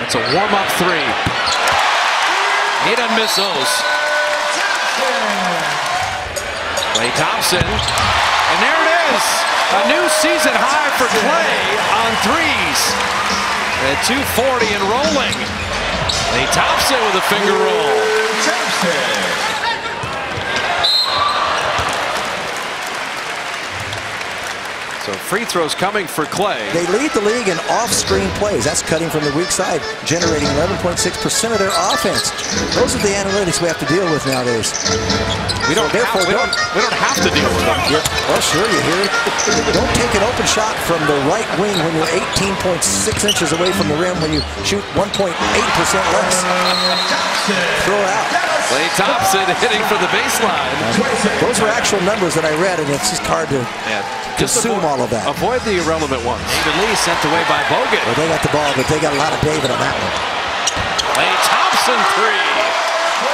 That's a warm-up 3. He doesn't miss those. Clay Thompson, and there it is. A new season high for Clay on threes. At 240 and rolling. Clay Thompson with a finger roll. Thompson. So free throws coming for Clay. They lead the league in off-screen plays. That's cutting from the weak side, generating 11.6% of their offense. Those are the analytics we have to deal with nowadays. We don't have to deal with them. Yeah. Well, sure you hear it. Don't take an open shot from the right wing when you're 18.6 inches away from the rim when you shoot 1.8% less. Throw out. Clay Thompson hitting for the baseline. Those were actual numbers that I read, and it's just hard to consume all of that. Avoid the irrelevant ones. David Lee sent away by Bogut. Well, they got the ball, but they got a lot of David on that one. Clay Thompson 3.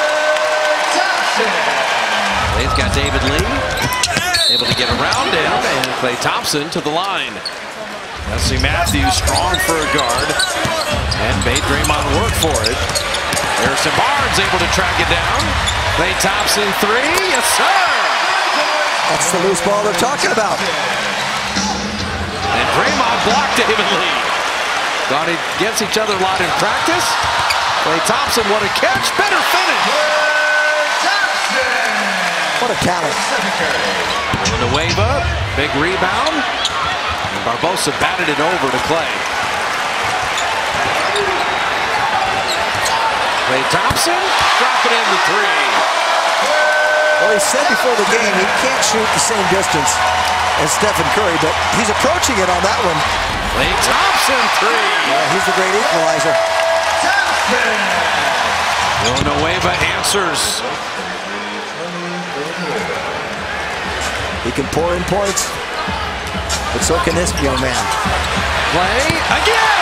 Clay's got David Lee. Able to get around him, and Clay Thompson to the line. Wesley Matthews strong for a guard, and made Draymond work for it. Harrison Barnes able to track it down. Clay Thompson 3. Yes, sir. That's the loose ball they're talking about. And Draymond blocked David Lee. Got it against each other a lot in practice. Clay Thompson, what a catch. Better finish. What a talent. Villanueva, big rebound. And Barbosa batted it over to Clay. Clay Thompson dropping in the 3. Well, he said before the game he can't shoot the same distance as Stephen Curry, but he's approaching it on that one. Klay Thompson three. Yeah, he's the great equalizer. Thompson. Villanueva answers. He can pour in points, but so can this young man. Klay again.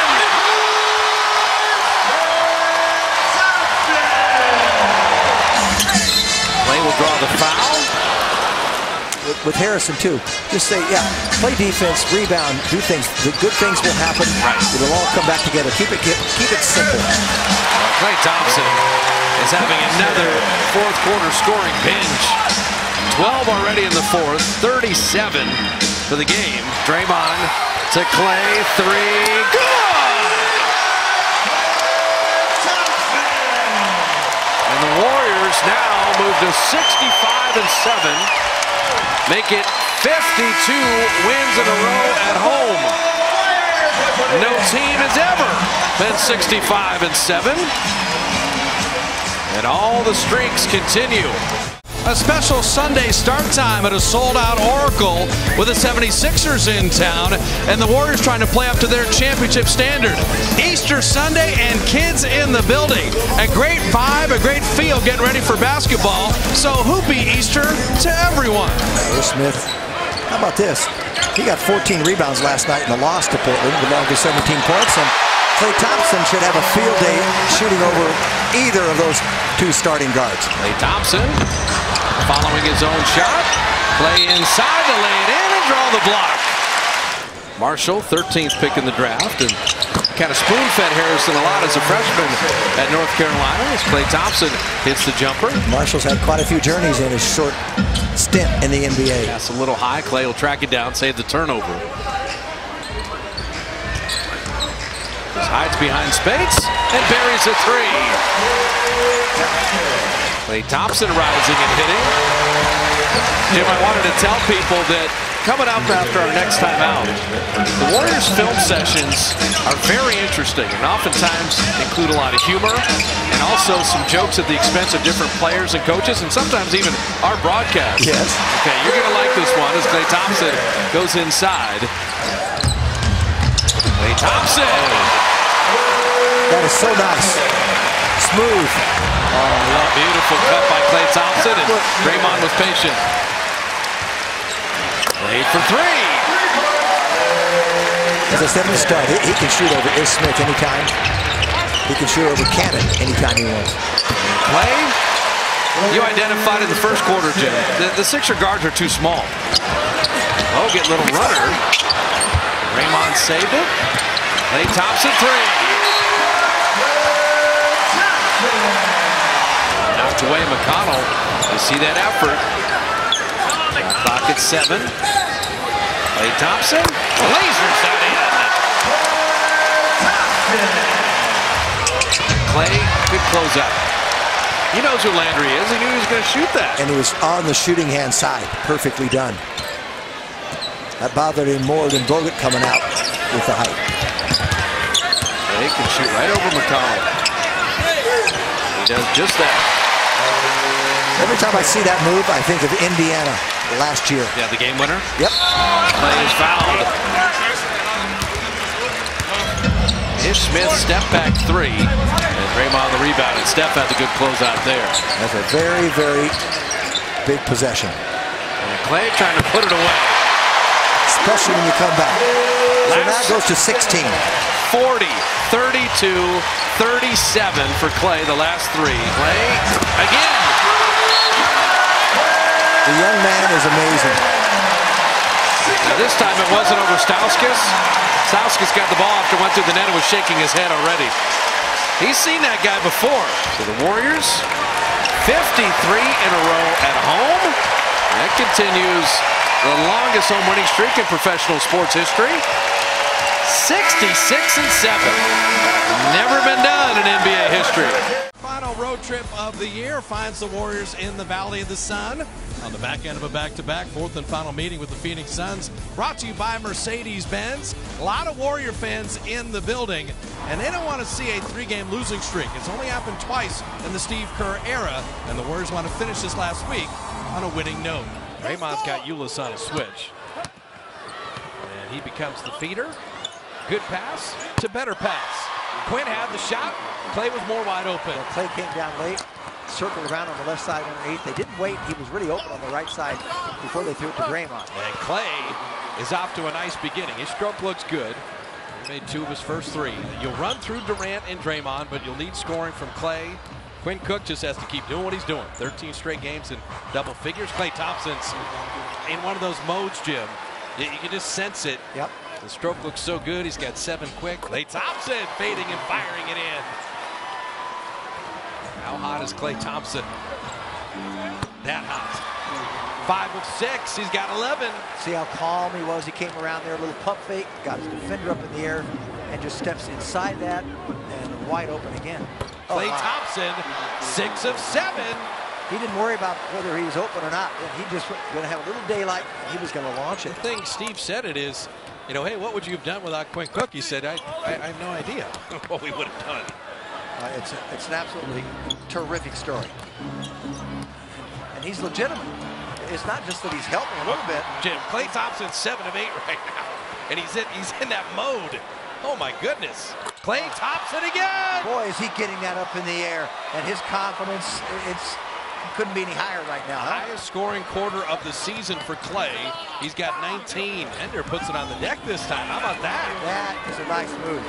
Will draw the foul. With Harrison, too. Just say, yeah, play defense, rebound, do things. The good things will happen. Right. It'll all come back together. Keep it simple. Well, Klay Thompson is having another fourth quarter scoring binge. 12 already in the fourth, 37 for the game. Draymond to Klay, three, good! And the Warriors now move to 65-7, make it 52 wins in a row at home. No team has ever been 65-7, and all the streaks continue. A special Sunday start time at a sold-out Oracle with the 76ers in town and the Warriors trying to play up to their championship standard. Easter Sunday and kids in the building. A great vibe, a great feel getting ready for basketball. So hoopy Easter to everyone. Will Smith, how about this? He got 14 rebounds last night in the loss to Portland, along with 17 points. And Klay Thompson should have a field day shooting over either of those two starting guards. Klay Thompson, following his own shot. Klay inside to lay it in and draw the block. Marshall, 13th pick in the draft, and kind of spoon-fed Harrison a lot as a freshman at North Carolina. As Klay Thompson hits the jumper. Marshall's had quite a few journeys in his short stint in the NBA. That's a little high. Klay will track it down, save the turnover. Just hides behind Spates and buries a three. Klay Thompson rising and hitting. Jim, I wanted to tell people that coming up after our next time out, the Warriors film sessions are very interesting and oftentimes include a lot of humor and also some jokes at the expense of different players and coaches and sometimes even our broadcast. Yes. Okay, you're going to like this one as Klay Thompson goes inside. Klay Thompson! That is so nice. Smooth. Oh, beautiful cut by Klay Thompson, and Draymond was patient. Klay for three. As I said at the start, he can shoot over Ish Smith anytime. He can shoot over Cannon anytime he wants. Klay, you identified in the first quarter, Jim. The Sixer guards are too small. Oh, get little runner. Draymond saved it. Klay Thompson three. Away McConnell, you see that effort. Clock at 7. Klay Thompson lasers that in. Klay could close up. He knows who Landry is. He knew he was going to shoot that. And he was on the shooting hand side. Perfectly done. That bothered him more than Bogut coming out with the height. They can shoot right over McConnell. He does just that. Every time I see that move, I think of Indiana last year. Yeah, the game winner? Yep. Klay is fouled. Ish Smith step back three. And Draymond the rebound, and Steph had a good closeout there. That's a very, very big possession. And Klay trying to put it away. Especially when you come back. So now it goes to 16. 40, 32, 37 for Klay, the last three. Klay again. The young man is amazing. Now this time it wasn't over Stauskas. Stauskas got the ball after went through the net and was shaking his head already. He's seen that guy before. So the Warriors, 53 in a row at home. That continues the longest home winning streak in professional sports history. 66-7. Never been done in NBA history. Final road trip of the year finds the Warriors in the Valley of the Sun. On the back end of a back-to-back, fourth and final meeting with the Phoenix Suns. Brought to you by Mercedes-Benz. A lot of Warrior fans in the building, and they don't want to see a three-game losing streak. It's only happened twice in the Steve Kerr era, and the Warriors want to finish this last week on a winning note. Draymond's got Ulis on a switch. And he becomes the feeder. Good pass to better pass. Quinn had the shot. Clay was more wide open. Well, Clay came down late, circled around on the left side underneath. They didn't wait. He was really open on the right side before they threw it to Draymond. And Clay is off to a nice beginning. His stroke looks good. He made two of his first three. You'll run through Durant and Draymond, but you'll need scoring from Clay. Quinn Cook just has to keep doing what he's doing. 13 straight games in double figures. Klay Thompson's in one of those modes, Jim. You can just sense it. Yep. The stroke looks so good. He's got seven quick. Klay Thompson fading and firing it in. How hot is Klay Thompson? That hot. 5 of 6. He's got 11. See how calm he was. He came around there, a little pump fake, got his defender up in the air, and just steps inside that and wide open again. Klay Thompson, 6 of 7. He didn't worry about whether he was open or not. He just was going to have a little daylight. He was going to launch it. The thing Steve said it is, you know, hey, what would you have done without Quinn Cook? He said, I have no idea what we would have done. It's an absolutely terrific story. And he's legitimate. It's not just that he's helping a little bit. Jim, Klay Thompson's 7 of 8 right now. And he's in that mode. Oh, my goodness. Klay Thompson again. Boy, is he getting that up in the air. And his confidence, it's couldn't be any higher right now. Huh? Highest scoring quarter of the season for Klay. He's got 19. Ender puts it on the deck this time. How about that? That is a nice move.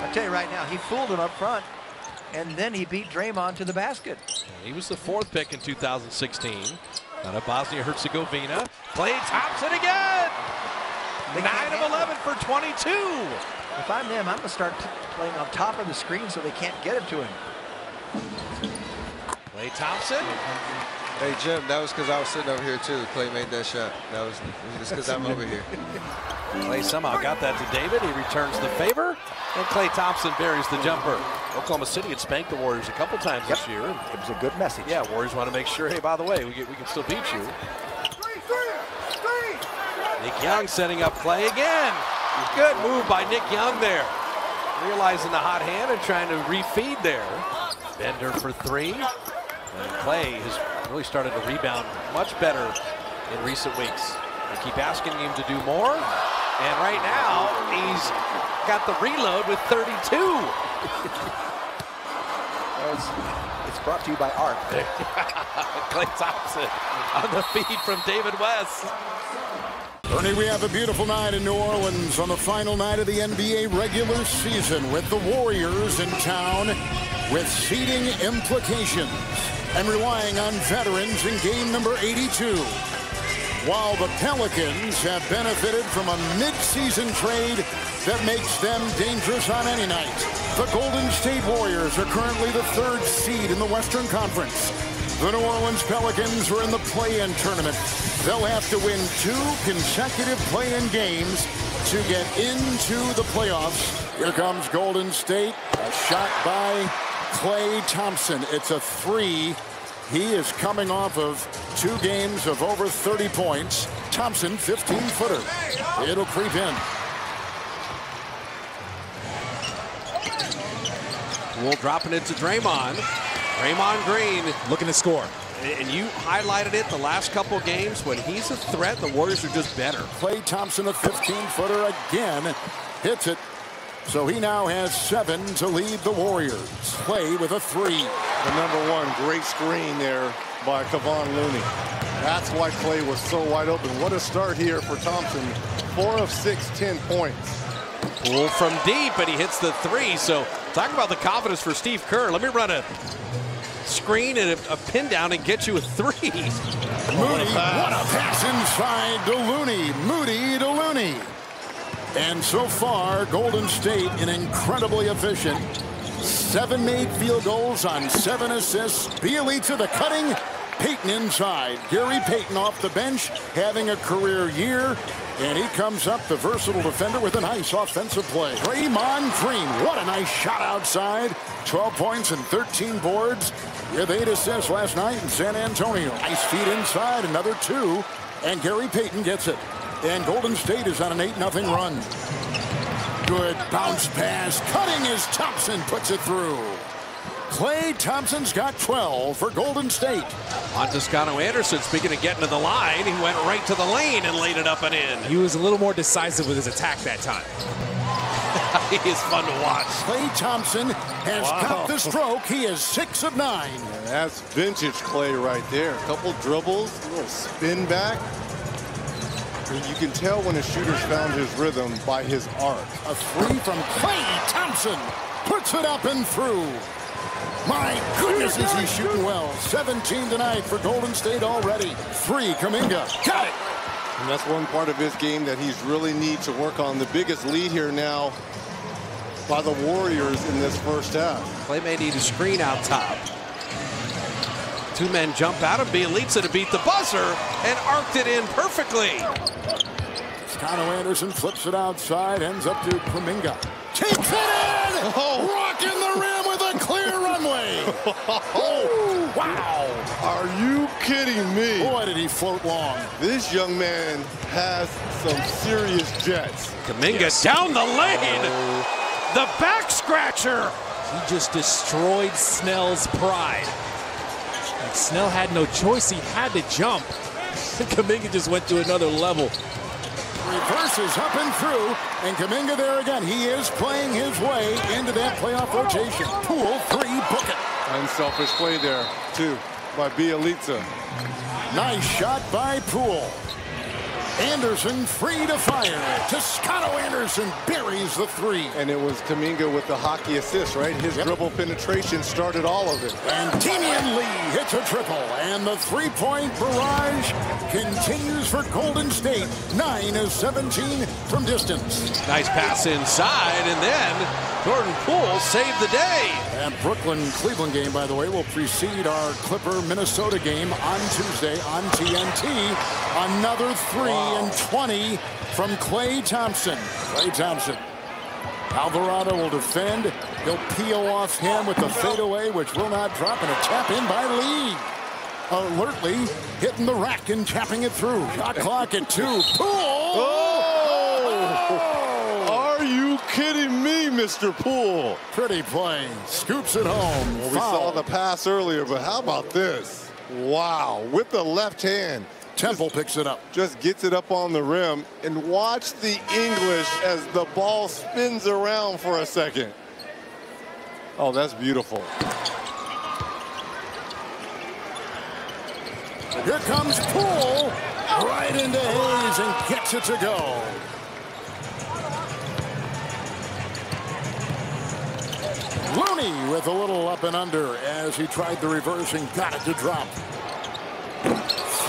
I tell you right now, he fooled him up front, and then he beat Draymond to the basket. He was the 4th pick in 2016 out of Bosnia-Herzegovina. Klay Thompson again. 9 of 11 for 22. If I'm them, I'm going to start playing on top of the screen so they can't get it to him. Klay Thompson. Hey, Jim, that was because I was sitting over here, too. Klay made that shot. That was just because I'm over here. Klay somehow got that to David. He returns the favor, and Klay Thompson buries the jumper. Oklahoma City had spanked the Warriors a couple times this year. It was a good message. Yeah, Warriors want to make sure, hey, by the way, we can still beat you. Nick Young setting up Klay again. Good move by Nick Young there. Realizing the hot hand and trying to refeed there. Bender for 3. And Klay has really started to rebound much better in recent weeks. They keep asking him to do more. And right now, he's got the reload with 32. It's brought to you by ARC. Klay Thompson on the feed from David West. Ernie, we have a beautiful night in New Orleans on the final night of the NBA regular season with the Warriors in town with seeding implications and relying on veterans in game number 82. While the Pelicans have benefited from a midseason trade that makes them dangerous on any night, the Golden State Warriors are currently the 3rd seed in the Western Conference. The New Orleans Pelicans are in the play-in tournament. They'll have to win 2 consecutive play-in games to get into the playoffs. Here comes Golden State. A shot by Klay Thompson. It's a 3. He is coming off of 2 games of over 30 points. Thompson, 15-footer. It'll creep in. Will dropping it to Draymond. Draymond Green looking to score. And you highlighted it the last couple games. When he's a threat, the Warriors are just better. Klay Thompson, a 15-footer again, hits it. So he now has 7 to lead the Warriors. Klay with a 3. The #1 great screen there by Kevon Looney. That's why Klay was so wide open. What a start here for Thompson. 4 of 6, 10 points. Pull from deep, and he hits the 3. So talk about the confidence for Steve Kerr. Let me run a screen and a pin down and get you a 3. Moody, what a pass inside to Looney. Moody to Looney. And so far, Golden State an incredibly efficient. 7 made field goals on 7 assists. Bealey to the cutting. Payton inside. Gary Payton off the bench having a career year. And he comes up, the versatile defender, with a nice offensive play. Draymond Green, what a nice shot outside. 12 points and 13 boards with 8 assists last night in San Antonio. Nice feed inside, another 2, and Gary Payton gets it. And Golden State is on an 8-0 run. Good bounce pass, cutting as Thompson puts it through. Klay Thompson's got 12 for Golden State. Montescano Anderson, speaking of getting to the line, he went right to the lane and laid it up and in. He was a little more decisive with his attack that time. He is fun to watch. Klay Thompson has got the stroke. He is 6 of 9. Yeah, that's vintage Klay right there. A couple dribbles, a little spin back. You can tell when a shooter's found his rhythm by his arc. A three from Klay Thompson. Puts it up and through. My goodness, is he shooting well. 17 tonight for Golden State already. 3, Kuminga. Got it! And that's one part of his game that he's really needs to work on. The biggest lead here now by the Warriors in this first half. Klay may need a screen out top. Two men jump out of Bjelica to beat the buzzer and arced it in perfectly. Scotto Anderson flips it outside, ends up to Kuminga. Takes it in! Oh. Rocking the rim with a clear runway! Oh, wow! Are you kidding me? Boy, did he float long. This young man has some serious jets. Kuminga down the lane! The back scratcher! He just destroyed Snell's pride. And Snell had no choice. He had to jump. Kuminga just went to another level. Reverses up and through. And Kuminga there again. He is playing his way into that playoff rotation. Poole, 3, bucket. Unselfish play there, too, by Bjelica. Nice shot by Poole. Anderson free to fire. Toscano Anderson buries the 3. And it was Kuminga with the hockey assist, right? His dribble penetration started all of it. And Damian Lee hits a triple. And the three-point barrage continues for Golden State. 9 of 17 from distance. Nice pass inside. And then Jordan Poole saved the day. And Brooklyn-Cleveland game, by the way, will precede our Clipper-Minnesota game on Tuesday on TNT. Another 3. And 20 from Klay Thompson. Klay Thompson. Alvarado will defend. He'll peel off him with the fadeaway, which will not drop, and a tap in by Lee. Alertly hitting the rack and tapping it through. Shot clock at 2. Poole! Oh! Are you kidding me, Mr. Poole? Pretty play. Scoops it home. Well, we saw the pass earlier, but how about this? Wow, with the left hand. Temple picks it up. Just gets it up on the rim, and watch the English as the ball spins around for a second. Oh, that's beautiful. Here comes Poole, right into Hayes, and gets it to go. Looney with a little up and under as he tried the reverse and got it to drop.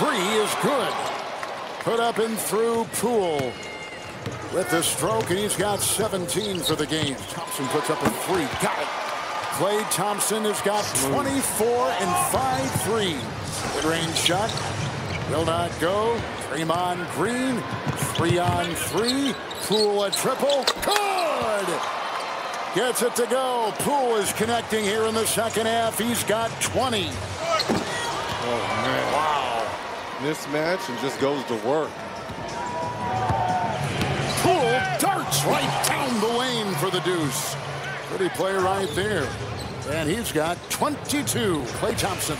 3 is good. Put up and through Poole with the stroke, and he's got 17 for the game. Thompson puts up a 3. Got it. Klay Thompson has got 24 and 5 threes. Mid-range shot will not go. Draymond Green, 3 on 3. Poole a triple. Good. Gets it to go. Poole is connecting here in the second half. He's got 20. Oh, man. Wow. Mismatch and just goes to work. Poole darts right down the lane for the deuce. Pretty play right there. And he's got 22. Klay Thompson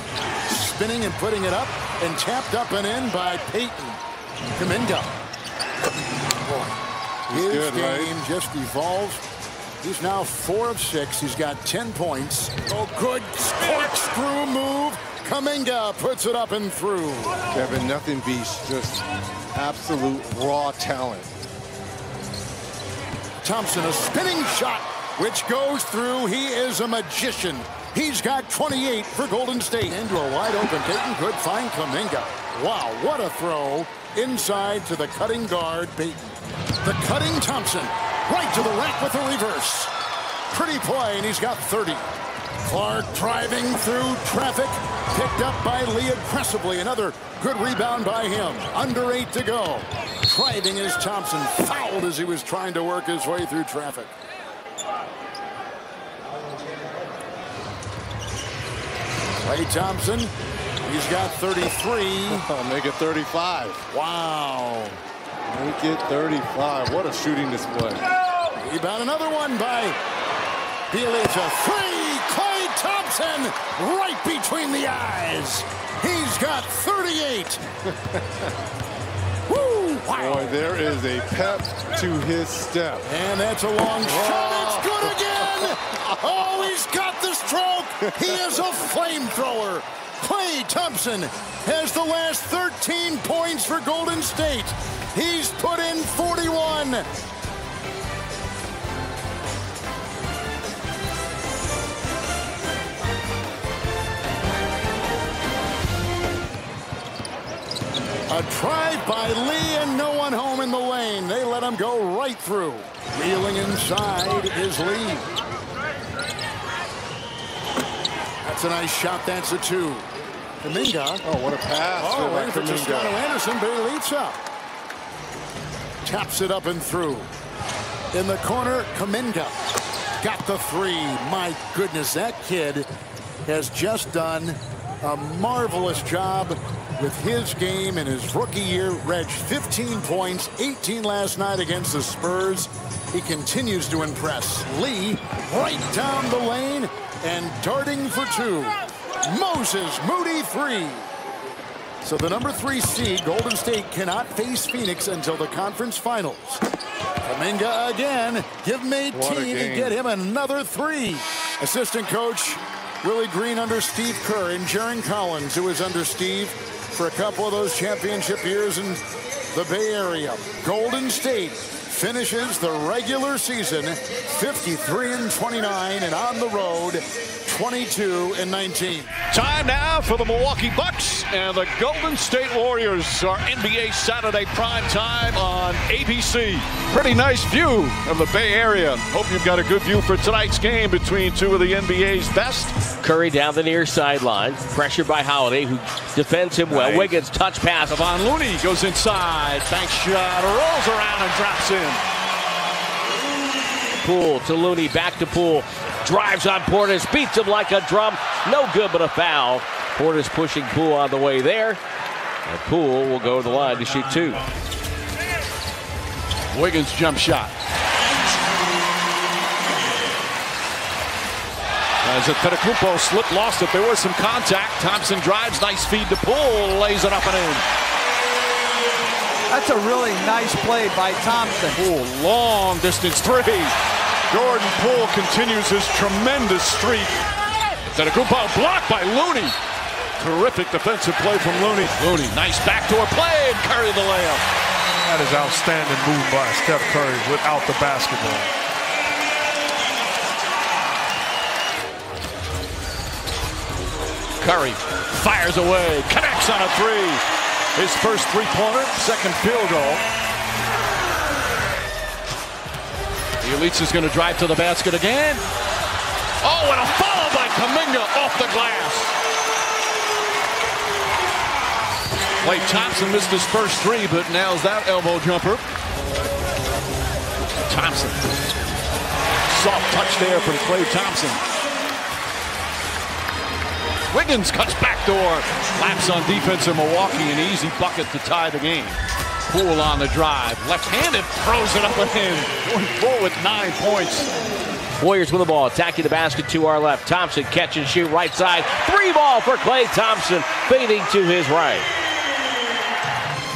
spinning and putting it up, and tapped up and in by Payton. Kuminga. His game just evolves. He's now 4 of 6. He's got 10 points. Oh, good corkscrew move. Kuminga puts it up and through. Kevin, nothing beast, just absolute raw talent. Thompson, a spinning shot, which goes through. He is a magician. He's got 28 for Golden State. Into a wide open Payton, could find Kuminga. Wow, what a throw. Inside to the cutting guard, Payton. The cutting Thompson, right to the rack with a reverse. Pretty play, and he's got 30. Clark driving through traffic, picked up by Lee aggressively. Another good rebound by him. Under 8 to go. driving is Thompson, fouled as he was trying to work his way through traffic. Klay Thompson, he's got 33. Oh, make it 35. Wow. Make it 35. What a shooting display. Rebound, another one by Bielitsa. Three, Klay Thompson, right between the eyes. He's got 38. Woo, wow. Boy, there is a pep to his step. And that's a long shot. It's good again. Oh, he's got the stroke. He is a flamethrower. Klay Thompson has the last 13 points for Golden State. He's put in 41. A drive by Lee and no one home in the lane. They let him go right through. Wheeling inside is Lee. That's a nice shot. That's a two. Kuminga. Oh, what a pass. Oh, waiting for Toscano Anderson. Bielitsa taps it up and through. In the corner, Kuminga got the three. My goodness, that kid has just done a marvelous job with his game in his rookie year. Reg, 15 points, 18 last night against the Spurs. He continues to impress. Lee right down the lane and darting for two. Moses Moody, three. So the number 3 seed, Golden State, cannot face Phoenix until the conference finals. Kuminga again. Give him 18 and get him another three. Assistant coach Willie Green under Steve Kerr, and Jaron Collins, who is under Steve for a couple of those championship years in the Bay Area. Golden State finishes the regular season 53-29 and on the road 22-19. Time now for the Milwaukee Bucks and the Golden State Warriors. Our NBA Saturday prime time on ABC. Pretty nice view of the Bay Area. Hope you've got a good view for tonight's game between two of the NBA's best. Curry down the near sideline. Pressure by Holiday, who defends him well. Nice. Wiggins touch pass. Kevon Looney goes inside. Bank shot. Rolls around and drops in. Poole to Looney, back to Poole, drives on Portis, beats him like a drum, no good but a foul. Portis pushing Poole on the way there, and Poole will go to the line to shoot two. Wiggins jump shot. As Antetokounmpo slipped, lost it, there was some contact. Thompson drives, nice feed to Poole, lays it up and in. That's a really nice play by Thompson. Poole, long distance three. Jordan Poole continues his tremendous streak. Antetokounmpo blocked by Looney. Terrific defensive play from Looney. Looney, nice backdoor play, and Curry the layup. That is outstanding move by Steph Curry without the basketball. Curry fires away, connects on a three. His first three-pointer, second field goal. Bielitsa's going to drive to the basket again. Oh, and a foul by Kuminga off the glass. Klay Thompson missed his first three, but now's that elbow jumper. Thompson. Soft touch there from Klay Thompson. Wiggins cuts backdoor, laps on defense in Milwaukee, an easy bucket to tie the game. Poole on the drive, left-handed, throws it up and in. Going full with 9 points. Warriors with the ball, attacking the basket to our left. Thompson catch and shoot right side. Three ball for Klay Thompson, fading to his right.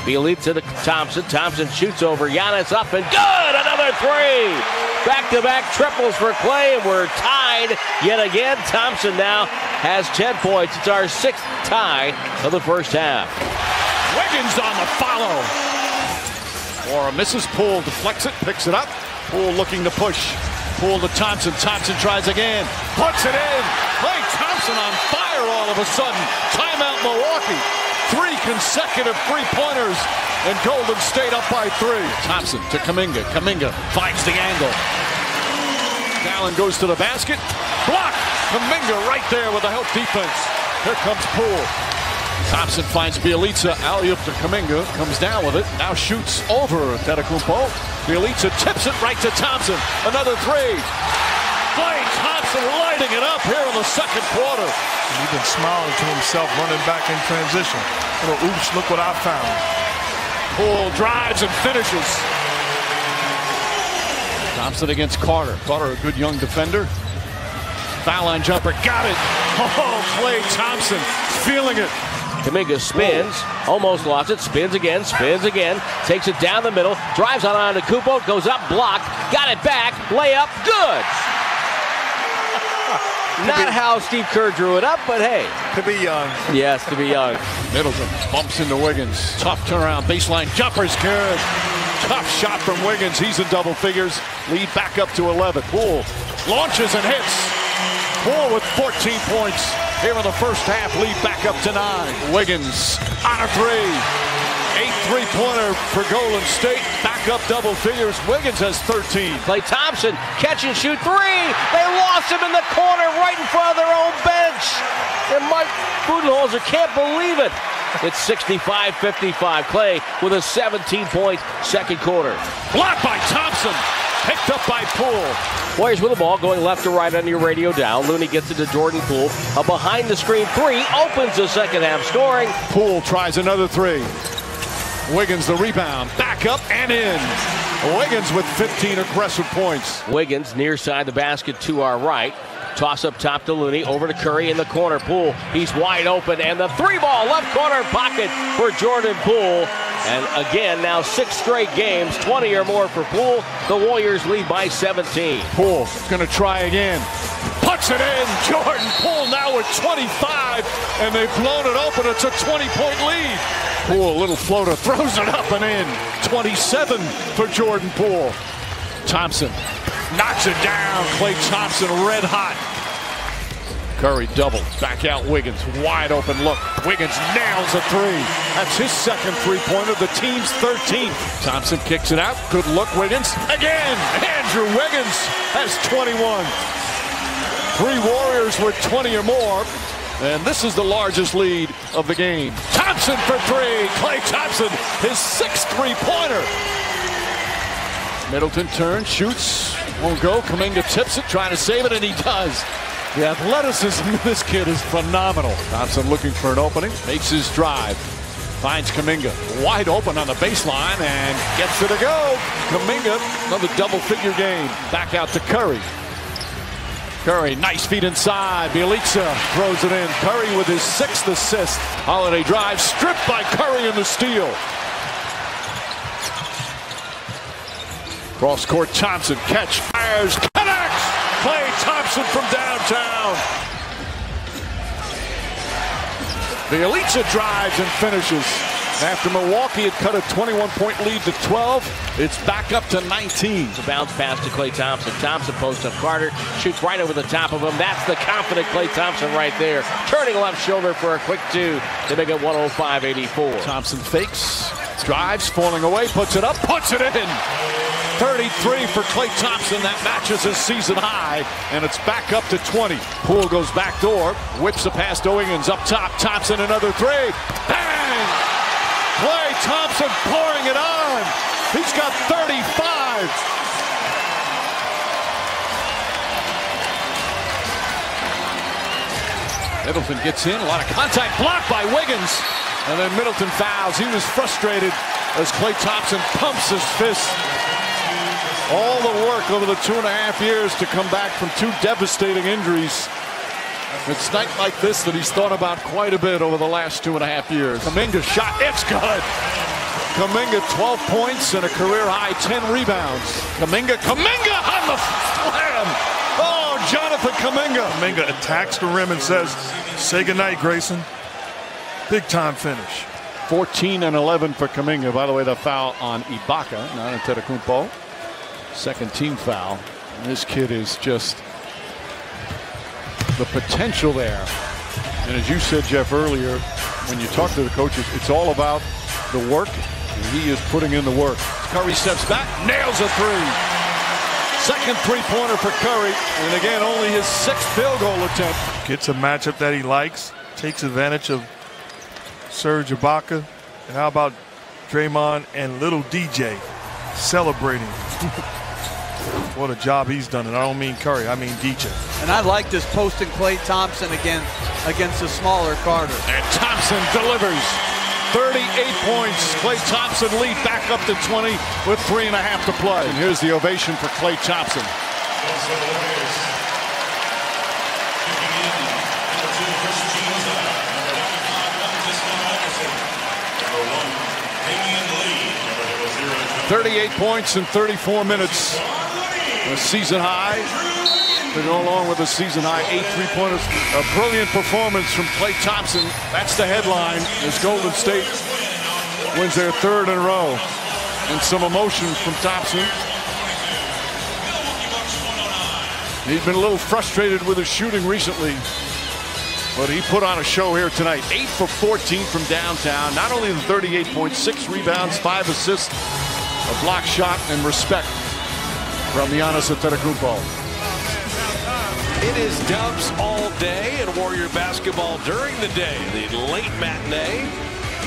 Bielitsa to Thompson. Thompson shoots over Giannis, up and good, another three. Back-to-back triples for Klay, and we're tied yet again. Thompson now has 10 points. It's our 6th tie of the first half. Wiggins on the follow. Or misses. Poole deflects it, picks it up. Poole looking to push. Poole to Thompson. Thompson tries again. Puts it in. Klay Thompson on fire all of a sudden. Timeout Milwaukee. 3 consecutive three-pointers. And Golden State up by 3. Thompson to Kuminga. Kuminga finds the angle. Allen goes to the basket. Block. Kuminga right there with the help defense. Here comes Poole. Thompson finds Bielica, alley-oop to Kuminga, comes down with it, now shoots over Antetokounmpo. Bielica tips it right to Thompson, another three. Clay Thompson lighting it up here in the second quarter. And he's been smiling to himself running back in transition. Little oops, look what I found. Poole drives and finishes. Thompson against Carter. Carter, a good young defender. Foul line jumper, got it. Oh, Clay Thompson feeling it. Kuminga spins, almost lost it, spins again, takes it down the middle, drives on Antetokounmpo, goes up, blocked, got it back, layup, good. Not how Steve Kerr drew it up, but hey. To be young. Yes, to be young. Middleton bumps into Wiggins. Tough turnaround, baseline jumpers, good. Tough shot from Wiggins, he's in double figures. Lead back up to 11. Poole launches and hits. Poole with 14 points. Here in the first half, lead back up to 9. Wiggins on a three. 8 3-pointer for Golden State. Back up double figures. Wiggins has 13. Klay Thompson, catch and shoot three. They lost him in the corner right in front of their own bench. And Mike Budenholzer can't believe it. It's 65-55. Klay with a 17-point second quarter. Blocked by Thompson. Picked up by Poole. Warriors with the ball going left to right on your radio dial. Looney gets it to Jordan Poole. A behind-the-screen three opens the second half scoring. Poole tries another three. Wiggins the rebound. Back up and in. Wiggins with 15 aggressive points. Wiggins near side the basket to our right. Toss up top to Looney. Over to Curry in the corner. Poole, he's wide open. And the three ball left corner pocket for Jordan Poole. And again, now 6 straight games, 20 or more for Poole. The Warriors lead by 17. Poole going to try again. Puts it in. Jordan Poole now with 25. And they've blown it open. It's a 20-point lead. Poole, a little floater, throws it up and in. 27 for Jordan Poole. Thompson knocks it down. Klay Thompson red hot. Curry double, back out Wiggins, wide open look. Wiggins nails a three. That's his second three-pointer, the team's 13th. Thompson kicks it out, good look Wiggins. Again, Andrew Wiggins has 21. Three Warriors with 20 or more, and this is the largest lead of the game. Thompson for three, Klay Thompson, his 6th three-pointer. Middleton turns, shoots, won't go. Kuminga tips it, trying to save it, and he does. The athleticism of this kid is phenomenal. Thompson looking for an opening, makes his drive, finds Kuminga wide open on the baseline and gets it to go. Kuminga, another double-figure game. Back out to Curry. Curry, nice feet inside. Bielica throws it in. Curry with his 6th assist. Holiday drive, stripped by Curry in the steal. Cross-court Thompson, catch, fires, connects! Klay Thompson from downtown. Bielica drives and finishes. After Milwaukee had cut a 21-point lead to 12, it's back up to 19. The bounce pass to Klay Thompson. Thompson posts up Carter, shoots right over the top of him. That's the confident Klay Thompson right there. Turning left shoulder for a quick two to make it 105-84. Thompson fakes, drives, falling away, puts it up, puts it in. 33 for Klay Thompson. That matches his season high, and it's back up to 20. Poole goes back door, whips a pass to Wiggins up top. Thompson another three. Bang! Klay Thompson pouring it on. He's got 35. Middleton gets in. A lot of contact, blocked by Wiggins. And then Middleton fouls. He was frustrated as Klay Thompson pumps his fist. All the work over the 2.5 years to come back from 2 devastating injuries. It's night like this that he's thought about quite a bit over the last 2.5 years. Kuminga shot, it's good. Kuminga 12 points and a career-high 10 rebounds. Kuminga on the slam! Oh, Jonathan Kuminga! Kuminga attacks the rim and says, say goodnight, Grayson. Big-time finish. 14 and 11 for Kuminga. By the way, the foul on Ibaka, not on Antetokounmpo. Second team foul. And this kid is just the potential there. And as you said, Jeff, earlier, when you talk to the coaches, it's all about the work. And he is putting in the work. Curry steps back, nails a three. Second three-pointer for Curry. And again, only his 6th field goal attempt. Gets a matchup that he likes, takes advantage of Serge Ibaka, and how about Draymond and Little DJ celebrating? What a job he's done, and I don't mean Curry, I mean DJ. And I like this posting Klay Thompson again against the smaller Carter. And Thompson delivers 38 points. Klay Thompson lead back up to 20 with 3.5 to play. And here's the ovation for Klay Thompson. . 38 points in 34 minutes. A season high. To go along with a season high 8 3-pointers. A brilliant performance from Klay Thompson. That's the headline as Golden State wins their third in a row. And some emotion from Thompson. He's been a little frustrated with his shooting recently, but he put on a show here tonight. 8 for 14 from downtown. Not only the 38 points, 6 rebounds, 5 assists, a block shot, and respect from Giannis Antetokounmpo. It is Dubs all day and Warrior basketball during the day. The late matinee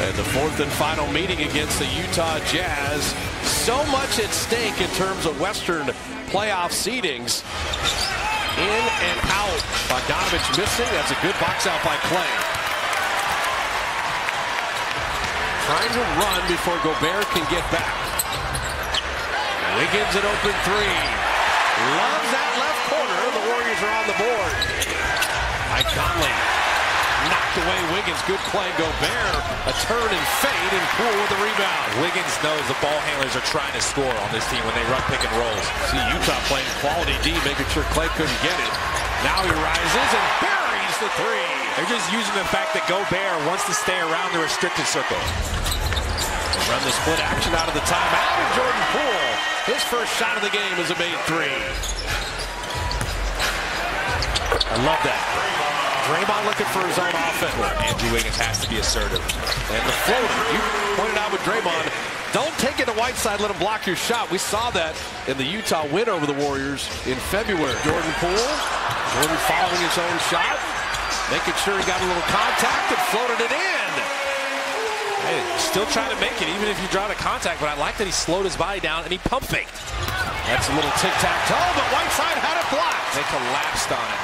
and the fourth and final meeting against the Utah Jazz. So much at stake in terms of Western playoff seedings. In and out. Bogdanovich missing. That's a good box out by Klay. Trying to run before Gobert can get back. Wiggins an open three. Loves that left corner. The Warriors are on the board. Mike Conley knocked away Wiggins. Good play. Gobert a turn and fade, and Poole with the rebound. Wiggins knows the ball handlers are trying to score on this team when they run pick and rolls. See Utah playing quality D, making sure Klay couldn't get it. Now he rises and buries the three. They're just using the fact that Gobert wants to stay around the restricted circle. They run the split action out of the timeout, and Jordan Poole, his first shot of the game is a made three. I love that. Draymond looking for his own offense. Andrew Wiggins has to be assertive. And the floater, you pointed out with Draymond, don't take it to Whiteside, let him block your shot. We saw that in the Utah win over the Warriors in February. Jordan Poole, Jordan following his own shot, making sure he got a little contact and floated it in. Hey, still trying to make it, even if you draw the contact, but I like that he slowed his body down and he pump faked. That's a little tic-tac-toe, but Whiteside had it blocked. They collapsed on it.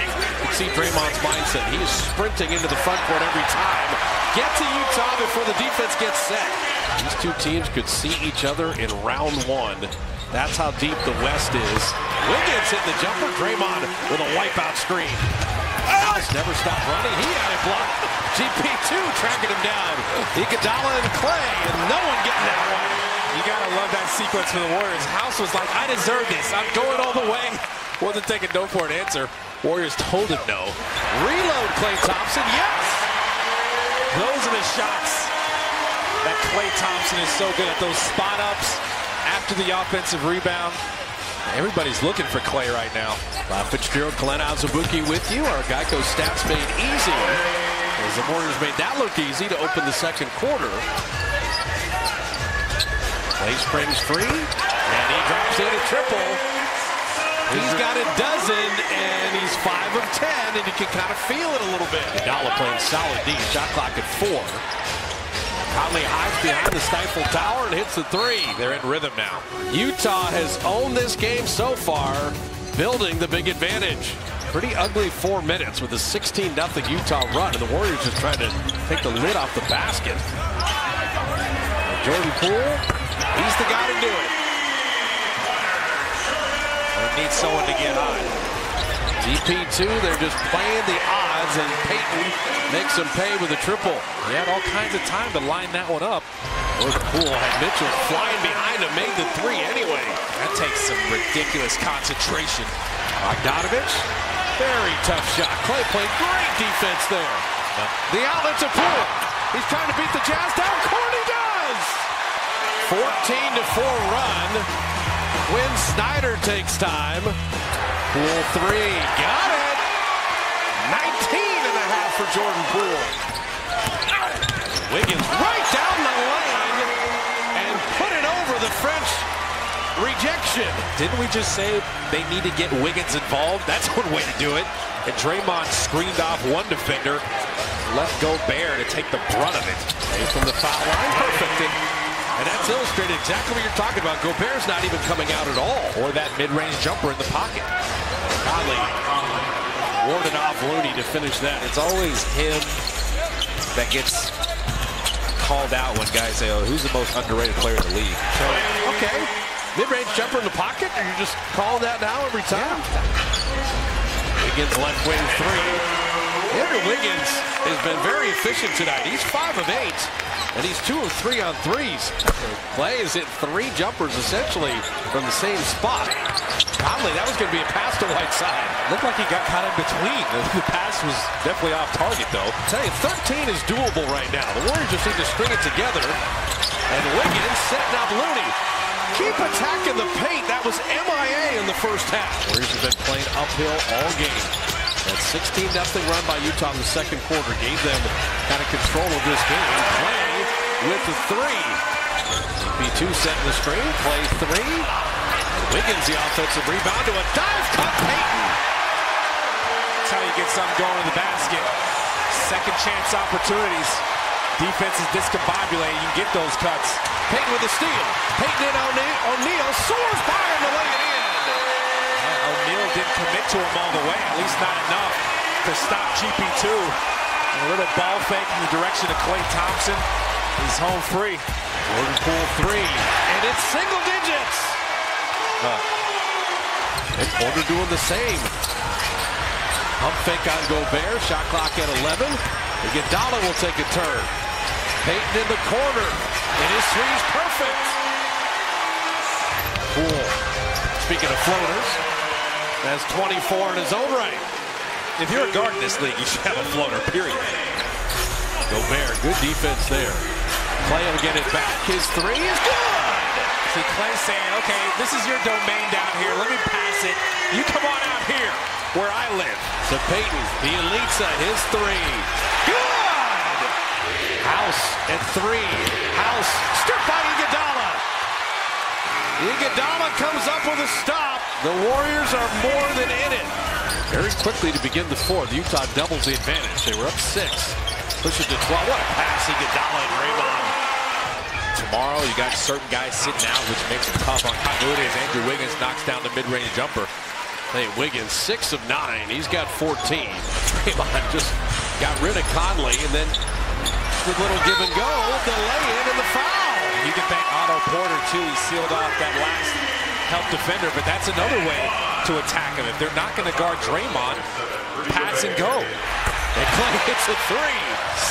You can see Draymond's mindset. He is sprinting into the front court every time. Get to Utah before the defense gets set. These two teams could see each other in round one. That's how deep the West is. Wiggins hitting the jumper. Draymond with a wipeout screen. Giannis never stopped running. He had it blocked. GP2 tracking him down. Iguodala and Klay, and no one getting that one. You gotta love that sequence for the Warriors. House was like, I deserve this. I'm going all the way. Wasn't taking no for an answer. Warriors told him no. Reload, Klay Thompson. Yes. Those are the shots that Klay Thompson is so good at. Those spot ups after the offensive rebound. Everybody's looking for Klay right now. Bob Fitzgerald, Glenn Azubuike with you. Our Geico stats made easy. As the Warriors made that look easy to open the second quarter. Klay springs free, and he drops in a triple. He's got a dozen, and he's 5 of 10, and you can kind of feel it a little bit. Iguodala playing solid D, shot clock at 4. Conley hides behind the stifle tower and hits the 3. They're in rhythm now. Utah has owned this game so far, building the big advantage. Pretty ugly 4 minutes with a 16-0 Utah run, and the Warriors just trying to take the lid off the basket. Jordan Poole, he's the guy to do it. Needs someone to get on. DP2, they're just playing the odds, and Peyton makes him pay with a triple. He had all kinds of time to line that one up. Poole had Mitchell flying behind him, made the 3 anyway. That takes some ridiculous concentration. Bogdanovich, very tough shot. Klay played great defense there. The outlet to Poole. He's trying to beat the Jazz down court. He does. 14-4 run. When Snyder takes time. Poole 3. Got it. 19.5 for Jordan Poole. Wiggins right down the lane and put it over the French rejection. Didn't we just say they need to get Wiggins involved? That's one way to do it. And Draymond screened off one defender. left Gobert to take the brunt of it. Away from the foul line, perfect. And that's illustrated exactly what you're talking about. Gobert's not even coming out at all. Or that mid-range jumper in the pocket. Conley warded off Looney to finish that. It's always him that gets called out when guys say, oh, who's the most underrated player in the league? So, okay, mid-range jumper in the pocket? Are you just calling that now every time? Yeah. Wiggins left wing three. Andrew Wiggins has been very efficient tonight. He's 5 of 8, and he's 2 of 3 on threes. Clay has hit 3 jumpers essentially from the same spot. Conley, that was going to be a pass to Whiteside. Looked like he got caught in between. The pass was definitely off target, though. I'll tell you, 13 is doable right now. The Warriors just need to string it together. And Wiggins setting up Looney. Keep attacking the paint. That was MIA in the first half. Warriors have been playing uphill all game. That 16-0 run by Utah in the second quarter gave them kind of control of this game. Clay with the 3. B2 setting the screen. Clay 3. And Wiggins the offensive rebound to a dive cut. Payton. That's how you get something going in the basket. Second chance opportunities. Defense is discombobulated. You can get those cuts. Payton with a steal. Payton in O'Neal. Soars by him to lay it in. O'Neal didn't commit to him all the way, at least not enough to stop GP2. And a little ball fake in the direction of Klay Thompson. He's home free. Jordan Poole 3, and it's single digits. And Porter doing the same. Pump fake on Gobert, shot clock at 11. Iguodala will take a turn. Payton in the corner, and his three's perfect. Poole, speaking of floaters, has 24 in his own right. If you're a guard in this league, you should have a floater, period. Gobert, good defense there. Clay will get it back. His 3 is good! See, Clay saying, okay, this is your domain down here. Let me pass it. You come on out here, where I live. So Payton, the Elitsa, his 3. Good! House at 3. House, strip by Iguodala. Iguodala comes up with a stop. The Warriors are more than in it. Very quickly to begin the fourth, Utah doubles the advantage. They were up 6. Push it to 12. What a pass, Iguodala and Raymond. Tomorrow, you got certain guys sitting out, which makes it tough on continuity as Andrew Wiggins knocks down the mid-range jumper. Hey, Wiggins, 6 of 9. He's got 14. Raymond just got rid of Conley, and then the little give and go, the lay-in and the foul. You can thank Otto Porter, too. He sealed off that last help defender, but that's another way to attack him. If they're not going to guard Draymond, pass and go. And Clay hits a 3.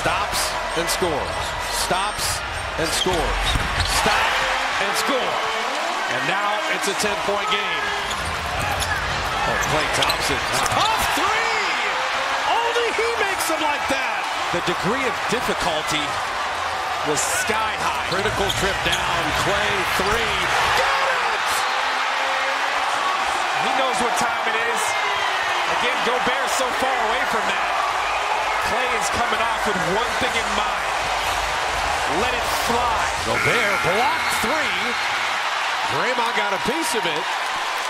Stops and scores. Stops and scores. Stop and score. And now it's a 10-point game. Oh, Klay Thompson. Off 3! Only he makes them like that. The degree of difficulty was sky high. Critical trip down. Clay 3. Got it! He knows what time it is. Again, Gobert so far away from that. Clay is coming off with one thing in mind. Let it fly. Gobert blocked 3. Draymond got a piece of it.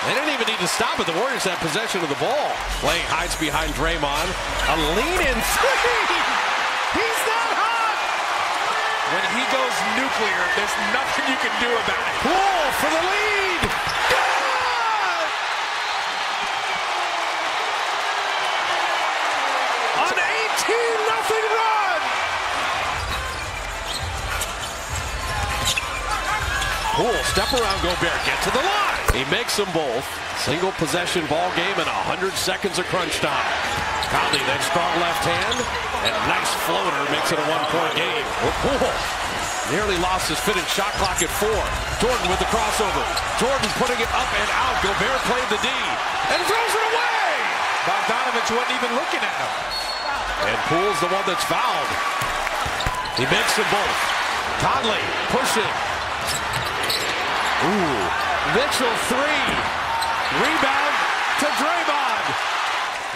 They didn't even need to stop it. The Warriors have possession of the ball. Clay hides behind Draymond. A lean-in 3. He's not high. When he goes nuclear, there's nothing you can do about it. Poole for the lead! Good! An 18-0 run! Poole, step around Gobert, get to the line! He makes them both. Single possession ball game and 100 seconds of crunch time. Conley, that strong left hand, and a nice floater makes it a one-point game. Poole nearly lost his fitted shot clock at 4. Jordan with the crossover. Jordan putting it up and out. Gobert played the D and throws it away. Bogdanovich wasn't even looking at him. And Poole's the one that's fouled. He makes them both. Conley pushing. Ooh, Mitchell 3. Rebound to Draymond.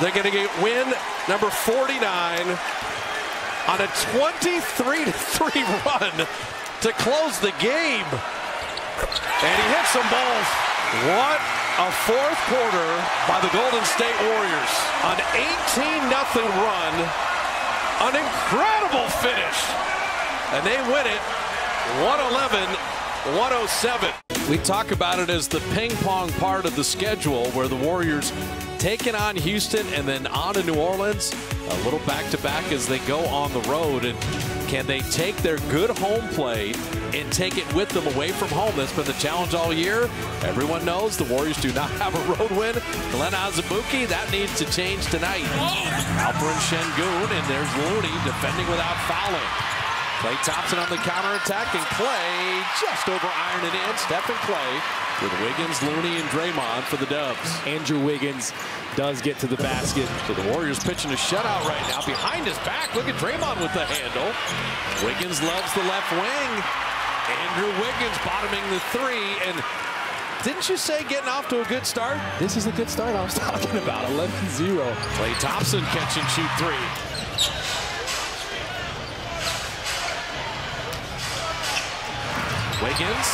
They're going to get win number 49 on a 23-3 run to close the game. And he hits some balls. What a fourth quarter by the Golden State Warriors. An 18-0 run An incredible finish. And they win it 111-107. We talk about it as the ping pong part of the schedule where the Warriors taking on Houston and then on to New Orleans. A little back-to-back as they go on the road. And can they take their good home play and take it with them away from home? That's been the challenge all year. Everyone knows the Warriors do not have a road win. Glenn Azabuki, that needs to change tonight. Alperen Sengun, and there's Looney defending without fouling. Klay Thompson on the counterattack, and Klay just over iron and in. Stephen Klay with Wiggins, Looney, and Draymond for the Dubs. Andrew Wiggins does get to the basket. So the Warriors pitching a shutout right now. Behind his back, look at Draymond with the handle. Wiggins loves the left wing. Andrew Wiggins bottoming the three, and didn't you say getting off to a good start? This is a good start I was talking about, 11-0. Klay Thompson catch and shoot three. Wiggins,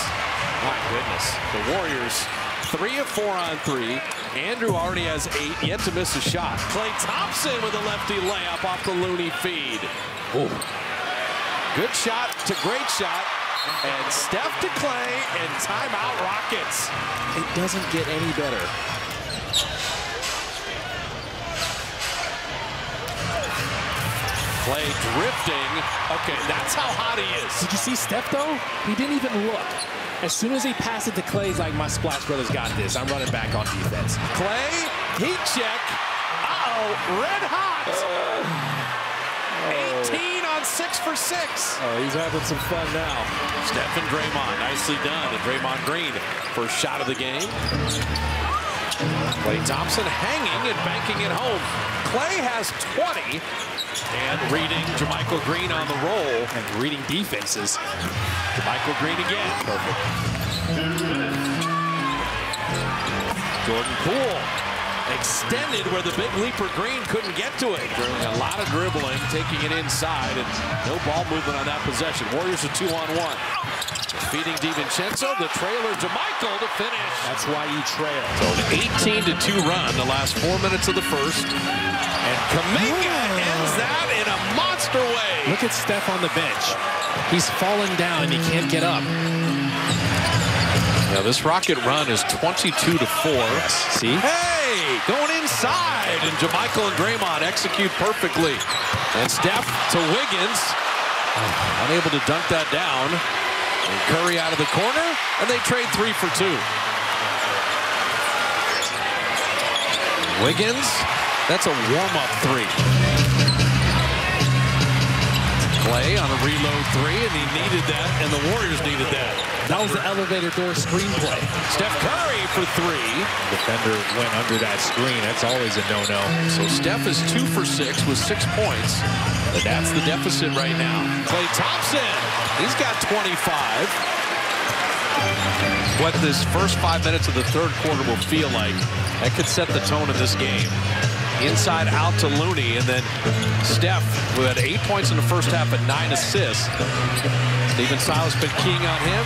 my goodness, the Warriors 3 of 4 on three. Andrew already has 8, yet to miss a shot. Klay Thompson with a lefty layup off the Looney feed. Ooh. Good shot to great shot. And Steph to Klay, and timeout Rockets. It doesn't get any better. Klay drifting. Okay, that's how hot he is. Did you see Steph, though? He didn't even look. As soon as he passed it to Klay, he's like, my Splash Brothers got this. I'm running back on defense. Klay, heat check. Uh-oh, red hot. 18 on 6 for 6. Oh, he's having some fun now. Steph and Draymond, nicely done. And Draymond Green, first shot of the game. Klay Thompson hanging and banking it home. Klay has 20. And reading JaMychal Green on the roll. And reading defenses. JaMychal Green again. Perfect. Jordan Poole. Extended where the big leaper Green couldn't get to it. A lot of dribbling, taking it inside, and no ball movement on that possession. Warriors are 2 on 1. Feeding DiVincenzo, the trailer JaMychal to finish. That's why you trail. So an 18-2 run the last 4 minutes of the first. And Kaminga ends that in a monster way. Look at Steph on the bench. He's falling down and he can't get up. Now this Rocket run is 22-4. See? Hey, going inside, and JaMychal and Draymond execute perfectly. And Steph to Wiggins, unable to dunk that down. And Curry out of the corner, and they trade 3 for 2. Wiggins, that's a warm-up three. Klay on a reload three, and he needed that, and the Warriors needed that. That was the elevator door screenplay. Steph Curry for three. Defender went under that screen. That's always a no-no. So Steph is 2 for 6 with 6 points. But that's the deficit right now. Klay Thompson, he's got 25. What this first 5 minutes of the third quarter will feel like, that could set the tone of this game. Inside out to Looney, and then Steph, who had 8 points in the first half and 9 assists. Steven Silas been keying on him.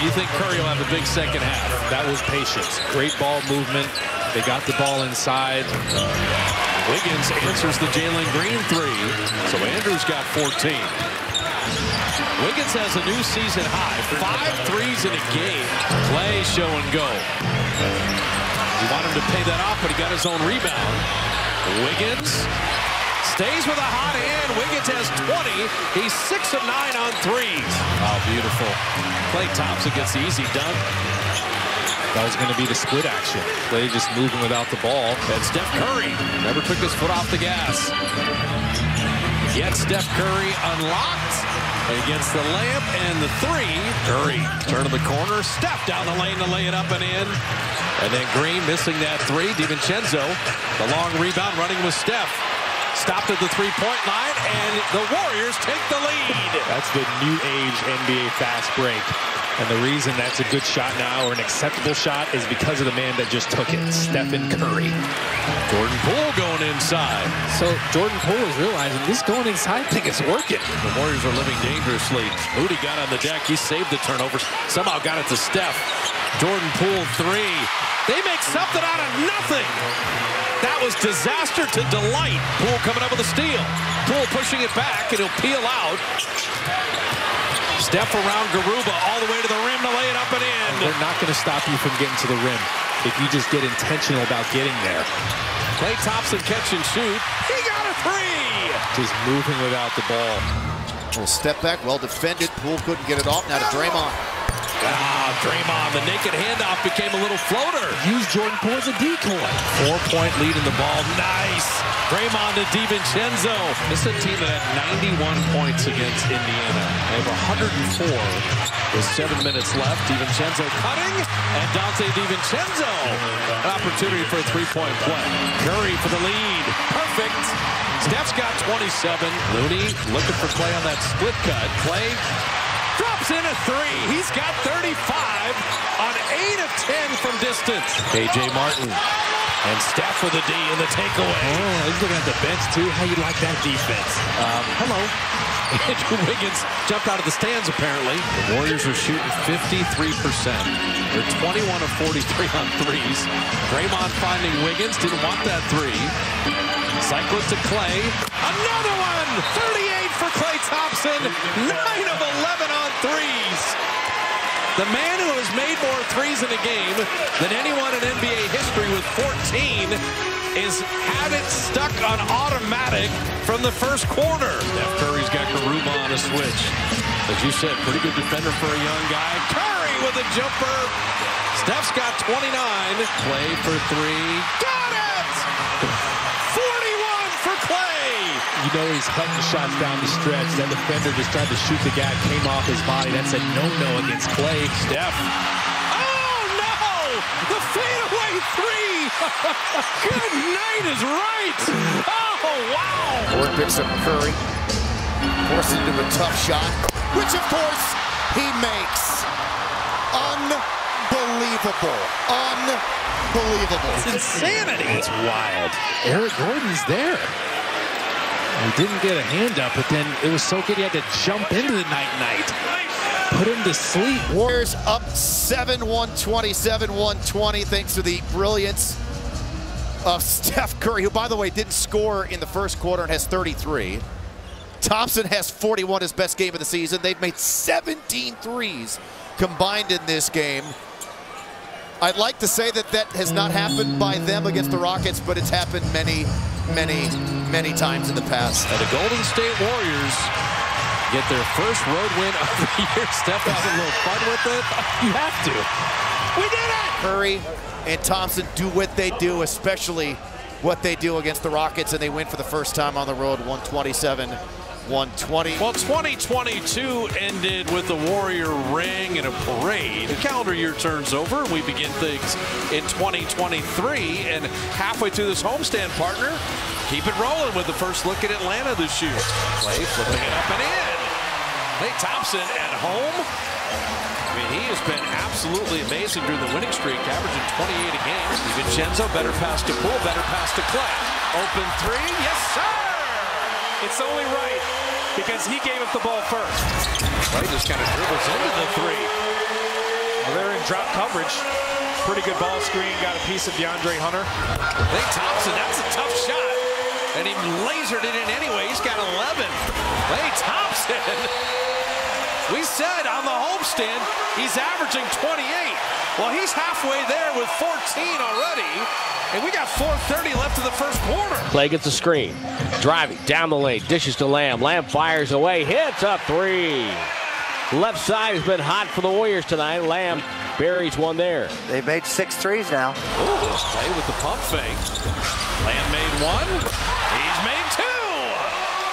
You think Curry will have a big second half. That was patience. Great ball movement. They got the ball inside. Wiggins answers the Jalen Green three. So Andrews got 14. Wiggins has a new season high. 5 threes in a game. Klay show and go. You want him to pay that off, but he got his own rebound. Wiggins stays with a hot hand. Wiggins has 20. He's 6 of 9 on threes. Oh, beautiful. Klay Thompson gets the easy dunk. That was going to be the split action. Klay just moving without the ball. That's Steph Curry. Never took his foot off the gas. Yet Steph Curry unlocked. Against the layup and the three. Curry, turn of the corner, step down the lane to lay it up and in. And then Green missing that three. DiVincenzo, the long rebound, running with Steph. Stopped at the three-point line, and the Warriors take the lead. That's the new age NBA fast break. And the reason that's a good shot now, or an acceptable shot, is because of the man that just took it, Stephen Curry. Jordan Poole going inside. So Jordan Poole is realizing this going inside thing is working. The Warriors are living dangerously. Moody got on the deck. He saved the turnover. Somehow got it to Steph. Jordan Poole three. They make something out of nothing. That was was disaster to delight. Poole coming up with a steal. Poole pushing it back, and he'll peel out. Step around Garuba all the way to the rim to lay it up and in. They're not going to stop you from getting to the rim if you just get intentional about getting there. Klay Thompson catch and shoot. He got a three! Just moving without the ball. Well, step back, well defended. Poole couldn't get it off. Now to Draymond. Ah, Draymond, the naked handoff became a little floater. Use Jordan Poole as a decoy. 4-point lead in the ball. Nice. Draymond to DiVincenzo. This is a team that had 91 points against Indiana. They have 104 with 7 minutes left. DiVincenzo cutting, and Dante DiVincenzo. An opportunity for a three-point play. Curry for the lead. Perfect. Steph's got 27. Looney looking for Klay on that split cut. Klay drops in a three. He's got 35 on 8 of 10 from distance. K.J. Martin and Steph with a D in the takeaway. Oh, he's looking at the bench, too. How you like that defense? Hello. Andrew Wiggins jumped out of the stands, apparently. The Warriors are shooting 53%. They're 21 of 43 on threes. Draymond finding Wiggins. Didn't want that three. Cycles to Klay. Another one! 38 for Klay Thompson. 9 of 11 on threes. The man who has made more threes in a game than anyone in NBA history with 14 is had it stuck on automatic from the first quarter. Steph Curry's got Garuba on a switch. As you said, pretty good defender for a young guy. Curry with a jumper. Steph's got 29. Klay for three. Got it! You know he's hunting shots down the stretch. That defender just tried to shoot the guy, came off his body. That's a no-no against Klay. Steph. Oh, no! The fadeaway three! Good night is right! Oh, wow! Ford picks up Curry. Forces into a tough shot, which, of course, he makes. Unbelievable. Unbelievable. It's insanity. It's wild. Eric Gordon's there. He didn't get a hand up, but then it was so good he had to jump into the night-night. Put him to sleep. Warriors up 7-127-120 thanks to the brilliance of Steph Curry, who, by the way, didn't score in the first quarter and has 33. Thompson has 41, his best game of the season. They've made 17 threes combined in this game. I'd like to say that that has not happened by them against the Rockets, but it's happened many times. Many times in the past. And the Golden State Warriors get their first road win of the year. Steph has a little fun with it. You have to. We did it! Curry and Thompson do what they do, especially what they do against the Rockets, and they win for the first time on the road, 127-120. Well, 2022 ended with the Warrior ring and a parade. The calendar year turns over. We begin things in 2023. And halfway through this homestand, partner, keep it rolling with the first look at Atlanta this year. Klay flipping it up and in. Klay Thompson at home. I mean, he has been absolutely amazing during the winning streak, averaging 28 a game. DiVincenzo, better pass to Poole, better pass to Klay. Open three, yes, sir! It's only right because he gave up the ball first. Klay just kind of dribbles into the three. Well, they're in drop coverage. Pretty good ball screen. Got a piece of DeAndre Hunter. Klay Thompson, that's a tough shot. And he lasered it in anyway. He's got 11. Klay Thompson. We said on the homestand, he's averaging 28. Well, he's halfway there with 14 already. And we got 4:30 left in the first quarter. Klay gets the screen. Driving down the lane. Dishes to Lamb. Lamb fires away. Hits a three. Left side has been hot for the Warriors tonight. Lamb buries one there. They've made 6 threes now. Ooh, Klay with the pump fake. Lamb made 1. He's made 2.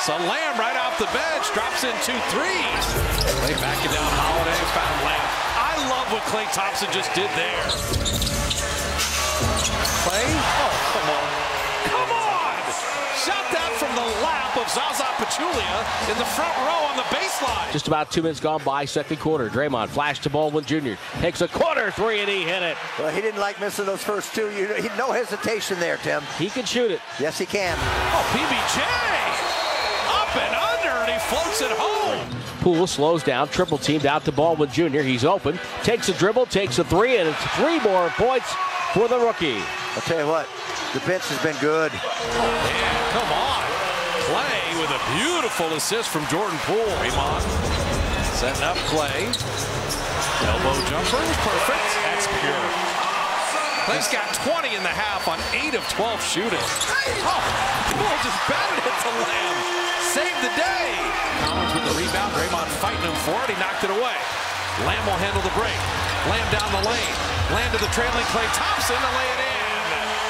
So Lamb right off the bench drops in 2 threes. Klay backing down Holiday. Found Lamb. I love what Klay Thompson just did there. Klay? Oh, come on. Come on! Shot that from the lap of Zaza Pachulia in the front row on the baseline. Just about 2 minutes gone by, second quarter. Draymond flashed to Baldwin Jr. Takes a quarter three, and he hit it. Well, he didn't like missing those first 2. No hesitation there, Tim. He can shoot it. Yes, he can. Oh, PBJ! Up and under, and he floats it home. Poole slows down, triple teamed out to Baldwin Jr. He's open. Takes a dribble, takes a three, and it's 3 more points for the rookie. I'll tell you what, The pitch has been good. Man, come on. Clay with a beautiful assist from Jordan Poole. Raymond setting up Clay. Elbow jumper, perfect. That's pure. Clay's got 20 in the half on 8 of 12 shooting. Oh, Poole just batted it to Lamb. Saved the day. Collins with the rebound. Raymond fighting him for it. He knocked it away. Lamb will handle the break. Lamb down the lane. Lamb to the trailing Clay Thompson to lay it in.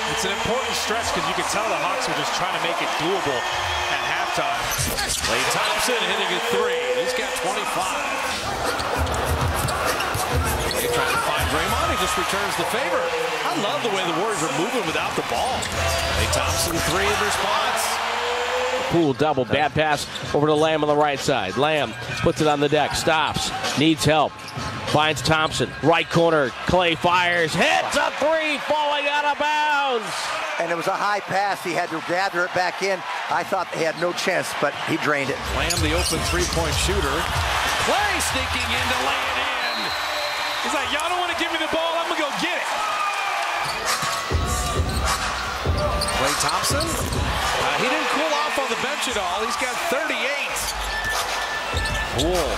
It's an important stretch because you can tell the Hawks were just trying to make it doable at halftime. Clay Thompson hitting a three. He's got 25. Clay trying to find Draymond. He just returns the favor. I love the way the Warriors are moving without the ball. Clay Thompson three in response. Poole double, bad pass over to Lamb on the right side. Lamb puts it on the deck, stops, needs help. Finds Thompson, right corner, Clay fires, hits a three, falling out of bounds. And it was a high pass, he had to gather it back in. I thought they had no chance, but he drained it. Lamb, the open three-point shooter. Clay sneaking in to lay it in. He's like, y'all don't want to give me the ball, I'm gonna go get it. Clay Thompson, he didn't cool off on the bench at all. He's got 38. Poole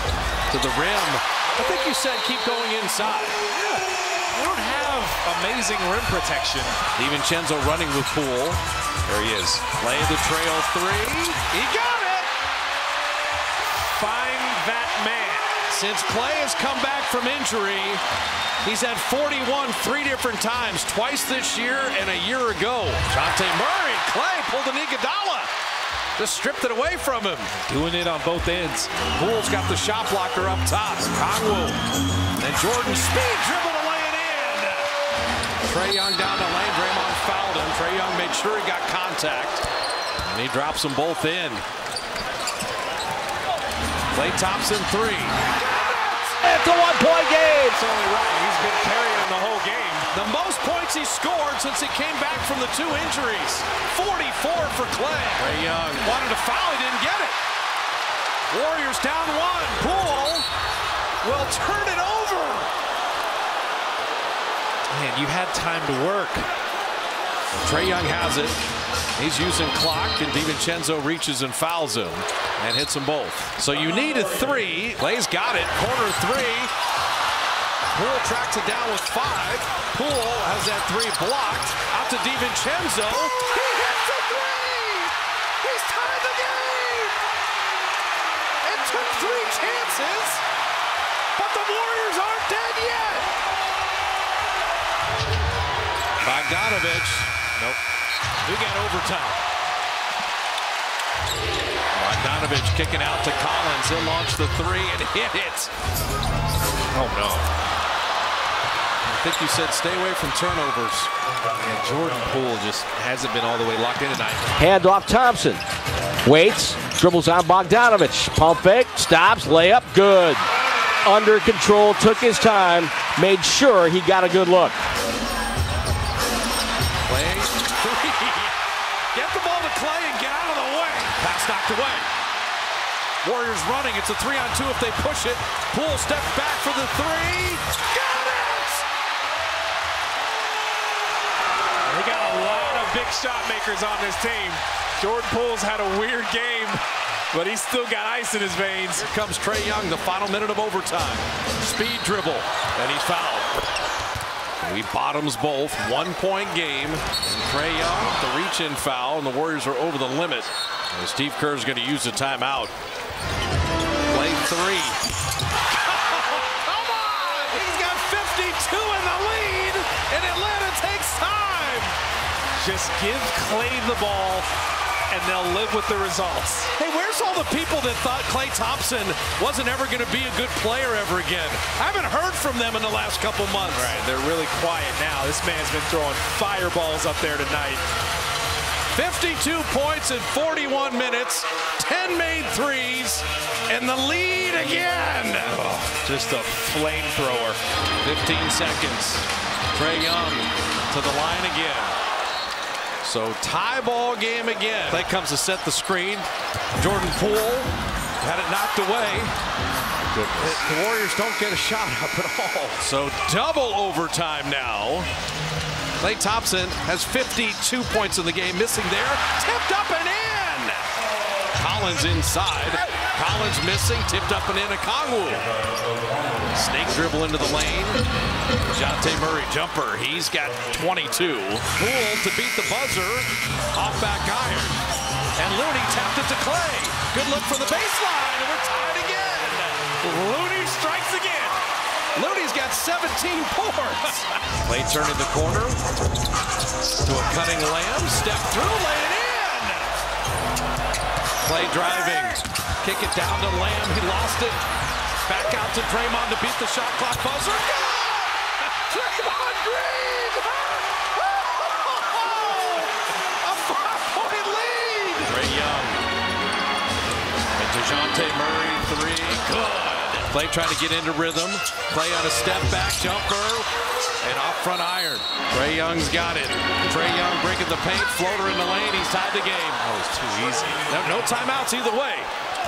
to the rim. I think you said keep going inside. We don't have amazing rim protection. DiVincenzo running with Poole. There he is. Lay the trail three. He got it! Find that man. Since Clay has come back from injury, he's had 41 three different times, twice this year and a year ago. Jonte Murray, Clay pulled an Iguodala. Just stripped it away from him. Doing it on both ends. Poole's got the shot blocker up top. Kongwu. And Jordan Speed dribbled away and in. Trae Young down the lane. Draymond fouled him. Trae Young made sure he got contact. And he drops them both in. Clay Thompson three. It's a one-point game. It's only right. He's been carrying the whole game. The most points he scored since he came back from the two injuries. 44 for Clay. Trae Young wanted a foul. He didn't get it. Warriors down one. Poole will turn it over. Man, you had time to work. Trae Young has it. He's using clock, and DiVincenzo reaches and fouls him and hits them both. So you need a three. Clay's got it. Corner three. Poole tracks it down with five. Poole has that three blocked. Out to DiVincenzo. He hits a three! He's tied the game! It took three chances, but the Warriors aren't dead yet! Bogdanovich. Nope. We got overtime. Bogdanovich kicking out to Collins. He'll launch the three and hit it. Oh, no. I think you said stay away from turnovers. And Jordan Poole just hasn't been all the way locked in tonight. Hand off Thompson. Waits. Dribbles on Bogdanovich. Pump fake. Stops. Layup. Good. Under control. Took his time. Made sure he got a good look. Get the ball to Clay and get out of the way. Pass knocked away. Warriors running. It's a 3-on-2 if they push it. Poole steps back for the three. Got it! They got a lot of big shot makers on this team. Jordan Poole's had a weird game, but he's still got ice in his veins. Here comes Trae Young, the final minute of overtime. Speed dribble, and he's fouled. He bottoms both, one-point game. Trae Young, the reach-in foul, and the Warriors are over the limit. And Steve Kerr's going to use the timeout. Play three. Come on! He's got 52 in the lead, and Atlanta takes time. Just give Clay the ball, and they'll live with the results. Hey, where's all the people that thought Clay Thompson wasn't ever going to be a good player ever again? I haven't heard from them in the last couple months. Right, they're really quiet now. This man's been throwing fireballs up there tonight. 52 points in 41 minutes, 10 made threes, and the lead again. Oh, just a flamethrower. 15 seconds. Trae Young to the line again. So tie ball game again. Clay comes to set the screen. Jordan Poole had it knocked away. Goodness. The Warriors don't get a shot up at all. So double overtime now. Klay Thompson has 52 points in the game, missing there. Tipped up and in! Collins inside. Collins missing, tipped up and in. Okongwu. Snake dribble into the lane. DeJounte Murray jumper. He's got 22. Poole to beat the buzzer. Off back iron. And Looney tapped it to Klay. Good look for the baseline. And we're tied again. Looney strikes again. Looney's got 17 boards. Klay turning the corner to a cutting layup. Step through, lay it in. Klay driving. Kick it down to Lamb. He lost it. Back out to Draymond to beat the shot clock buzzer. Good! Draymond Green! Oh, a 5-point lead! Trae Young. And DeJounte Murray, three. Good. Klay trying to get into rhythm. Klay on a step back jumper and off front iron. Trae Young's got it. Trae Young breaking the paint, floater in the lane. He's tied the game. That was too easy. No timeouts either way.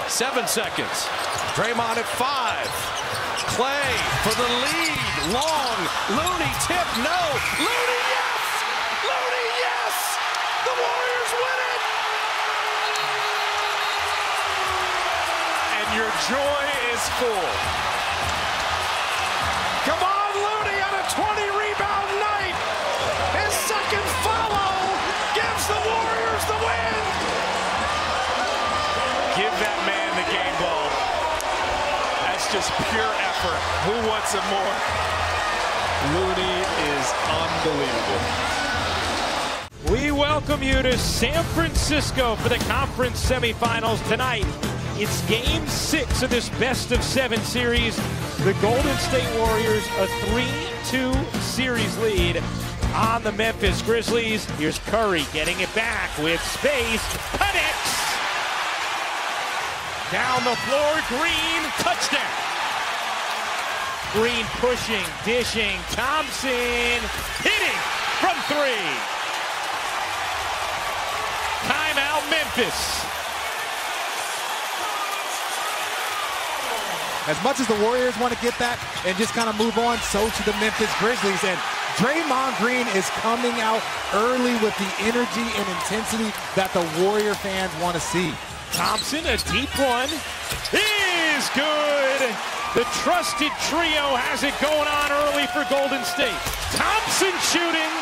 7 seconds. Draymond at 5. Klay for the lead. Long. Looney tip. No. Looney yes. Looney yes. The Warriors win it. And your joy is full. Come on, Looney on a 20-rebound night. His second follow gives the Warriors the win. Give that man the game ball. That's just pure effort. Who wants it more? Looney is unbelievable. We welcome you to San Francisco for the conference semifinals tonight. It's game 6 of this best-of-7 series. The Golden State Warriors, a 3-2 series lead on the Memphis Grizzlies. Here's Curry getting it back with space. Penix! Down the floor, Green, touchdown! Green pushing, dishing, Thompson hitting from 3. Timeout, Memphis. As much as the Warriors want to get that and just kind of move on, so to the Memphis Grizzlies. And Draymond Green is coming out early with the energy and intensity that the Warrior fans want to see. Thompson, a deep one, is good. The trusted trio has it going on early for Golden State. Thompson shooting.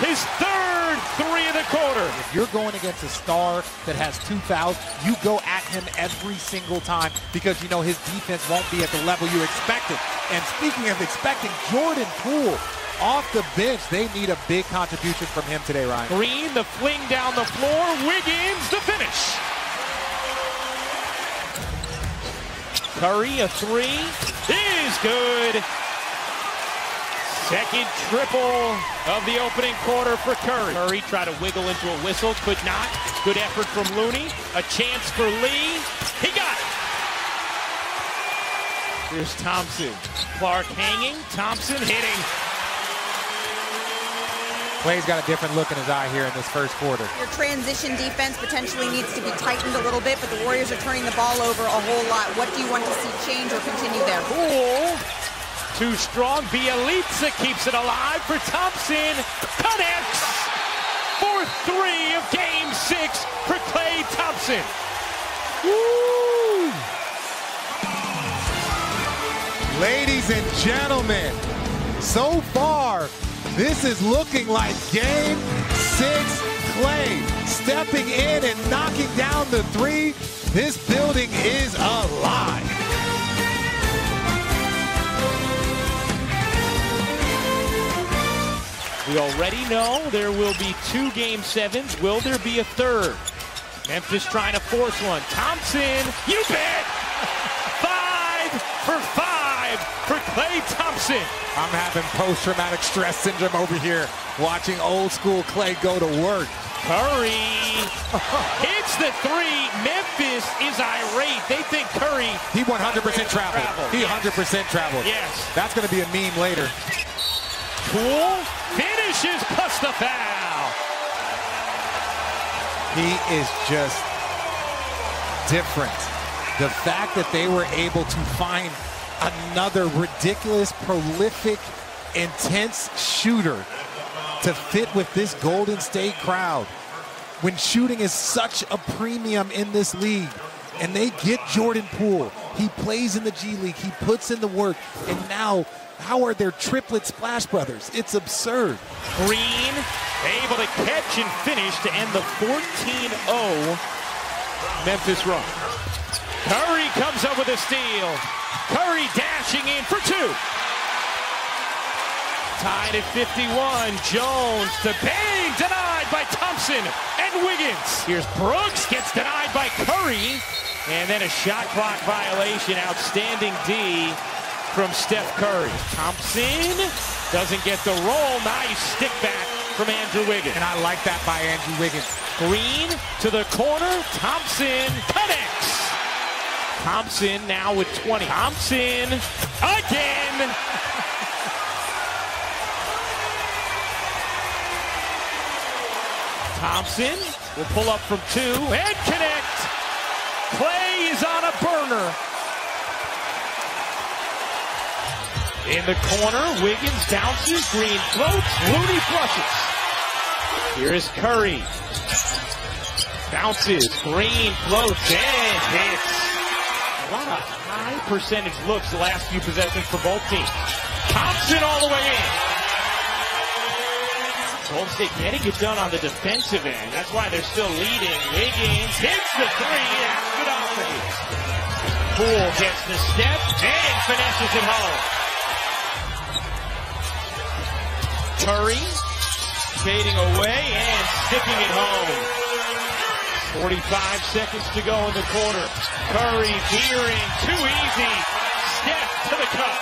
His third three of the quarter. If you're going against a star that has 2 fouls, you go at him every single time because you know his defense won't be at the level you expected. And speaking of expecting, Jordan Poole off the bench, they need a big contribution from him today, Ryan. Green, the fling down the floor, Wiggins, the finish. Curry, a three, is good. Second triple of the opening quarter for Curry. Curry tried to wiggle into a whistle, could not. Good effort from Looney. A chance for Lee. He got it. Here's Thompson. Clark hanging. Thompson hitting. Klay's got a different look in his eye here in this first quarter. Your transition defense potentially needs to be tightened a little bit, but the Warriors are turning the ball over a whole lot. What do you want to see change or continue there? Cool. Too strong. Bielitsa keeps it alive for Thompson. Connects for 3 of game 6 for Klay Thompson. Woo! Ladies and gentlemen, so far, this is looking like game 6. Klay stepping in and knocking down the 3. This building is alive. We already know there will be 2 game 7s. Will there be a third? Memphis trying to force one. Thompson, you bet! 5 for 5 for Klay Thompson. I'm having post-traumatic stress syndrome over here, watching old school Klay go to work. Curry hits the 3. Memphis is irate. They think Curry. He 100% traveled. He 100% traveled. Yes. That's going to be a meme later. Poole finishes plus the foul. He is just different. The fact that they were able to find another ridiculous, prolific, intense shooter to fit with this Golden State crowd when shooting is such a premium in this league. And they get Jordan Poole. He plays in the G League. He puts in the work. And now, how are their triplet Splash Brothers? It's absurd. Green able to catch and finish to end the 14-0 Memphis run. Curry comes up with a steal. Curry dashing in for two. Tied at 51. Jones to Bang, denied by Thompson and Wiggins. Here's Brooks, gets denied by Curry. And then a shot clock violation, outstanding D from Steph Curry. Thompson doesn't get the roll. Nice stick back from Andrew Wiggins. And I like that by Andrew Wiggins. Green to the corner. Thompson connects. Thompson now with 20. Thompson again. Thompson will pull up from two and connect. Clay is on a burner. In the corner, Wiggins bounces, Green floats, Looney flushes. Here's Curry. Bounces, Green floats, and hits. A lot of high percentage looks the last few possessions for both teams. Thompson all the way in. Golden State getting it done on the defensive end. That's why they're still leading. Wiggins hits the three. That's good offense. Poole gets the step and finesses it home. Curry fading away and sticking it home. 45 seconds to go in the quarter. Curry veering too easy. Step to the cup.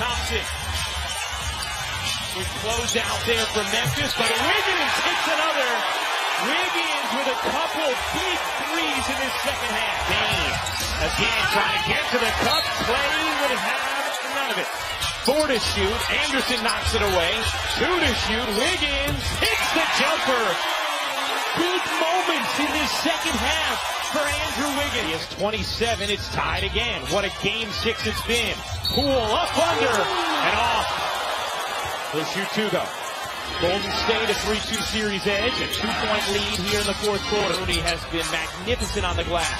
Thompson. We close out there for Memphis, but Wiggins hits another. Wiggins with a couple big threes in his second half. Bane again trying to get to the cup. Clay would have none of it. Four to shoot. Anderson knocks it away. Two to shoot. Wiggins hits the jumper. Big moments in this second half for Andrew Wiggins. He has 27. It's tied again. What a game six it's been. Poole up under and off. They shoot two, though. Golden State, a 3-2 series edge, a 2-point lead here in the fourth quarter. Looney has been magnificent on the glass.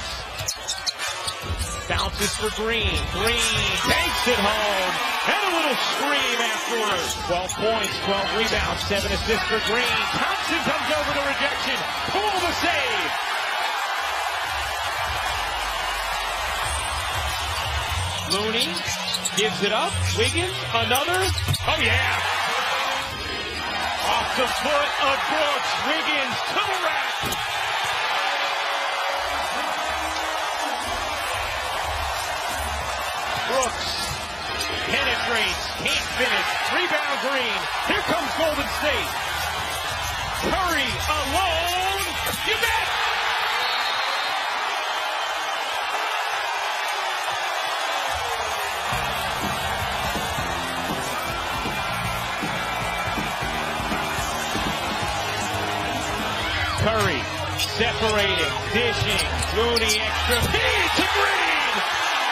Bounces for Green. Green takes it home. And a little scream afterwards. 12 points, 12 rebounds, 7 assists for Green. Thompson comes over to rejection. Poole the save. Looney gives it up. Wiggins, another. Oh, yeah. Off the foot of Brooks, Wiggins to the rack. Brooks penetrates, can't finish, rebound Green. Here comes Golden State. Curry alone, you bet! Curry, separated, dishing, Looney extra, feed to Green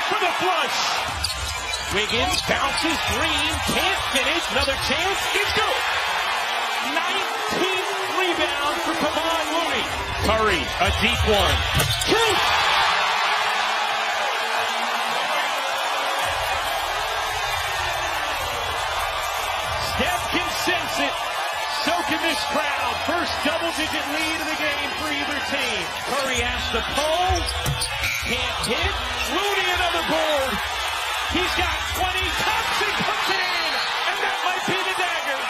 for the flush. Wiggins bounces, Green can't finish, another chance, it's good. 19th rebound for Kevon Looney. Curry, a deep one, shoots. Steph can sense it. So can this crowd. First double-digit lead of the game for either team. Curry has to pull. Can't hit. Looney another board. He's got 20. Thompson cuts it in. And that might be the dagger.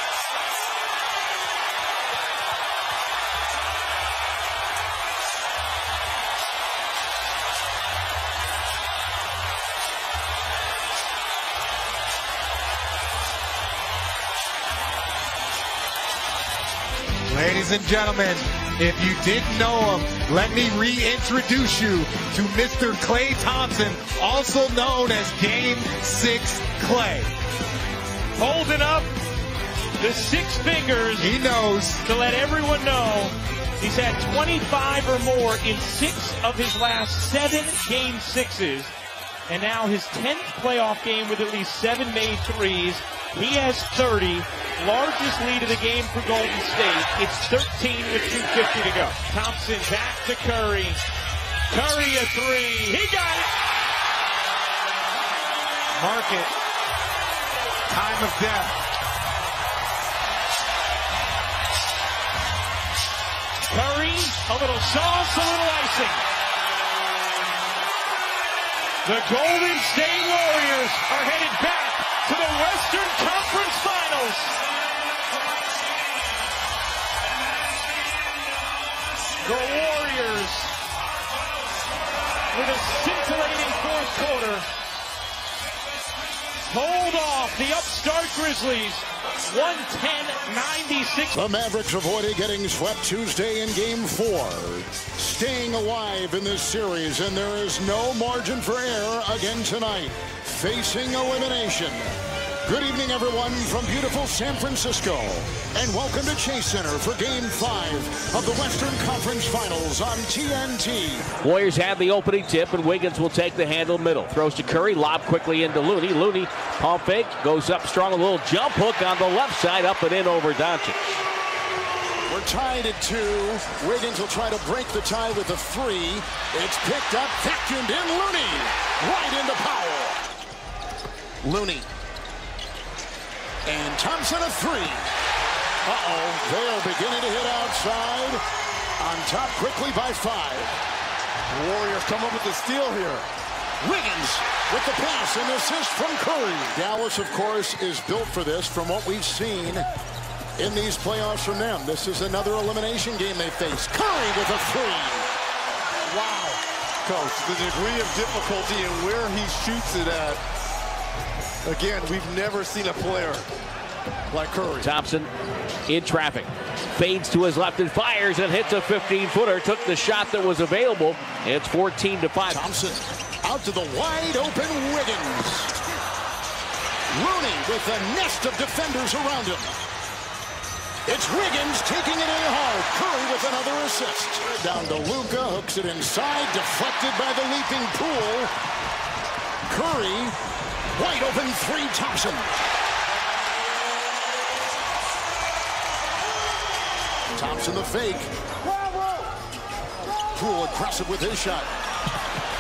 Ladies and gentlemen, if you didn't know him, let me reintroduce you to Mr. Klay Thompson, also known as Game 6 Klay. Holding up the six fingers. He knows. To let everyone know he's had 25 or more in 6 of his last 7 Game 6s. And now his 10th playoff game with at least 7 made threes. He has 30. largest lead of the game for Golden State. It's 13 with 2:50 to go. Thompson back to Curry. Curry a three. He got it. Mark it. Time of death. Curry, a little sauce, a little icing. The Golden State Warriors are headed back to the Western Conference Finals. The Warriors, with a scintillating fourth quarter, hold off the upstart Grizzlies, 110-96. The Mavericks avoided getting swept Tuesday in Game 4. Staying alive in this series, and there is no margin for error again tonight. Facing elimination. Good evening, everyone, from beautiful San Francisco, and welcome to Chase Center for Game 5 of the Western Conference Finals on TNT. Warriors have the opening tip, and Wiggins will take the handle middle. Throws to Curry, lob quickly into Looney. Looney, pump fake, goes up strong, a little jump hook on the left side, up and in over Doncic. We're tied at 2. Wiggins will try to break the tie with a 3. It's picked up, vacuumed in. Looney, right into Powell. Looney. And Thompson a 3. Uh-oh, they are beginning to hit outside. On top quickly by 5. Warriors come up with the steal here. Wiggins with the pass and assist from Curry. Dallas, of course, is built for this from what we've seen in these playoffs from them. This is another elimination game they face. Curry with a 3. Wow. Coach, the degree of difficulty and where he shoots it at. Again, we've never seen a player like Curry. Thompson in traffic. Fades to his left and fires and hits a 15-footer. Took the shot that was available. It's 14-5. Thompson out to the wide-open Wiggins. Looney with a nest of defenders around him. It's Wiggins taking it in hard. Curry with another assist. Down to Luka, hooks it inside, deflected by the leaping pool. Curry, wide open 3, Thompson. Thompson the fake. Poole aggressive with his shot.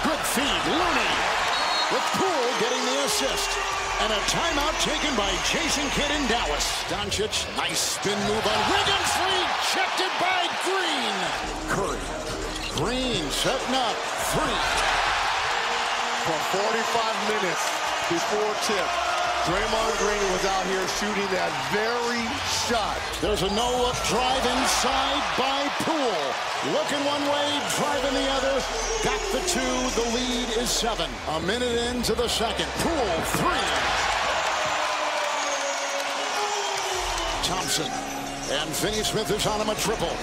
Good feed, Looney. With Poole getting the assist. And a timeout taken by Jason Kidd in Dallas. Doncic, nice spin move on Wiggins. Rejected by Green. Curry. Green setting up. 3. For 45 minutes before tip, Draymond Green was out here shooting that very shot. There's a no-look drive inside by Poole. Looking one way, driving the other. Back the 2. The lead is 7. A minute into the second. Poole, 3. Thompson. And Finney-Smith is on him a triple.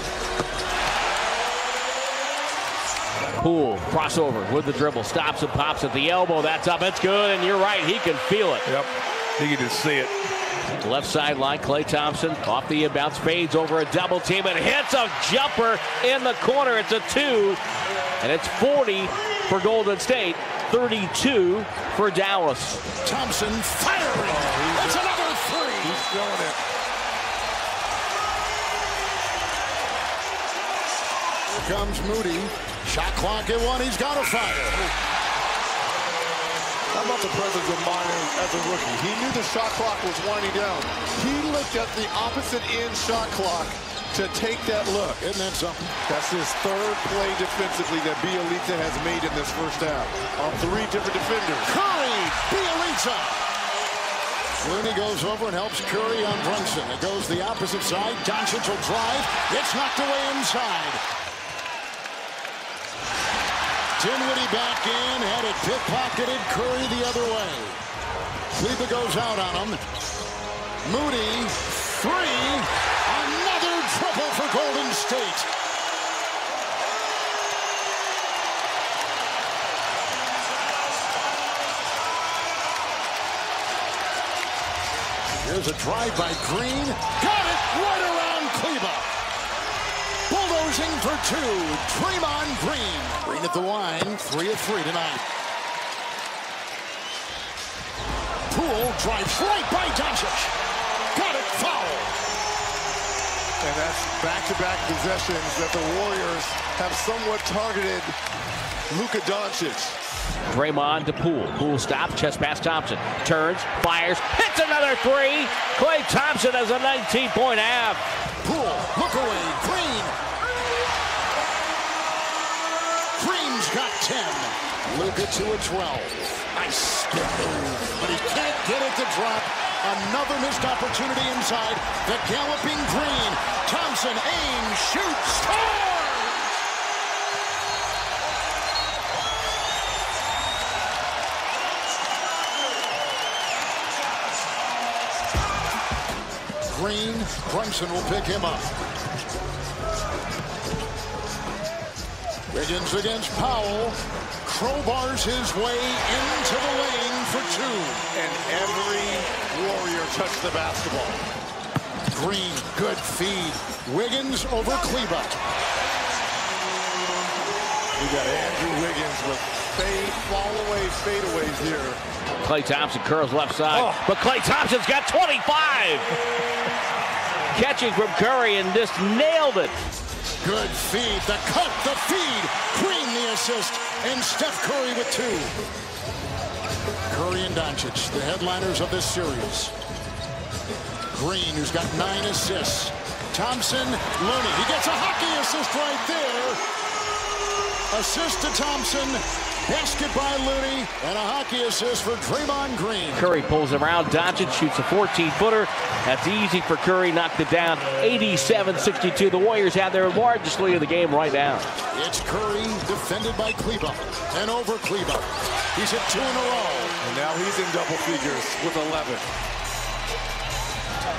Poole, crossover with the dribble. Stops and pops at the elbow. That's up. It's good. And you're right. He can feel it. Yep. He can just see it. Left sideline, Klay Thompson off the inbounds. Fades over a double team and hits a jumper in the corner. It's a 2. And it's 40 for Golden State. 32 for Dallas. Thompson firing. Oh, that's another 3. He's throwing it. Here comes Moody. Shot clock at 1. He's got to fire. How about the presence of mind as a rookie? He knew the shot clock was winding down. He looked at the opposite end shot clock to take that look. Isn't that something? That's his third play defensively that Bielitsa has made in this first half on 3 different defenders. Curry, Bielitsa. Looney goes over and helps Curry on Brunson. It goes the opposite side. Doncic will drive. It's knocked away inside. Dinwiddie back in, had it pickpocketed. Curry the other way. Kleba goes out on him. Moody, 3. Another triple for Golden State. Here's a drive by Green. Got it right around Kleba. Bulldozing for 2. Draymond Green. Green at the line. 3 of 3 tonight. Poole drives right by Doncic. Got it. foul. And that's back-to-back possessions that the Warriors have somewhat targeted Luka Doncic. Draymond to Poole. Poole stops, chest pass Thompson. Turns, fires, hits another three. Klay Thompson has a 19-point half. Poole, look away, Green. Green's got 10. Luka to a 12. Nice skip move, but he can't get it to drop. Another missed opportunity inside. The galloping Green. Thompson aims, shoots, scores! Green, Brunson will pick him up. Wiggins against Powell. Crowbars his way into the lane for two. And every Warrior touched the basketball. Green, good feed. Wiggins over Kleber. You got Andrew Wiggins with fadeaways here. Klay Thompson curls left side, but Klay Thompson's got 25. Catching from Curry and just nailed it. Good feed, the cut, the feed. Green the assist, and Steph Curry with two. Curry and Doncic, the headliners of this series. Green, who's got 9 assists. Thompson, Looney, he gets a hockey assist right there. Assist to Thompson, basket by Looney, and a hockey assist for Draymond Green. Curry pulls him around, Doncic shoots a 14-footer. That's easy for Curry, knocked it down, 87-62. The Warriors have their largest lead of the game right now. It's Curry defended by Kleber, and over Kleber. He's at 2 in a row. And now he's in double figures with 11.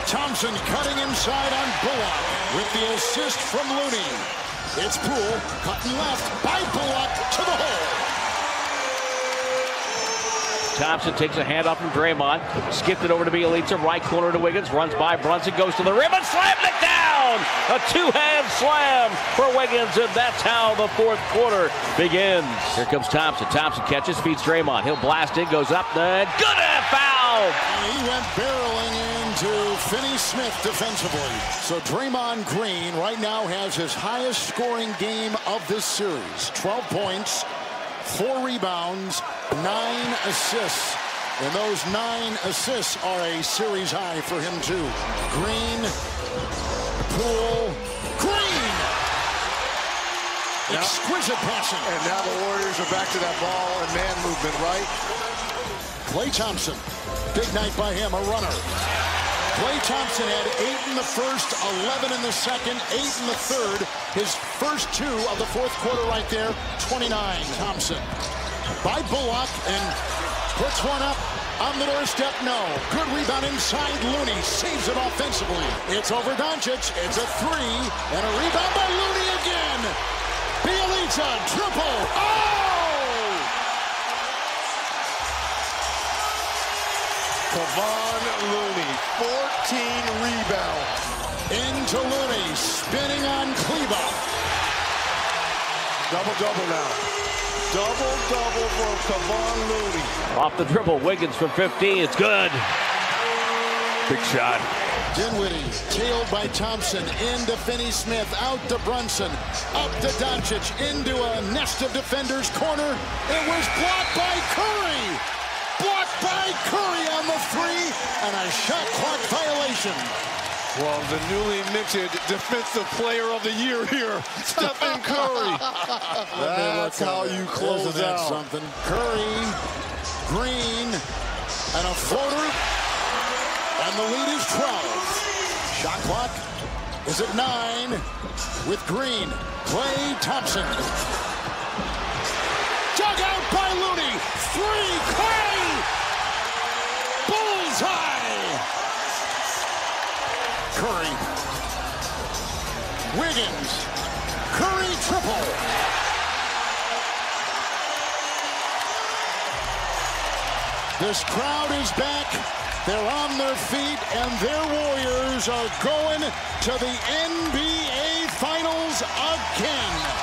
Thompson cutting inside on Bullock with the assist from Looney. It's Poole, cutting left by Bullock to the hole. Thompson takes a handoff from Draymond, skipped it over to Bielitsa, right corner to Wiggins, runs by Brunson, goes to the rim and slams it down! A two-hand slam for Wiggins, and that's how the fourth quarter begins. Here comes Thompson. Thompson catches, feeds Draymond. He'll blast in, goes up, and good and foul! And he went barreling into Finney-Smith defensively. So Draymond Green right now has his highest scoring game of this series. 12 points, 4 rebounds, 9 assists, and those 9 assists are a series high for him too. Green, Poole, Green! Now, exquisite passing. And now the Warriors are back to that ball and man movement, right? Klay Thompson, big night by him, a runner. Klay Thompson had 8 in the first, 11 in the second, 8 in the third. His first 2 of the fourth quarter right there, 29, Thompson. By Bullock, and puts one up on the doorstep, no. Good rebound inside, Looney saves it offensively. It's over Doncic, it's a 3, and a rebound by Looney again. Bielitsa, triple, Kevon Looney, 14 rebounds. Into Looney, spinning on Kleber. Double-double now. Double-double for Kevon Looney. Off the dribble, Wiggins from 15. It's good. Big shot. Dinwiddie, tailed by Thompson, into Finney-Smith, out to Brunson, up to Doncic, into a nest of defenders, corner. It was blocked by Curry. Blocked by Curry on the 3, and a shot clock violation. Well, the newly minted Defensive Player of the Year here, Stephen Curry. That's how you close it out. Something. Curry, Green, and a floater, and the lead is 12. Shot clock is at 9 with Green. Klay Thompson. Dug out by Looney. 3, Curry. Bullseye. Curry, Wiggins, Curry triple. This crowd is back, they're on their feet, and their Warriors are going to the NBA Finals again.